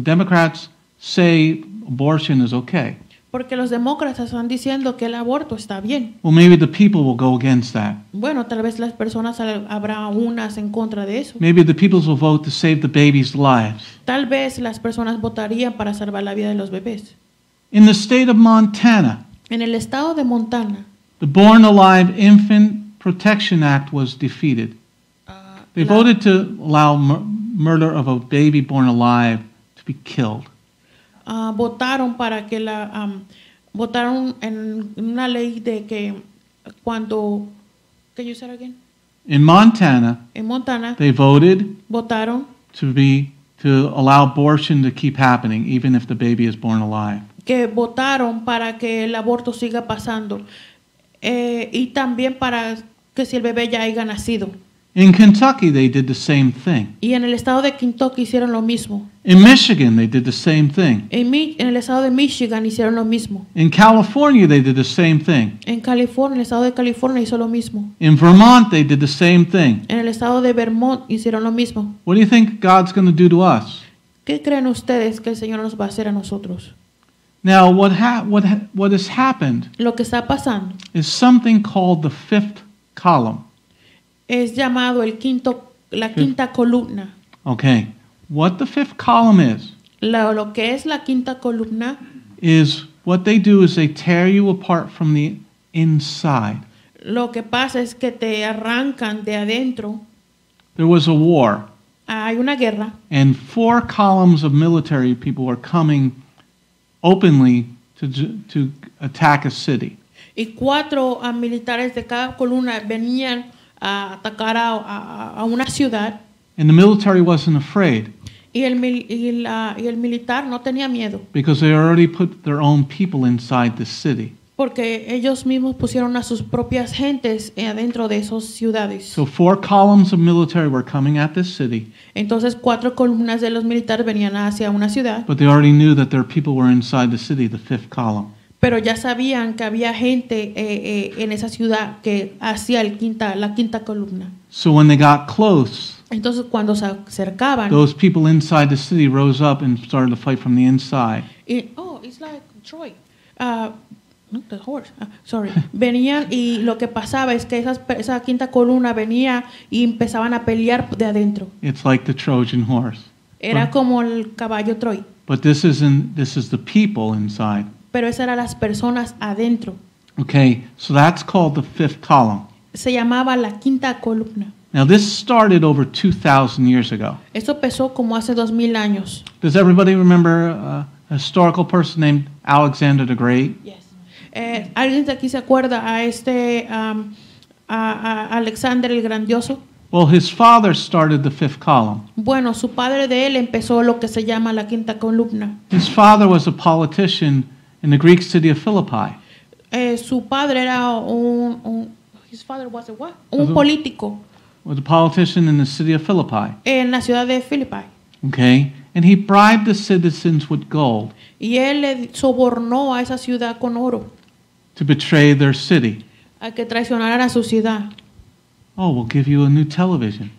Democrats say abortion is okay. Porque los demócratas están diciendo que el aborto está bien. Well, maybe the people will go against that. Bueno, tal vez las personas habrá unas en contra de eso. Maybe the people will vote to save the babies' lives. Tal vez las personas votarían para salvar la vida de los bebés. In the state of Montana, en el estado de Montana, the Born Alive Infant Protection Act was defeated. They voted to allow murder of a baby born alive to be killed. Votaron en una ley de que Cuando, can you say that again? In Montana, they votaron to allow abortion to keep happening, even if the baby is born alive. Que votaron para que el aborto siga pasando, y también para que si el bebé ya haya nacido. In Kentucky, they did the same thing. Y en el estado de Kentucky hicieron lo mismo. In Michigan, they did the same thing. En el estado de Michigan hicieron lo mismo. In California, they did the same thing. En California, el estado de California hizo lo mismo. In Vermont, they did the same thing. En el estado de Vermont hicieron lo mismo. What do you think God's going to do to us? ¿Qué creen ustedes que el Señor nos va a hacer a nosotros? Now, what has happened? Lo que está pasando is something called the fifth column. Es llamado el quinto, la quinta columna. Okay. What the fifth column is? Lo que es la quinta columna is what they do is they tear you apart from the inside. Lo que pasa es que te arrancan de adentro. There was a war. Hay una guerra. And four columns of military people are coming openly to attack a city. Y cuatro militares de cada columna venían a atacar a una ciudad. And the military wasn't afraid. Y el militar no tenía miedo. Because they already put their own people inside the city. Porque ellos mismos pusieron a sus propias gentes adentro de esas ciudades. So four columns of military were coming at this city. Entonces cuatro columnas de los militares venían hacia una ciudad. But they already knew that their people were inside the city, the fifth column. Pero ya sabían que había gente en esa ciudad que hacía la quinta columna. So when they got close, entonces cuando se acercaban, those people inside the city rose up and started to fight from the inside. It's like Troy. Not the horse. Sorry. Venían y lo que pasaba es que esa quinta columna venía y empezaban a pelear de adentro. It's like the Trojan horse. Era como el caballo Troy. But this is the people inside. Pero esas eran las personas adentro. Okay, so that's called the fifth column. Se llamaba la quinta columna. Now this started over 2,000 years ago. Esto empezó como hace 2,000 años. Does everybody remember a historical person named Alexander the Great? Yes. ¿Alguien de aquí se acuerda a Alexander el Grandioso? Well, his father started the fifth column. Bueno, su padre de él empezó lo que se llama la quinta columna. His father was a politician in the Greek city of Philippi. Su padre era his father was a what? Un político. Was a politician in the city of Philippi. En la ciudad de Philippi. Okay, and he bribed the citizens with gold. Y él sobornó a esa ciudad con oro. To betray their city. A que traicionaran a su ciudad. Oh, we'll give you a new television.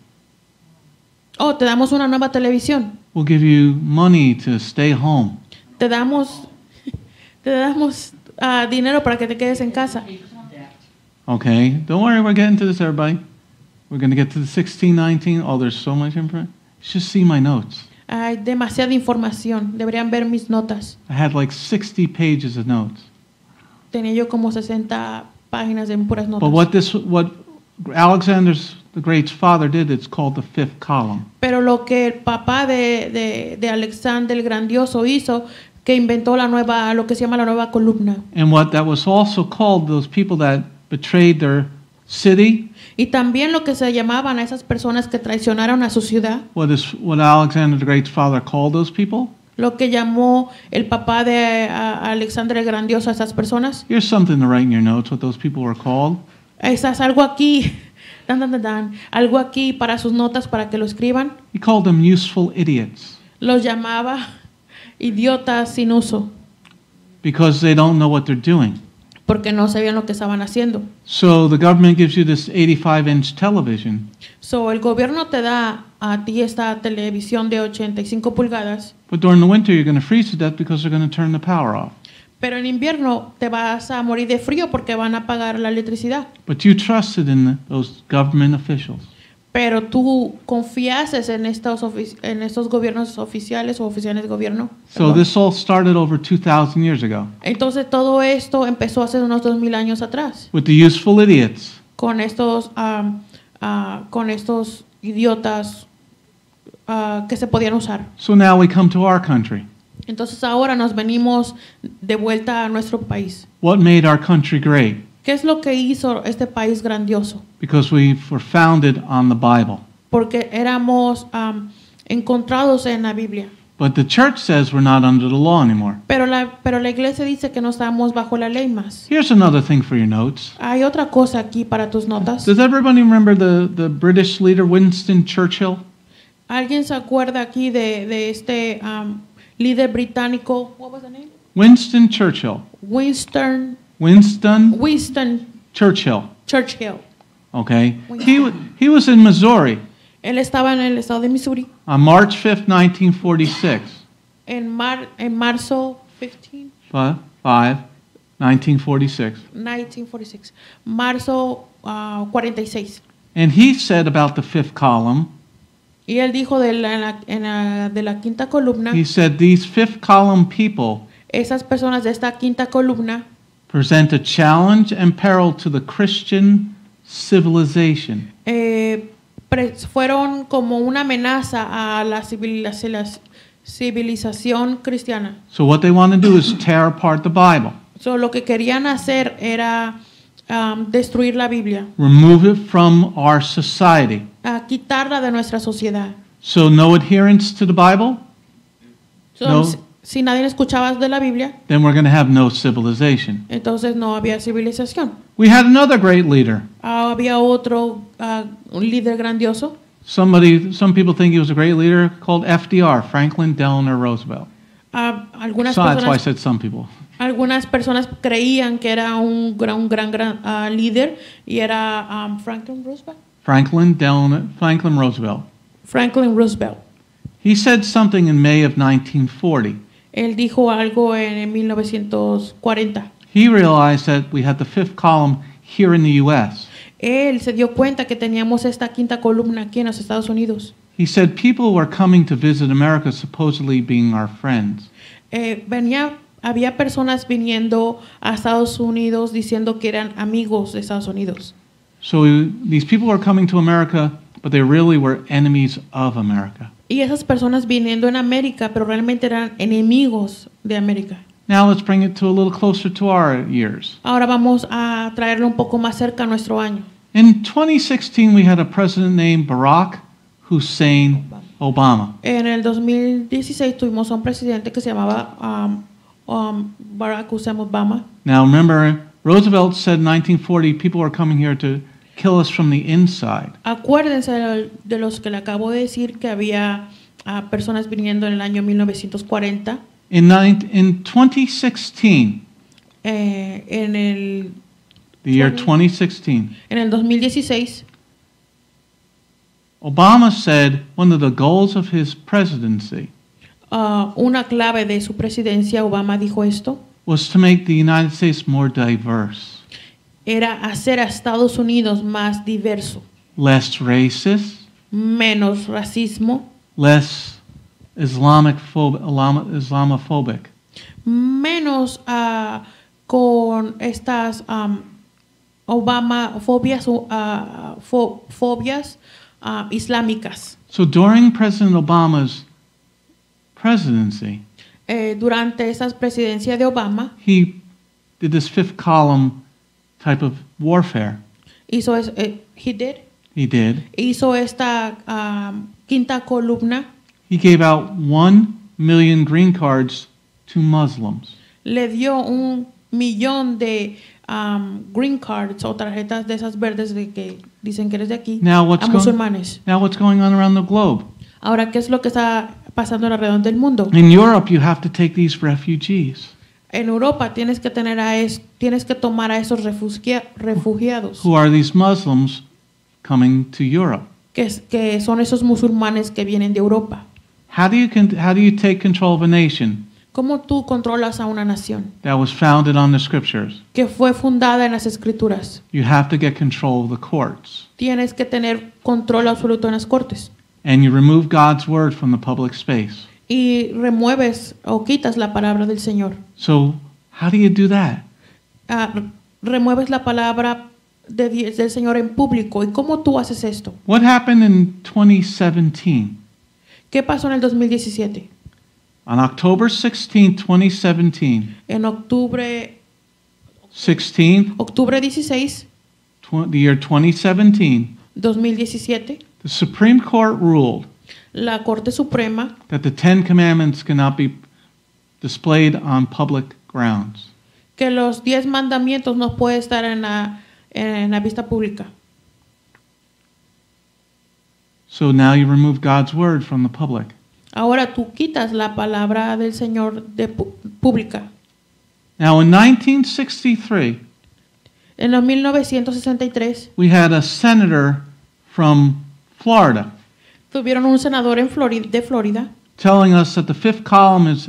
Oh, te damos una nueva televisión. We'll give you money to stay home. Te damos dinero para que te quedes en casa. Okay, don't worry, we're getting to this, everybody. We're going to get to the 16, 19. Oh, there's so much information. You should see my notes. Hay demasiada información. Deberían ver mis notas. I had like 60 pages of notes. Tenía yo como 60 páginas de puras notas. But what Alexander's the Great's father did, it's called the fifth column. Pero lo que el papá de Alexander el Grandioso hizo, que inventó lo que se llama la nueva columna. And what that was also called, those people that betrayed their city. Y también lo que se llamaban a esas personas que traicionaron a su ciudad. What Alexander the Great's father called those people. Lo que llamó el papá de Alexander el Grandioso a esas personas. Here's something to write in your notes what those people were called. Estás algo aquí. Algo aquí para sus notas para que lo escriban. He called them useful idiots. Los llamaba idiotas sin uso. Because they don't know what they're doing. Porque no sabían lo que estaban haciendo. So the government gives you this 85-inch television. So el gobierno te da a ti esta televisión de 85 pulgadas. But during the winter you're going to freeze to death because they're going to turn the power off. Pero en invierno te vas a morir de frío porque van a apagar la electricidad. But you trusted in those government officials. Pero tú confiases en estos gobiernos oficiales o oficiales de gobierno. So this all started over 2,000 years ago. Entonces todo esto empezó hace unos 2,000 años atrás. With the useful idiots. Con estos idiotas que se podían usar. So now we come to our country. Entonces ahora nos venimos de vuelta a nuestro país. What made our country great? ¿Qué es lo que hizo este país grandioso? Because we were founded on the Bible. Porque éramos encontrados en la Biblia. But the church says we're not under the law anymore. Pero la iglesia dice que no estamos bajo la ley más. Here's another thing for your notes. Hay otra cosa aquí para tus notas. Does everybody remember the British leader Winston Churchill? ¿Alguien se acuerda aquí de este líder británico? What was the name? Winston Churchill. Winston Churchill. Churchill. Okay. He was in Missouri. Él estaba en el estado de Missouri. On March 5th, 1946. En marzo 15. 1946. 1946. Marzo 46. And he said about the fifth column. Y él dijo de la quinta columna. He said these fifth column people. Esas personas de esta quinta columna present a challenge and peril to the Christian civilization. Fueron como una amenaza a la civilización cristiana. So what they want to do is tear apart the Bible. So lo que querían hacer era destruir la Biblia. Remove it from our society. Quitarla de nuestra sociedad. So no adherence to the Bible? So si nadie escuchaba de la Biblia, then we're going to have no civilization. Entonces no había civilización. We had another great leader. Había otro un líder grandioso. Some people think he was a great leader called FDR, Franklin Delano Roosevelt. That's why I said some people. Algunas personas creían que era un gran líder y era Franklin Roosevelt. Franklin Roosevelt. Franklin Roosevelt. He said something in May of 1940. Él dijo algo en 1940. He realized that we had the fifth column here in the U.S. Él se dio cuenta que teníamos esta quinta columna aquí en los Estados Unidos. He said people were coming to visit America, supposedly being our friends. Había personas viniendo a Estados Unidos diciendo que eran amigos de Estados Unidos. So these people were coming to America, but they really were enemies of America. Y esas personas viniendo en América, pero realmente eran enemigos de América. Now let's bring it to a little closer to our years. Ahora vamos a traerlo un poco más cerca a nuestro año. In 2016 we had a president named Barack Hussein Obama. En el 2016 tuvimos a un presidente que se llamaba Barack Hussein Obama. Now remember, Roosevelt said in 1940 people are coming here to kill us from the inside. Acuérdense de los que le acabo de decir que había personas viniendo en el año 1940. In 2016. En el 2016. Obama said one of the goals of his presidency. Una clave de su presidencia, Obama dijo esto. Was to make the United States more diverse. Era hacer a Estados Unidos más diverso. Less racist. Menos racismo. Less Islamophobic. Menos con estas Obamafobias fobias islámicas. So during President Obama's presidency, durante esa presidencia de Obama, he did this fifth column type of warfare. He did. Hizo esta quinta columna. He gave out 1 million green cards to Muslims. Le dio 1 millón de green cards o tarjetas de esas verdes de que dicen que eres de aquí a musulmanes. Now what's going on around the globe? Ahora, ¿qué es lo que está pasando alrededor del mundo? In Europe, you have to take these refugees. En Europa tienes que tomar a esos refugiados. Who are these Muslims coming to Europe? Que son esos musulmanes que vienen de Europa. How do you take control of a nation? ¿Cómo tú controlas a una nación? That was founded on the scriptures. Que fue fundada en las escrituras. You have to get control of the courts. Tienes que tener control absoluto en las cortes. And you remove God's word from the public space. Y remueves o quitas la palabra del Señor. So, how do you do that? Remueves la palabra del Señor en público. ¿Y cómo tú haces esto? What happened in 2017? ¿Qué pasó en el 2017? On October 16, 2017. En octubre 16th, octubre 16, the year 2017, 2017, the Supreme Court ruled la Corte Suprema that the Ten Commandments cannot be displayed on public grounds. Que los 10 mandamientos no puede estar en la vista pública. So now you remove God's word from the public. Ahora tú quitas la palabra del Señor de pública. Now in 1963, en 1963, we had a senator from Florida. Tuvieron un senador en Florida telling us that the fifth column is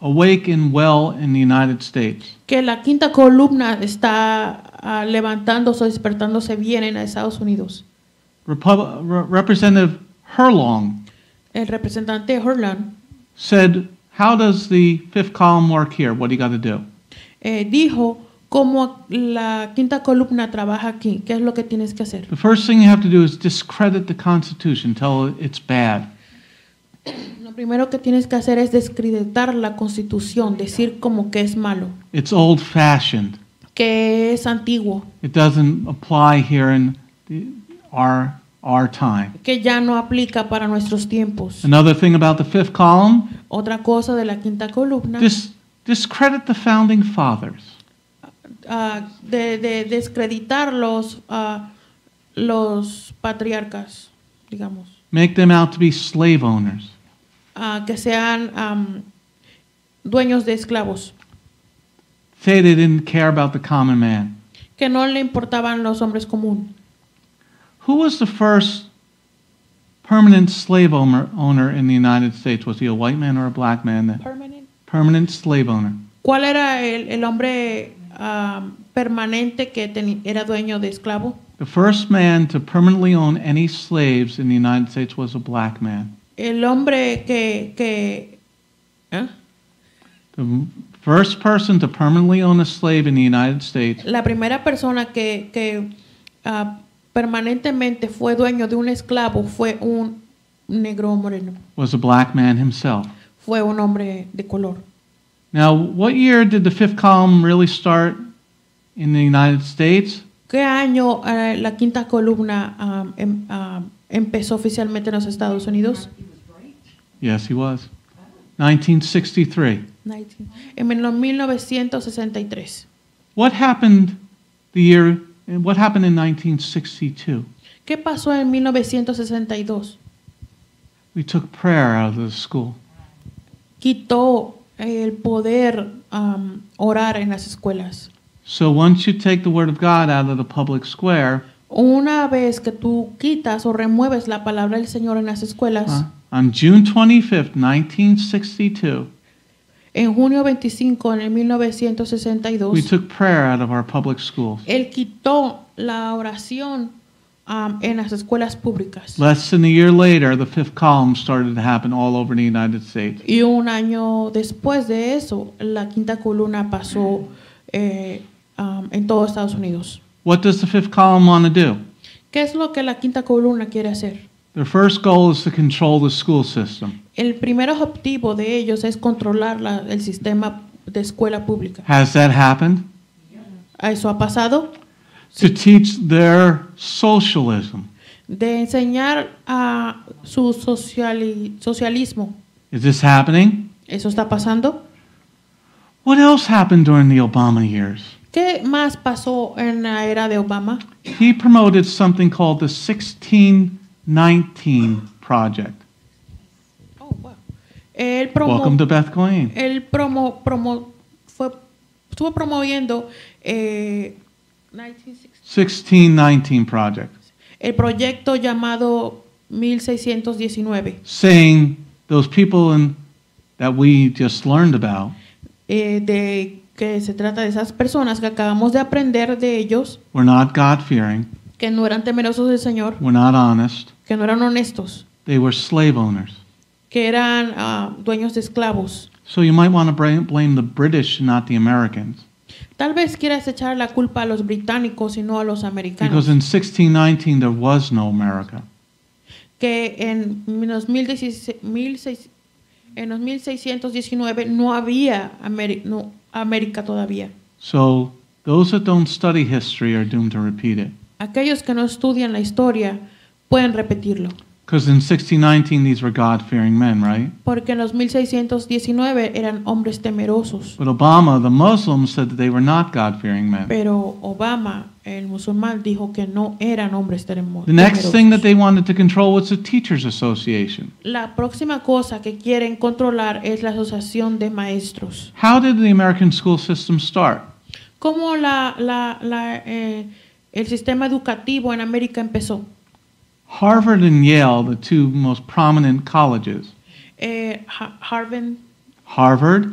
awake and well in the United States. Que la quinta columna está levantándose, despertándose bien en Estados Unidos. Representative Herlong, el representante Herlong, said, "How does the fifth column work here? What do you got to do?" Dijo, ¿cómo la quinta columna trabaja aquí? ¿Qué es lo que tienes que hacer? The first thing you have to do is discredit the Constitution. Tell it it's bad. Lo primero que tienes que hacer es descreditar la Constitución, decir como que es malo. It's old-fashioned. Que es antiguo. It doesn't apply here in our time. Que ya no aplica para nuestros tiempos. Another thing about the fifth column. Otra cosa de la quinta columna. Discredit the founding fathers. De descreditar los patriarcas, digamos. Make them out to be slave owners. Que sean dueños de esclavos. Say they didn't care about the common man. Que no le importaban los hombres común. Who was the first permanent slave owner in the United States? Was he a white man or a black man? Permanent slave owner. ¿Cuál era el hombre permanente que era dueño de esclavo? The first man to permanently own any slaves in the United States was a black man. El hombre que the first person to permanently own a slave in the United States. La primera persona que permanentemente fue dueño de un esclavo fue un negro moreno. Was a black man himself. Fue un hombre de color. Now, what year did the fifth column really start in the United States? ¿Qué año la quinta columna empezó oficialmente en los Estados Unidos? Yes, he was. 1963. En 1963. What happened the year? What happened in 1962? ¿Qué pasó en 1962? We took prayer out of the school. Quitó el poder orar en las escuelas. So once you take the word of God out of the public square, una vez que tú quitas o remueves la palabra del Señor en las escuelas, on June 25th, 1962, en junio 25 en el 1962, we took prayer out of our public schools. Él quitó la oración en las escuelas públicas. Less than a year later, the fifth column started to happen all over the United States. Y un año después de eso, la quinta columna pasó en todo Estados Unidos. What does the fifth column want to do? ¿Qué es lo que la quinta columna quiere hacer? Their first goal is to control the school system. El primer objetivo de ellos es controlar el sistema de escuela pública. Has that happened? ¿Eso ha pasado? To teach their socialism. De enseñar a su socialismo. Is this happening? ¿Eso está pasando? What else happened during the Obama years? ¿Qué más pasó en la era de Obama? He promoted something called the 1619 Project. Oh, wow. Welcome to Beth Goyim. Estuvo promoviendo 1619 Project. El proyecto llamado 1619. Saying those people that we just learned about. De que se trata de esas personas que acabamos de aprender de ellos. We're not God-fearing. Que no eran temerosos del Señor. We're not honest. Que no eran honestos. They were slave owners. Que eran dueños de esclavos. So you might want to blame the British, not the Americans. Tal vez quieras echar la culpa a los británicos y no a los americanos. Because in 1619 there was no America. Que en 1619 no había América todavía. So Those that don't study history are doomed to repeat it. Aquellos que no estudian la historia pueden repetirlo. Because in 1619 these were God-fearing men, right? Porque en los 1619 eran hombres temerosos. But Obama, the Muslim, said that they were not God-fearing men. Pero Obama, el musulmán, dijo que no eran hombres temerosos. The next thing that they wanted to control was the Teachers Association. La próxima cosa que quieren controlar es la asociación de maestros. How did the American school system start? ¿Cómo el sistema educativo en América empezó? Harvard and Yale, the two most prominent colleges. Harvard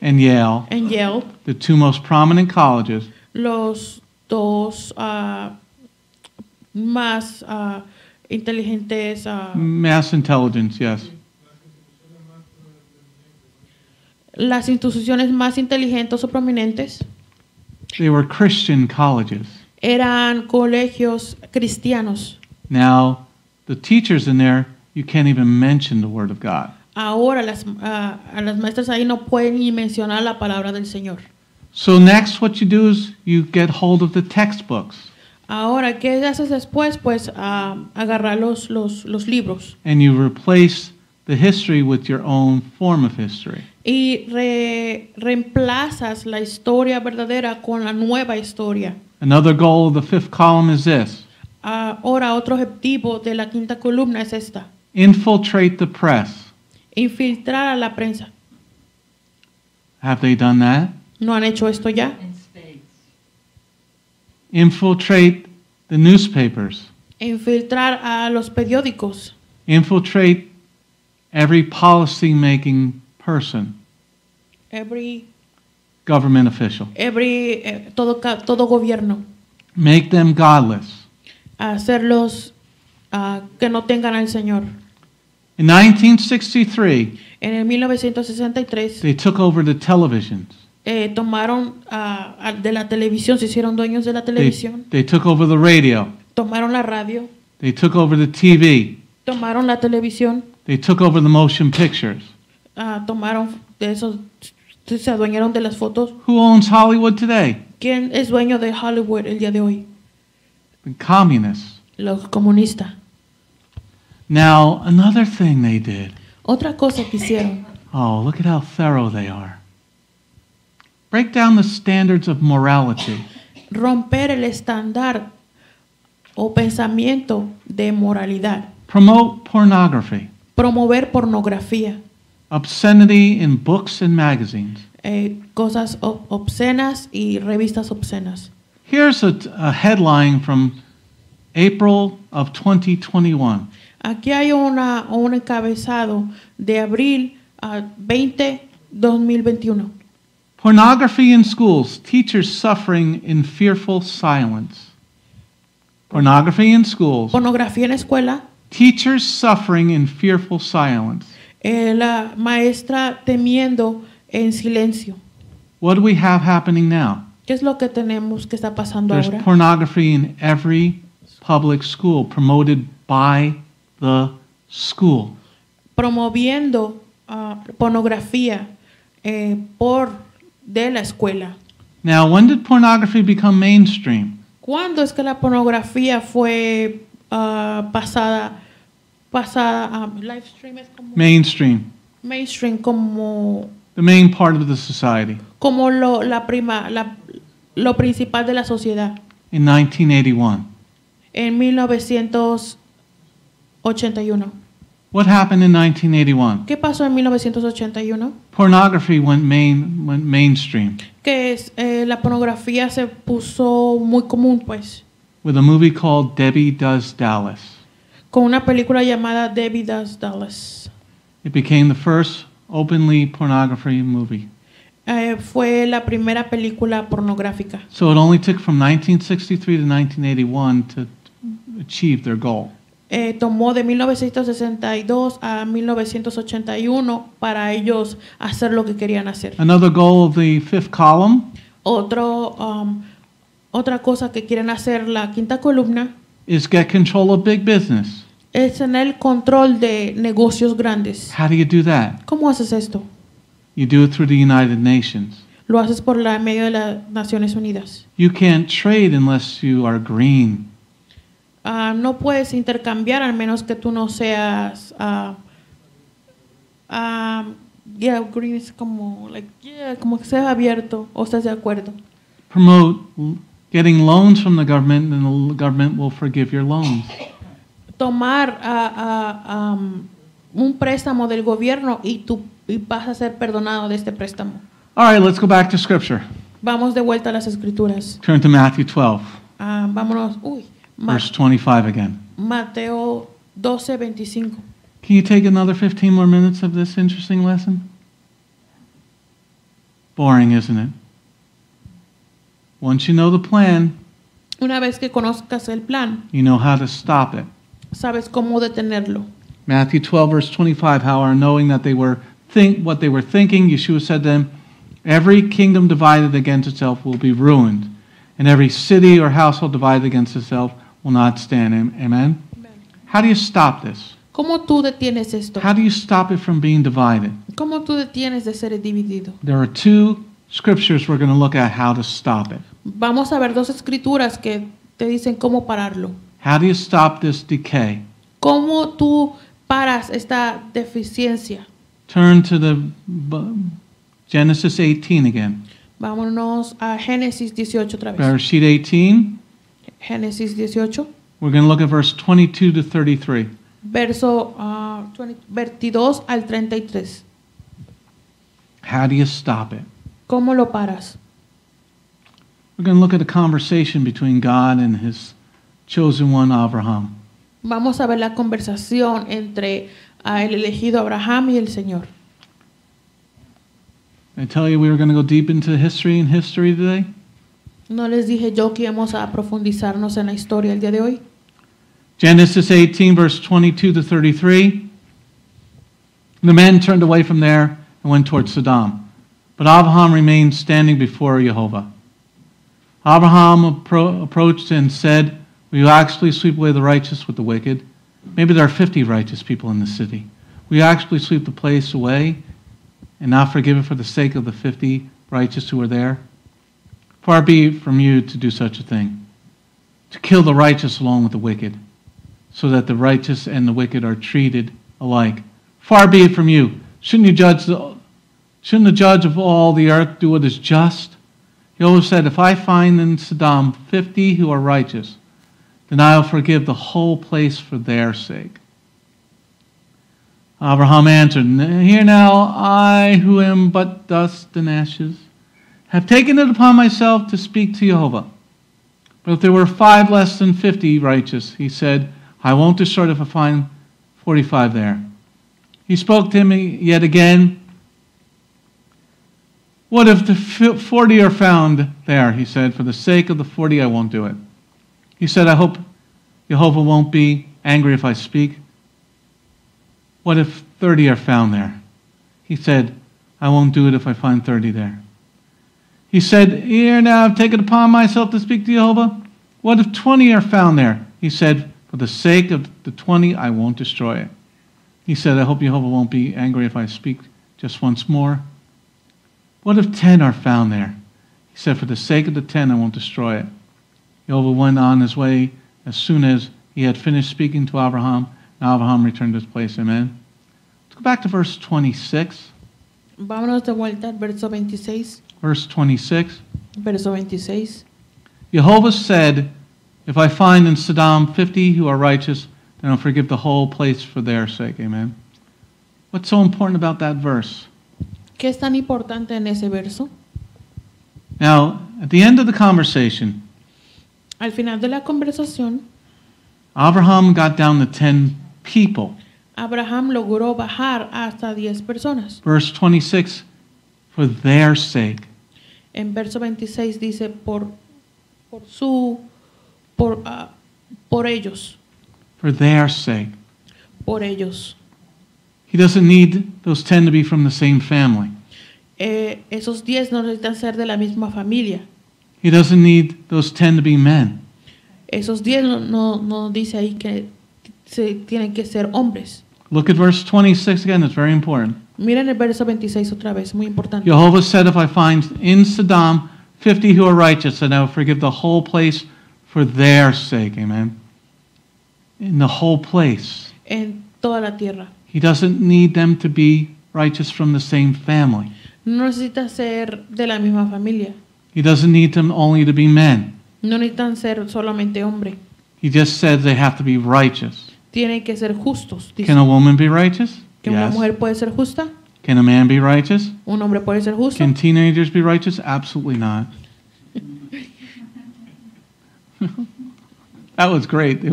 and Yale. And Yale. The two most prominent colleges. Los dos más inteligentes. Mass intelligence, yes. Las instituciones más inteligentes o prominentes. They were Christian colleges. Eran colegios cristianos. Now, the teachers in there, you can't even mention the Word of God. Ahora las maestras ahí no pueden ni mencionar la palabra del Señor. So next, what you do is you get hold of the textbooks. Ahora qué haces después, pues agarrar los libros. And you replace the history with your own form of history. Y reemplazas la historia verdadera con la nueva historia. Another goal of the fifth column is this. Ahora otro objetivo de la quinta columna es esta. Infiltrate the press. Infiltrar a la prensa. Have they done that? ¿No han hecho esto ya? Infiltrate the newspapers. Infiltrar a los periódicos. Infiltrate every policy making person. Every government official. Every todo gobierno. Make them godless. Hacerlos que no tengan al Señor. In 1963, en el 1963, they took over the televisions. Tomaron de la televisión, se hicieron dueños de la televisión. They took over the radio. Tomaron la radio. They took over the TV. Tomaron la televisión. They took over the motion pictures. Tomaron de esos, se adueñaron de las fotos. Who owns Hollywood today? ¿Quién es dueño de Hollywood el día de hoy? The communists. Los comunistas. Now, another thing they did. Otra cosa que hicieron. Oh, look at how thorough they are. Break down the standards of morality. Romper el estándar o pensamiento de moralidad. Promote pornography. Promover pornografía. Obscenity in books and magazines. Cosas obscenas y revistas obscenas. Here's a headline from April of 2021. Aquí hay un encabezado de abril 2021. Pornography in schools, teachers suffering in fearful silence. Pornography in schools. Pornografía en escuela. Teachers suffering in fearful silence. La maestra temiendo en silencio. What do we have happening now? ¿Qué es lo que tenemos que está pasando ahora? There's pornography in every public school, promoted by the school. Promoviendo pornografía de la escuela. Now, when did pornography become mainstream? ¿Cuándo es que la pornografía fue livestream es como mainstream. Mainstream como the main part of the society. Como lo principal de la sociedad. In 1981. En 1981. What happened in 1981? ¿Qué pasó en 1981? Pornography went mainstream. Que es la pornografía se puso muy común, pues. With a movie called Debbie Does Dallas. Con una película llamada Debbie Does Dallas. It became the first openly pornography movie. Fue la primera película pornográfica. So it only took from 1963 to 1981 to achieve their goal. Tomó de 1962 a 1981 para ellos hacer lo que querían hacer. Another goal of the fifth column. Otra cosa que quieren hacer la quinta columna. Is get control of big business. Es tener el control de negocios grandes. How do you do that? ¿Cómo haces esto? You do it through the United Nations. Lo haces por medio de las Naciones Unidas. You can't trade unless you are green. No puedes intercambiar al menos que tú no seas yeah, green es como like yeah, como que seas abierto o estás de acuerdo. Promote getting loans from the government, and the government will forgive your loans. Tomar un préstamo del gobierno y tú vas a ser perdonado de este préstamo. All right, let's go back to scripture. Vamos de vuelta a las escrituras. Turn to Matthew 12. Vámonos. Uy. Verse 25 again. Mateo 12:25. Can you take another 15 more minutes of this interesting lesson? Boring, isn't it? Once you know the plan, una vez que conozcas el plan, you know how to stop it. Sabes cómo detenerlo. Matthew 12 verse 25, however, knowing that they were what they were thinking, Yeshua said to them, "Every kingdom divided against itself will be ruined, and every city or household divided against itself will not stand." Amen? Amen. How do you stop this? ¿Cómo tú detienes esto? How do you stop it from being divided? ¿Cómo tú detienes de ser dividido? There are two scriptures we're going to look at how to stop it. Vamos a ver dos escrituras que te dicen cómo pararlo. How do you stop this decay? ¿Cómo tú paras esta deficiencia? Turn to the Genesis 18 again. Vámonos a Génesis 18 otra vez. Bereshit 18. Génesis 18. We're going to look at verse 22 to 33. Verso 22 al 33. How do you stop it? ¿Cómo lo paras? We're going to look at a conversation between God and his chosen one, Abraham. Vamos a ver la conversación entre el elegido Abraham y el Señor. I tell you we were going to go deep into history and history today. No les dije yo que íbamos a profundizarnos en la historia el día de hoy. Genesis 18 verse 22 to 33. The men turned away from there and went towards Sodom. But Abraham remained standing before Yehovah. Abraham approached and said, "Will you actually sweep away the righteous with the wicked? Maybe there are 50 righteous people in the city. Will you actually sweep the place away and not forgive it for the sake of the 50 righteous who are there? Far be it from you to do such a thing, to kill the righteous along with the wicked, so that the righteous and the wicked are treated alike. Far be it from you. Shouldn't the judge of all the earth do what is just?" Yehovah said, "If I find in Sodom 50 who are righteous, then I will forgive the whole place for their sake." Abraham answered, "Here now I, who am but dust and ashes, have taken it upon myself to speak to Yehovah. But if there were 5 less than 50 righteous," he said, "I won't destroy it if I find 45 there." He spoke to him yet again. "What if the 40 are found there?" he said. "For the sake of the 40, I won't do it." He said, "I hope Yehovah won't be angry if I speak. What if 30 are found there?" He said, "I won't do it if I find 30 there." He said, "Here now I've taken upon myself to speak to Yehovah. What if 20 are found there?" He said, "For the sake of the 20, I won't destroy it." He said, "I hope Yehovah won't be angry if I speak just once more. What if 10 are found there?" He said, "For the sake of the 10, I won't destroy it." Yehovah went on his way as soon as he had finished speaking to Abraham. Now Abraham returned to his place. Amen. Let's go back to verse 26. Vámonos de vuelta al verso 26. Verse 26. Verso 26. Yehovah said, "If I find in Sodom 50 who are righteous, then I'll forgive the whole place for their sake." Amen. What's so important about that verse? ¿Qué es tan importante en ese verso? Now, at the end of the conversation, al final de la conversación, Abraham got down to 10 people. Abraham logró bajar hasta 10 personas. Verse 26, "For their sake." En verso 26 dice por ellos. For their sake. Por ellos. He doesn't need those 10 to be from the same family. Esos 10 no necesitan ser de la misma familia. He doesn't need those 10 to be men. Esos 10 no dice ahí que tienen que ser hombres. Look at verse 26 again, it's very important. Miren el verso 26 otra vez, muy importante. Jehovah said, if I find in Sodom 50 who are righteous, then I will forgive the whole place for their sake. Amen. In the whole place. En toda la tierra. He doesn't need them to be righteous from the same family. No necesita ser de la misma familia. He doesn't need them only to be men. No necesitan ser solamente hombre. He just said they have to be righteous. Tienen que ser justos. Dice. Can a woman be righteous? ¿Que una mujer puede ser justa? Can a man be righteous? ¿Un hombre puede ser justo? Can teenagers be righteous? Absolutely not. That was great. You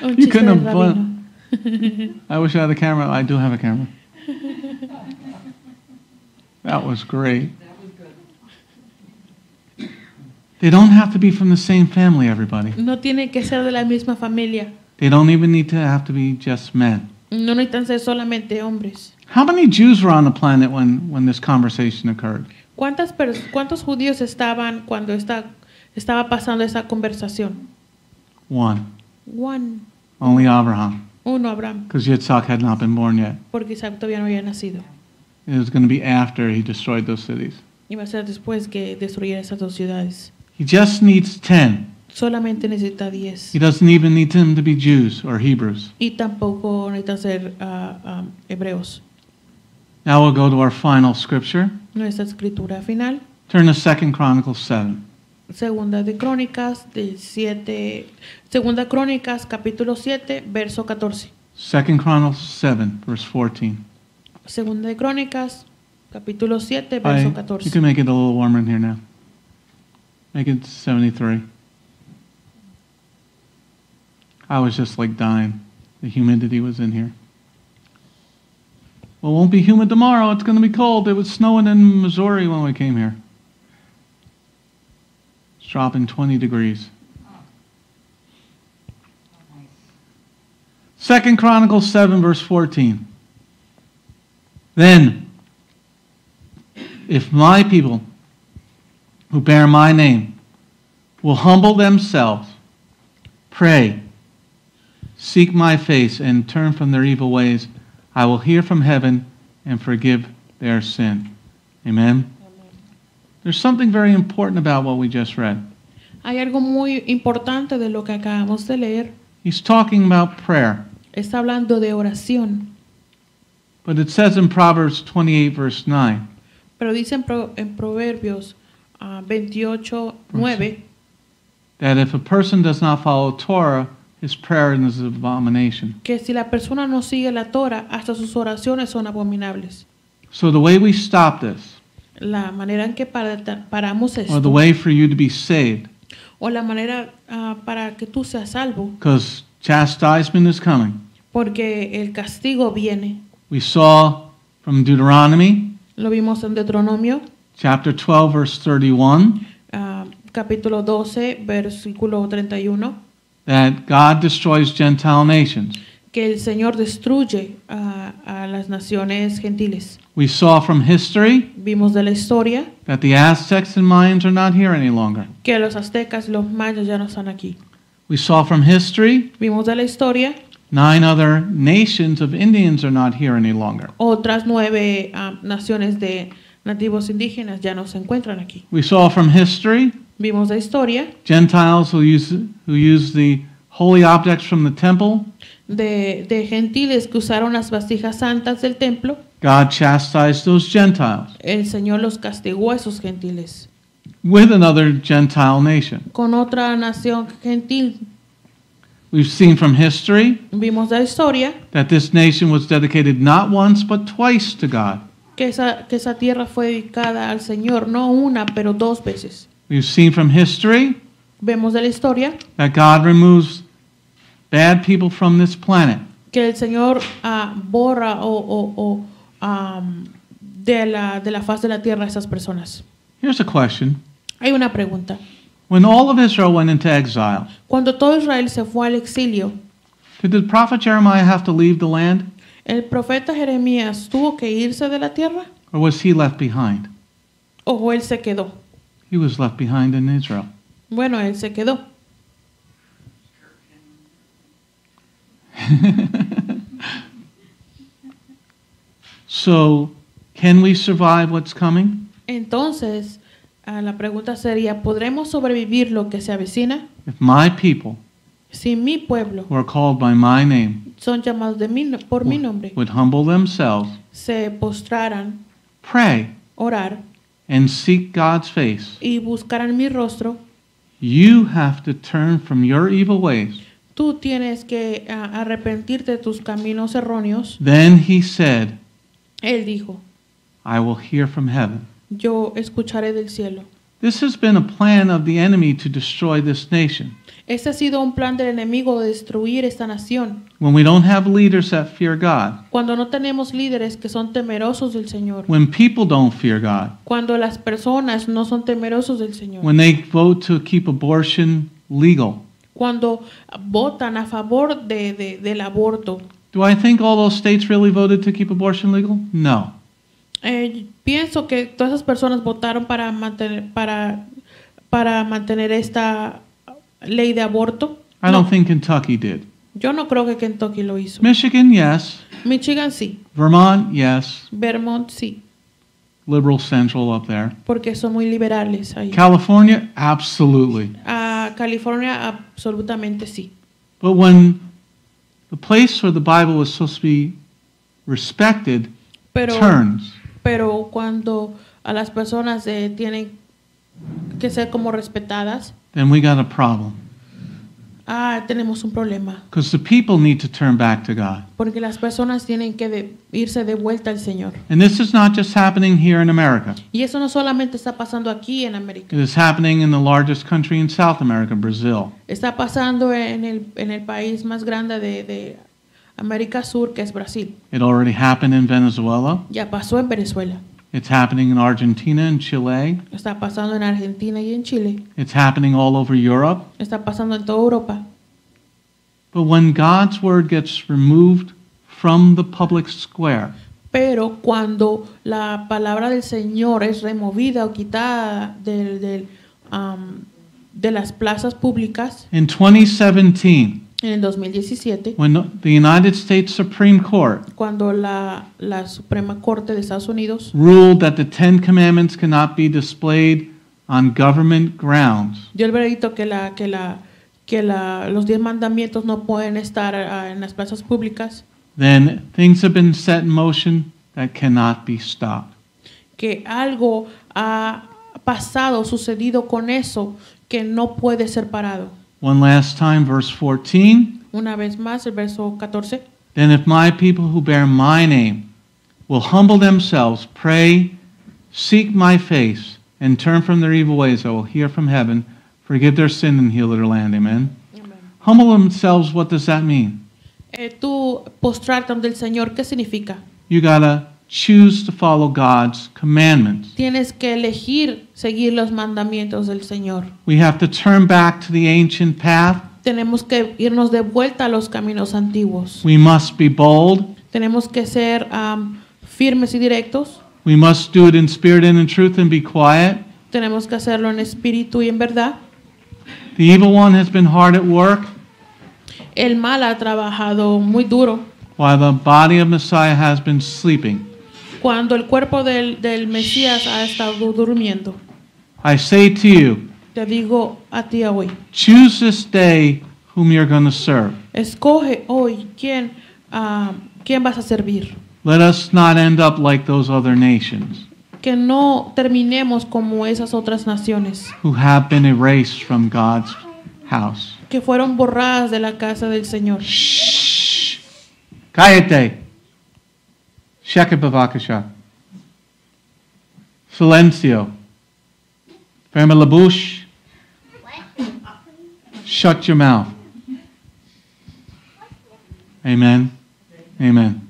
couldn't have. I wish I had a camera. I do have a camera. That was great. They don't have to be from the same family, everybody. No tiene que ser de la misma familia. They don't even need to have to be just men. No necesitan ser solamente hombres. How many Jews were on the planet when this conversation occurred? ¿Cuántos judíos estaban cuando estaba pasando esa conversación? One. Only Abraham. Uno Abraham. Because Yitzhak had not been born yet. Porque Isaac todavía no había nacido. It was going to be after he destroyed those cities. Iba a ser después que destruyera esas dos ciudades. He just needs 10. Solamente necesita 10. He doesn't even need them to be Jews or Hebrews. Y tampoco necesitan ser hebreos. Now we'll go to our final scripture. Nuestra escritura final. Turn to 2 Chronicles 7. Segunda Crónicas capítulo 7 verso 14. 2 Chronicles 7 verse 14. Segunda Crónicas capítulo 7 verso 14. You can make it a little warmer in here now. Make it 73. I was just like dying. The humidity was in here. Well, it won't be humid tomorrow. It's going to be cold. It was snowing in Missouri when we came here. It's dropping 20 degrees. 2 Chronicles 7, verse 14. Then, if my people who bear my name will humble themselves, pray, seek my face, and turn from their evil ways, I will hear from heaven and forgive their sin. Amen. There's something very important about what we just read. Hay algo muy importante de lo que acabamos de leer. He's talking about prayer. Está hablando de oración. But it says in Proverbs 28 verse 9. Pero dice en Proverbios 28:9 that if a person does not follow Torah, his prayer is an abomination. Que si la persona no sigue la Torah, hasta sus oraciones son abominables. So the way we stop this, la manera en que paramos esto, or the way for you to be saved, o la manera para que tú seas salvo, because chastisement is coming. Porque el castigo viene. We saw from Deuteronomy. Lo vimos en Deuteronomio. Chapter 12, verse 31. Capítulo 12, versículo 31. That God destroys Gentile nations. Que el Señor destruye a las naciones gentiles. We saw from history. Vimos de la historia. That the Aztecs and Mayans are not here any longer. Que los aztecas y los mayas ya no están aquí. We saw from history. Vimos de la historia. 9 other nations of Indians are not here any longer. Otras 9 naciones de nativos indígenas ya no se encuentran aquí. We saw from history. Vimos la historia. Gentiles who use the holy objects from the temple. De gentiles que usaron las vasijas santas del templo. God chastised those Gentiles. El Señor los castigó a esos gentiles. With another Gentile nation. Con otra nación gentil. We've seen from history. Vimos la historia. That this nation was dedicated not once but twice to God. Que esa tierra fue dedicada al Señor no una pero 2 veces. We've seen from history. Vemos de la historia. That God removes bad people from this planet. Que el Señor borra de la faz de la tierra a esas personas. Here's a question. Hay una pregunta. When all of Israel went into exile. Cuando todo Israel se fue al exilio. Did the prophet Jeremiah have to leave the land? El profeta Jeremías tuvo que irse de la tierra. Or was he left behind? O él se quedó. He was left behind in Israel. Bueno, él se quedó. So, can we survive what's coming? Entonces, la pregunta sería, ¿podremos sobrevivir lo que se avecina? If my people, si mi pueblo, who are called by my name, son llamados de mi, por mi nombre, would humble themselves, se postraran, pray, orar, and seek God's face, y buscarán mi rostro, you have to turn from your evil ways. Tú tienes que arrepentirte de tus caminos erróneos. Then he said, él dijo, I will hear from heaven. Yo escucharé del cielo. This has been a plan of the enemy to destroy this nation. Este ha sido un plan del enemigo de destruir esta nación. When we don't have leaders that fear God. Cuando no tenemos líderes que son temerosos del Señor. When people don't fear God. Cuando las personas no son temerosos del Señor. When they vote to keep abortion legal. Cuando votan a favor del aborto. Do I think all those states really voted to keep abortion legal? No. Pienso que todas esas personas votaron para mantener esta ley de aborto. I don't think Kentucky did. Yo no creo que Kentucky lo hizo. Michigan, yes. Michigan, sí. Vermont, yes. Vermont, sí. Liberal Central up there. Porque son muy liberales ahí. California, absolutely. California, absolutamente sí. But when the place where the Bible was supposed to be respected turns. Pero cuando a las personas tienen que ser como respetadas, then we got a problem. Tenemos un problema. Because the people need to turn back to God. Porque las personas tienen que irse de vuelta al Señor. And this is not just happening here in America. Y eso no solamente está pasando aquí en América. It is happening in the largest country in South America, Brazil. Está pasando en el país más grande de América Sur, que es Brasil. It already happened in Venezuela. Ya pasó en Venezuela. It's happening in Argentina and Chile. Está pasando en Argentina y en Chile. It's happening all over Europe. Está pasando en toda Europa. But when God's word gets removed from the public square. Pero cuando la palabra del Señor es removida o quitada de las plazas públicas. In 2017. En el 2017, when the United States Supreme Court, cuando la Suprema Corte de Estados Unidos, ruled that the Ten Commandments cannot be displayed on government grounds, dio el veredicto que los 10 mandamientos no pueden estar en las plazas públicas, then things have been set in motion that cannot be stopped. Que algo ha pasado, sucedido con eso que no puede ser parado. One last time, verse 14. Una vez más, el verso 14. Then if my people who bear my name will humble themselves, pray, seek my face, and turn from their evil ways, I will hear from heaven, forgive their sin, and heal their land. Amen. Amen. Humble themselves, what does that mean? Tú postrarte ante el Señor, ¿qué significa? You gotta choose to follow God's commandments. Tienes que elegir seguir los mandamientos del Señor. We have to turn back to the ancient path. Tenemos que irnos de vuelta a los caminos antiguos. We must be bold. Tenemos que ser firmes y directos. We must do it in spirit and in truth and be quiet. Tenemos que hacerlo en espíritu y en verdad. The evil one has been hard at work. El mal ha trabajado muy duro. While the body of Messiah has been sleeping. Cuando el cuerpo del Mesías ha estado durmiendo. I say to you, te digo a ti hoy, choose this day whom you're going to serve. Escoge hoy quién vas a servir. Let us not end up like those other nations. Que no terminemos como esas otras naciones. Who have been erased from God's house. Que fueron borradas de la casa del Señor. Shh. Cállate. Sheket bavakasha. Silencio. Ferme la bouche. Shut your mouth. Amen. Amen.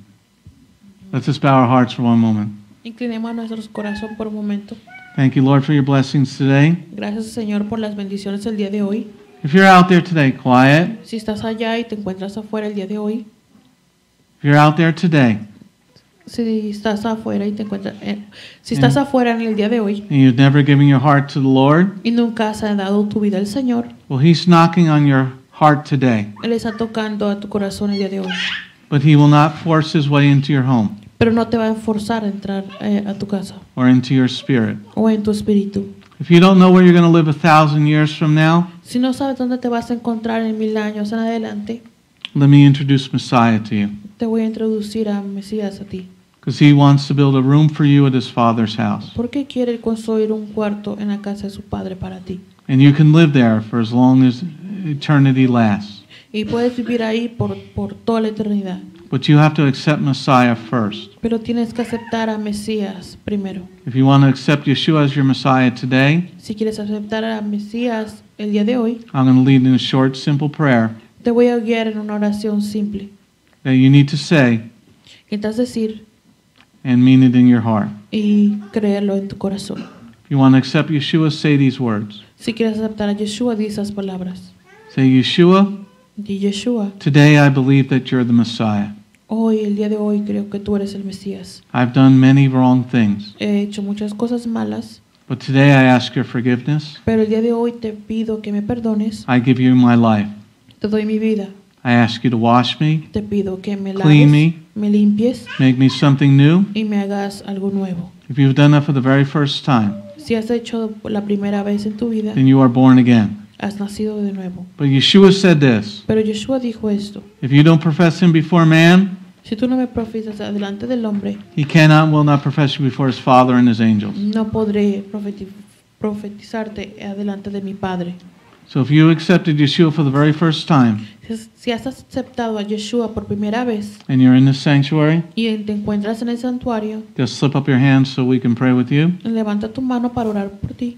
Let's just bow our hearts for one moment. Inclinemos nuestros corazones por un momento. Thank you, Lord, for your blessings today. Gracias, Señor, por las bendiciones el día de hoy. If you're out there today, quiet. Si estás allá y te encuentras afuera el día de hoy. If you're out there today. Si estás afuera y te encuentras, si estás afuera en el día de hoy, and you've never given your heart to the Lord, y nunca has dado tu vida al Señor, well, He's knocking on your heart today. Él está tocando a tu corazón el día de hoy. But He will not force His way into your home. Pero no te va a forzar a entrar a tu casa. Or into your spirit. O en tu espíritu. If you don't know where you're going to live 1,000 years from now, si no sabes dónde te vas a encontrar en 1,000 años en adelante, let me introduce Messiah to you. Te voy a introducir a Mesías a ti. Because he wants to build a room for you at his Father's house. Porque quiere construir un cuarto en la casa de su padre para ti. And you can live there for as long as eternity lasts. Y puedes vivir ahí por toda la eternidad. But you have to accept Messiah first. Pero tienes que aceptar a Mesías primero. If you want to accept Yeshua as your Messiah today, si quieres aceptar a Mesías el día de hoy, I'm going to lead in a short, simple prayer. Te voy a guiar en una oración simple. That you need to say. Que te has de decir. And mean it in your heart. Y creerlo en tu corazón. If you want to accept Yeshua, say these words. Si quieres aceptar a Yeshua, di esas palabras. Say, Yeshua. Di Yeshua. Today I believe that you're the Messiah. Hoy, el día de hoy, creo que tú eres el Mesías. I've done many wrong things. He hecho muchas cosas malas. But today I ask your forgiveness. Pero el día de hoy te pido que me perdones. I give you my life. Te doy mi vida. I ask you to wash me. Te pido que me laves, clean me. Me limpies. Make me something new. Y me hagas algo nuevo. If you've done that for the very first time. Si has hecho la primera vez en tu vida. Then you are born again. Has nacido de nuevo. But Yeshua said this. Pero Yeshua dijo esto. If you don't profess him before man, si tú no me profesas delante del hombre, he cannot, will not profess you before his Father and his angels. No podré profetizarte delante de mi Padre. So if you accepted Yeshua for the very first time, si has aceptado a Yeshua por primera vez, and you're in the sanctuary, y te encuentras en el santuario, just slip up your hand so we can pray with you. Levanta tu mano para orar por ti.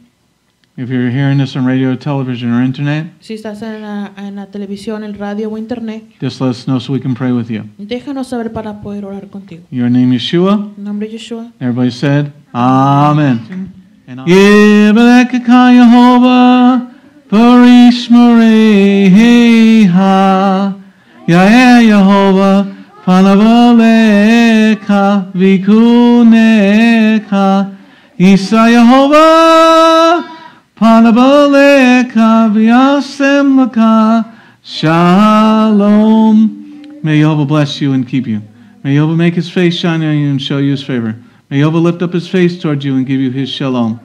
If you're hearing this on radio, television, or internet, si estás en la televisión, el radio o internet, just let us know so we can pray with you. Déjanos saber para poder orar contigo. Your name Yeshua. Nombre Yeshua. Everybody said, Amen. Yehovah. Shalom. May Yehovah bless you and keep you. May Yehovah make his face shine on you and show you his favor. May Yehovah lift up his face toward you and give you his shalom.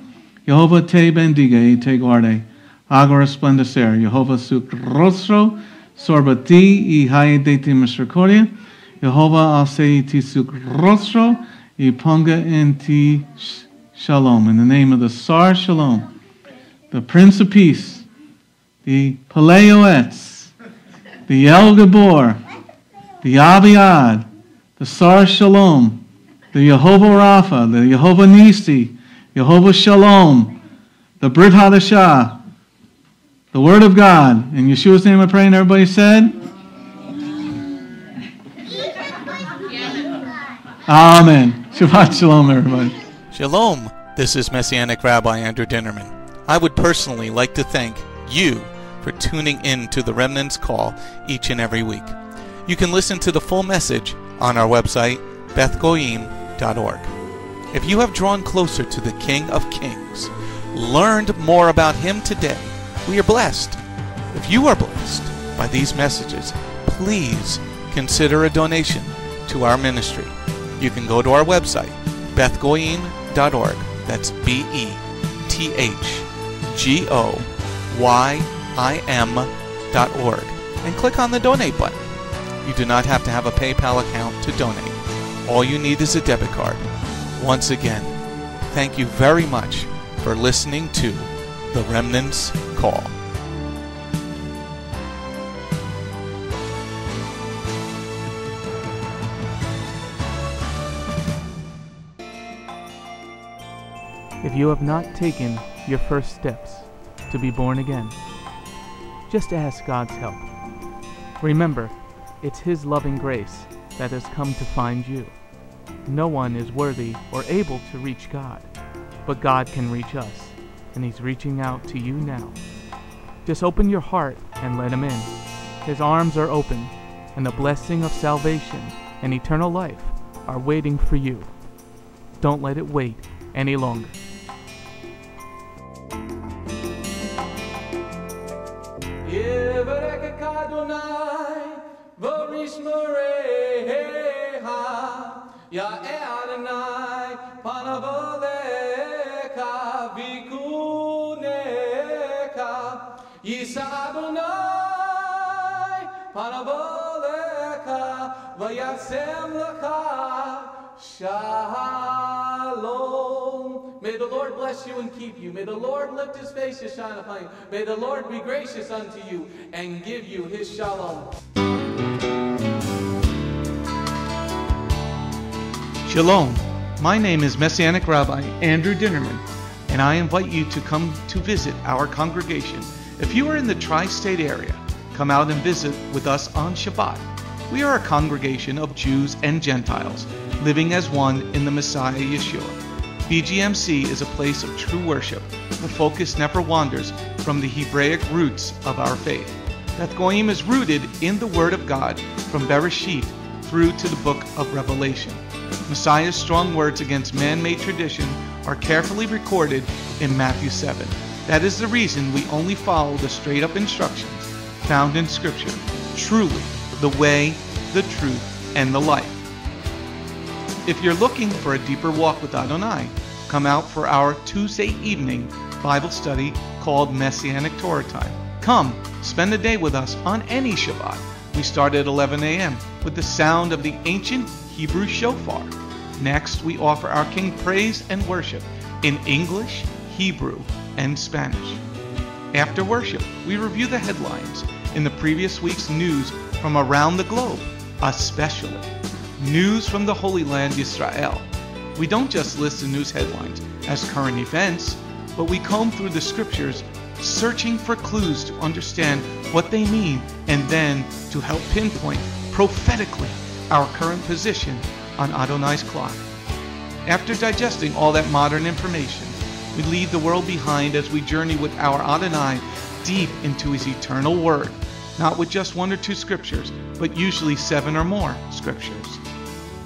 Yehovah te bendiga y te guarde. Agora splendicer. Yehovah su rostro sobre ti y halle de ti misericordia. Yehovah alce su rostro y ponga en ti shalom. In the name of the Sar Shalom, the Prince of Peace, the Peleoetz, the El Gabor, the Abiyad, the Sar Shalom, the Yehovah Rapha, the Yehovah Nisi, Yehovah Shalom, the Brit Hadashah, the Word of God. In Yeshua's name I pray, and everybody said, Amen. Shabbat Shalom, everybody. Shalom. This is Messianic Rabbi Andrew Dinnerman. I would personally like to thank you for tuning in to the Remnant's Call each and every week. You can listen to the full message on our website, bethgoyim.org. If you have drawn closer to the King of Kings, learned more about him today, we are blessed. If you are blessed by these messages, please consider a donation to our ministry. You can go to our website, bethgoyim.org. That's BETHGOYIM.org and click on the donate button. You do not have to have a PayPal account to donate. All you need is a debit card. Once again, thank you very much for listening to The Remnant's Call. If you have not taken your first steps to be born again, just ask God's help. Remember, it's His loving grace that has come to find you. No one is worthy or able to reach God, but God can reach us, and He's reaching out to you now. Just open your heart and let Him in. His arms are open, and the blessing of salvation and eternal life are waiting for you. Don't let it wait any longer. Ya'eh Adonai panavoleka vikuneka Yisa Adonai panavoleka vayasem lecha Shalom. May the Lord bless you and keep you. May the Lord lift his face to shine upon you. May the Lord be gracious unto you and give you his shalom. Shalom. My name is Messianic Rabbi Andrew Dinnerman, and I invite you to come to visit our congregation. If you are in the tri-state area, come out and visit with us on Shabbat. We are a congregation of Jews and Gentiles, living as one in the Messiah Yeshua. BGMC is a place of true worship. The focus never wanders from the Hebraic roots of our faith. Beth Goyim is rooted in the Word of God from Bereshit through to the Book of Revelation. Messiah's strong words against man-made tradition are carefully recorded in Matthew 7. That is the reason we only follow the straight-up instructions found in Scripture. Truly, the way, the truth, and the life. If you're looking for a deeper walk with Adonai, come out for our Tuesday evening Bible study called Messianic Torah Time. Come, spend a day with us on any Shabbat. We start at 11 a.m. with the sound of the ancient Hebrew shofar. Next, we offer our King praise and worship in English, Hebrew, and Spanish. After worship, we review the headlines in the previous week's news from around the globe, especially news from the Holy Land, Israel. We don't just list the news headlines as current events, but we comb through the scriptures, searching for clues to understand what they mean and then to help pinpoint prophetically our current position on Adonai's clock. After digesting all that modern information, we leave the world behind as we journey with our Adonai deep into his eternal word, not with just one or two scriptures, but usually seven or more scriptures.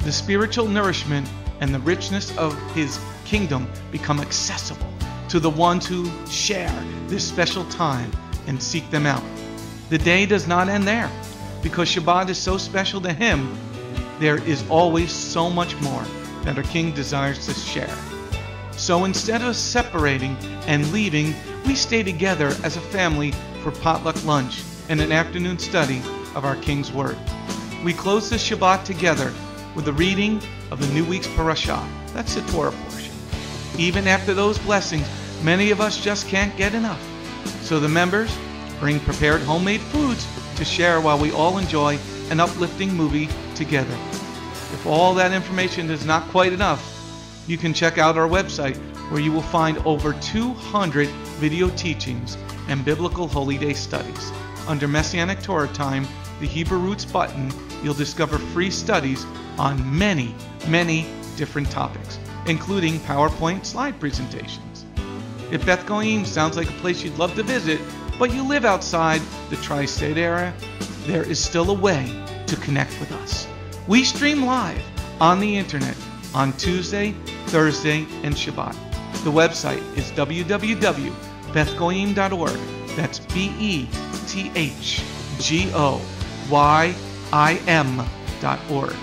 The spiritual nourishment and the richness of his kingdom become accessible to the ones who share this special time and seek them out. The day does not end there. Because Shabbat is so special to him, there is always so much more that our King desires to share. So instead of separating and leaving, we stay together as a family for potluck lunch and an afternoon study of our King's Word. We close this Shabbat together with a reading of the new week's parashah. That's the Torah portion. Even after those blessings, many of us just can't get enough. So the members bring prepared homemade foods to share while we all enjoy an uplifting movie together. If all that information is not quite enough, you can check out our website where you will find over 200 video teachings and biblical holy day studies. Under Messianic Torah Time, the Hebrew Roots button, you'll discover free studies on many, many different topics, including PowerPoint slide presentations. If Beth Goyim sounds like a place you'd love to visit, but you live outside the tri-state area, there is still a way to connect with us. We stream live on the internet on Tuesday, Thursday, and Shabbat. The website is www.bethgoyim.org. That's BETHGOYIM.org.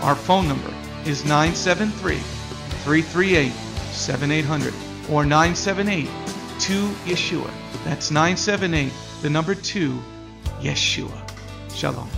Our phone number is 973-338-7800 or 978-2-YESHUA. That's 978, the number 2, Yeshua. Shalom.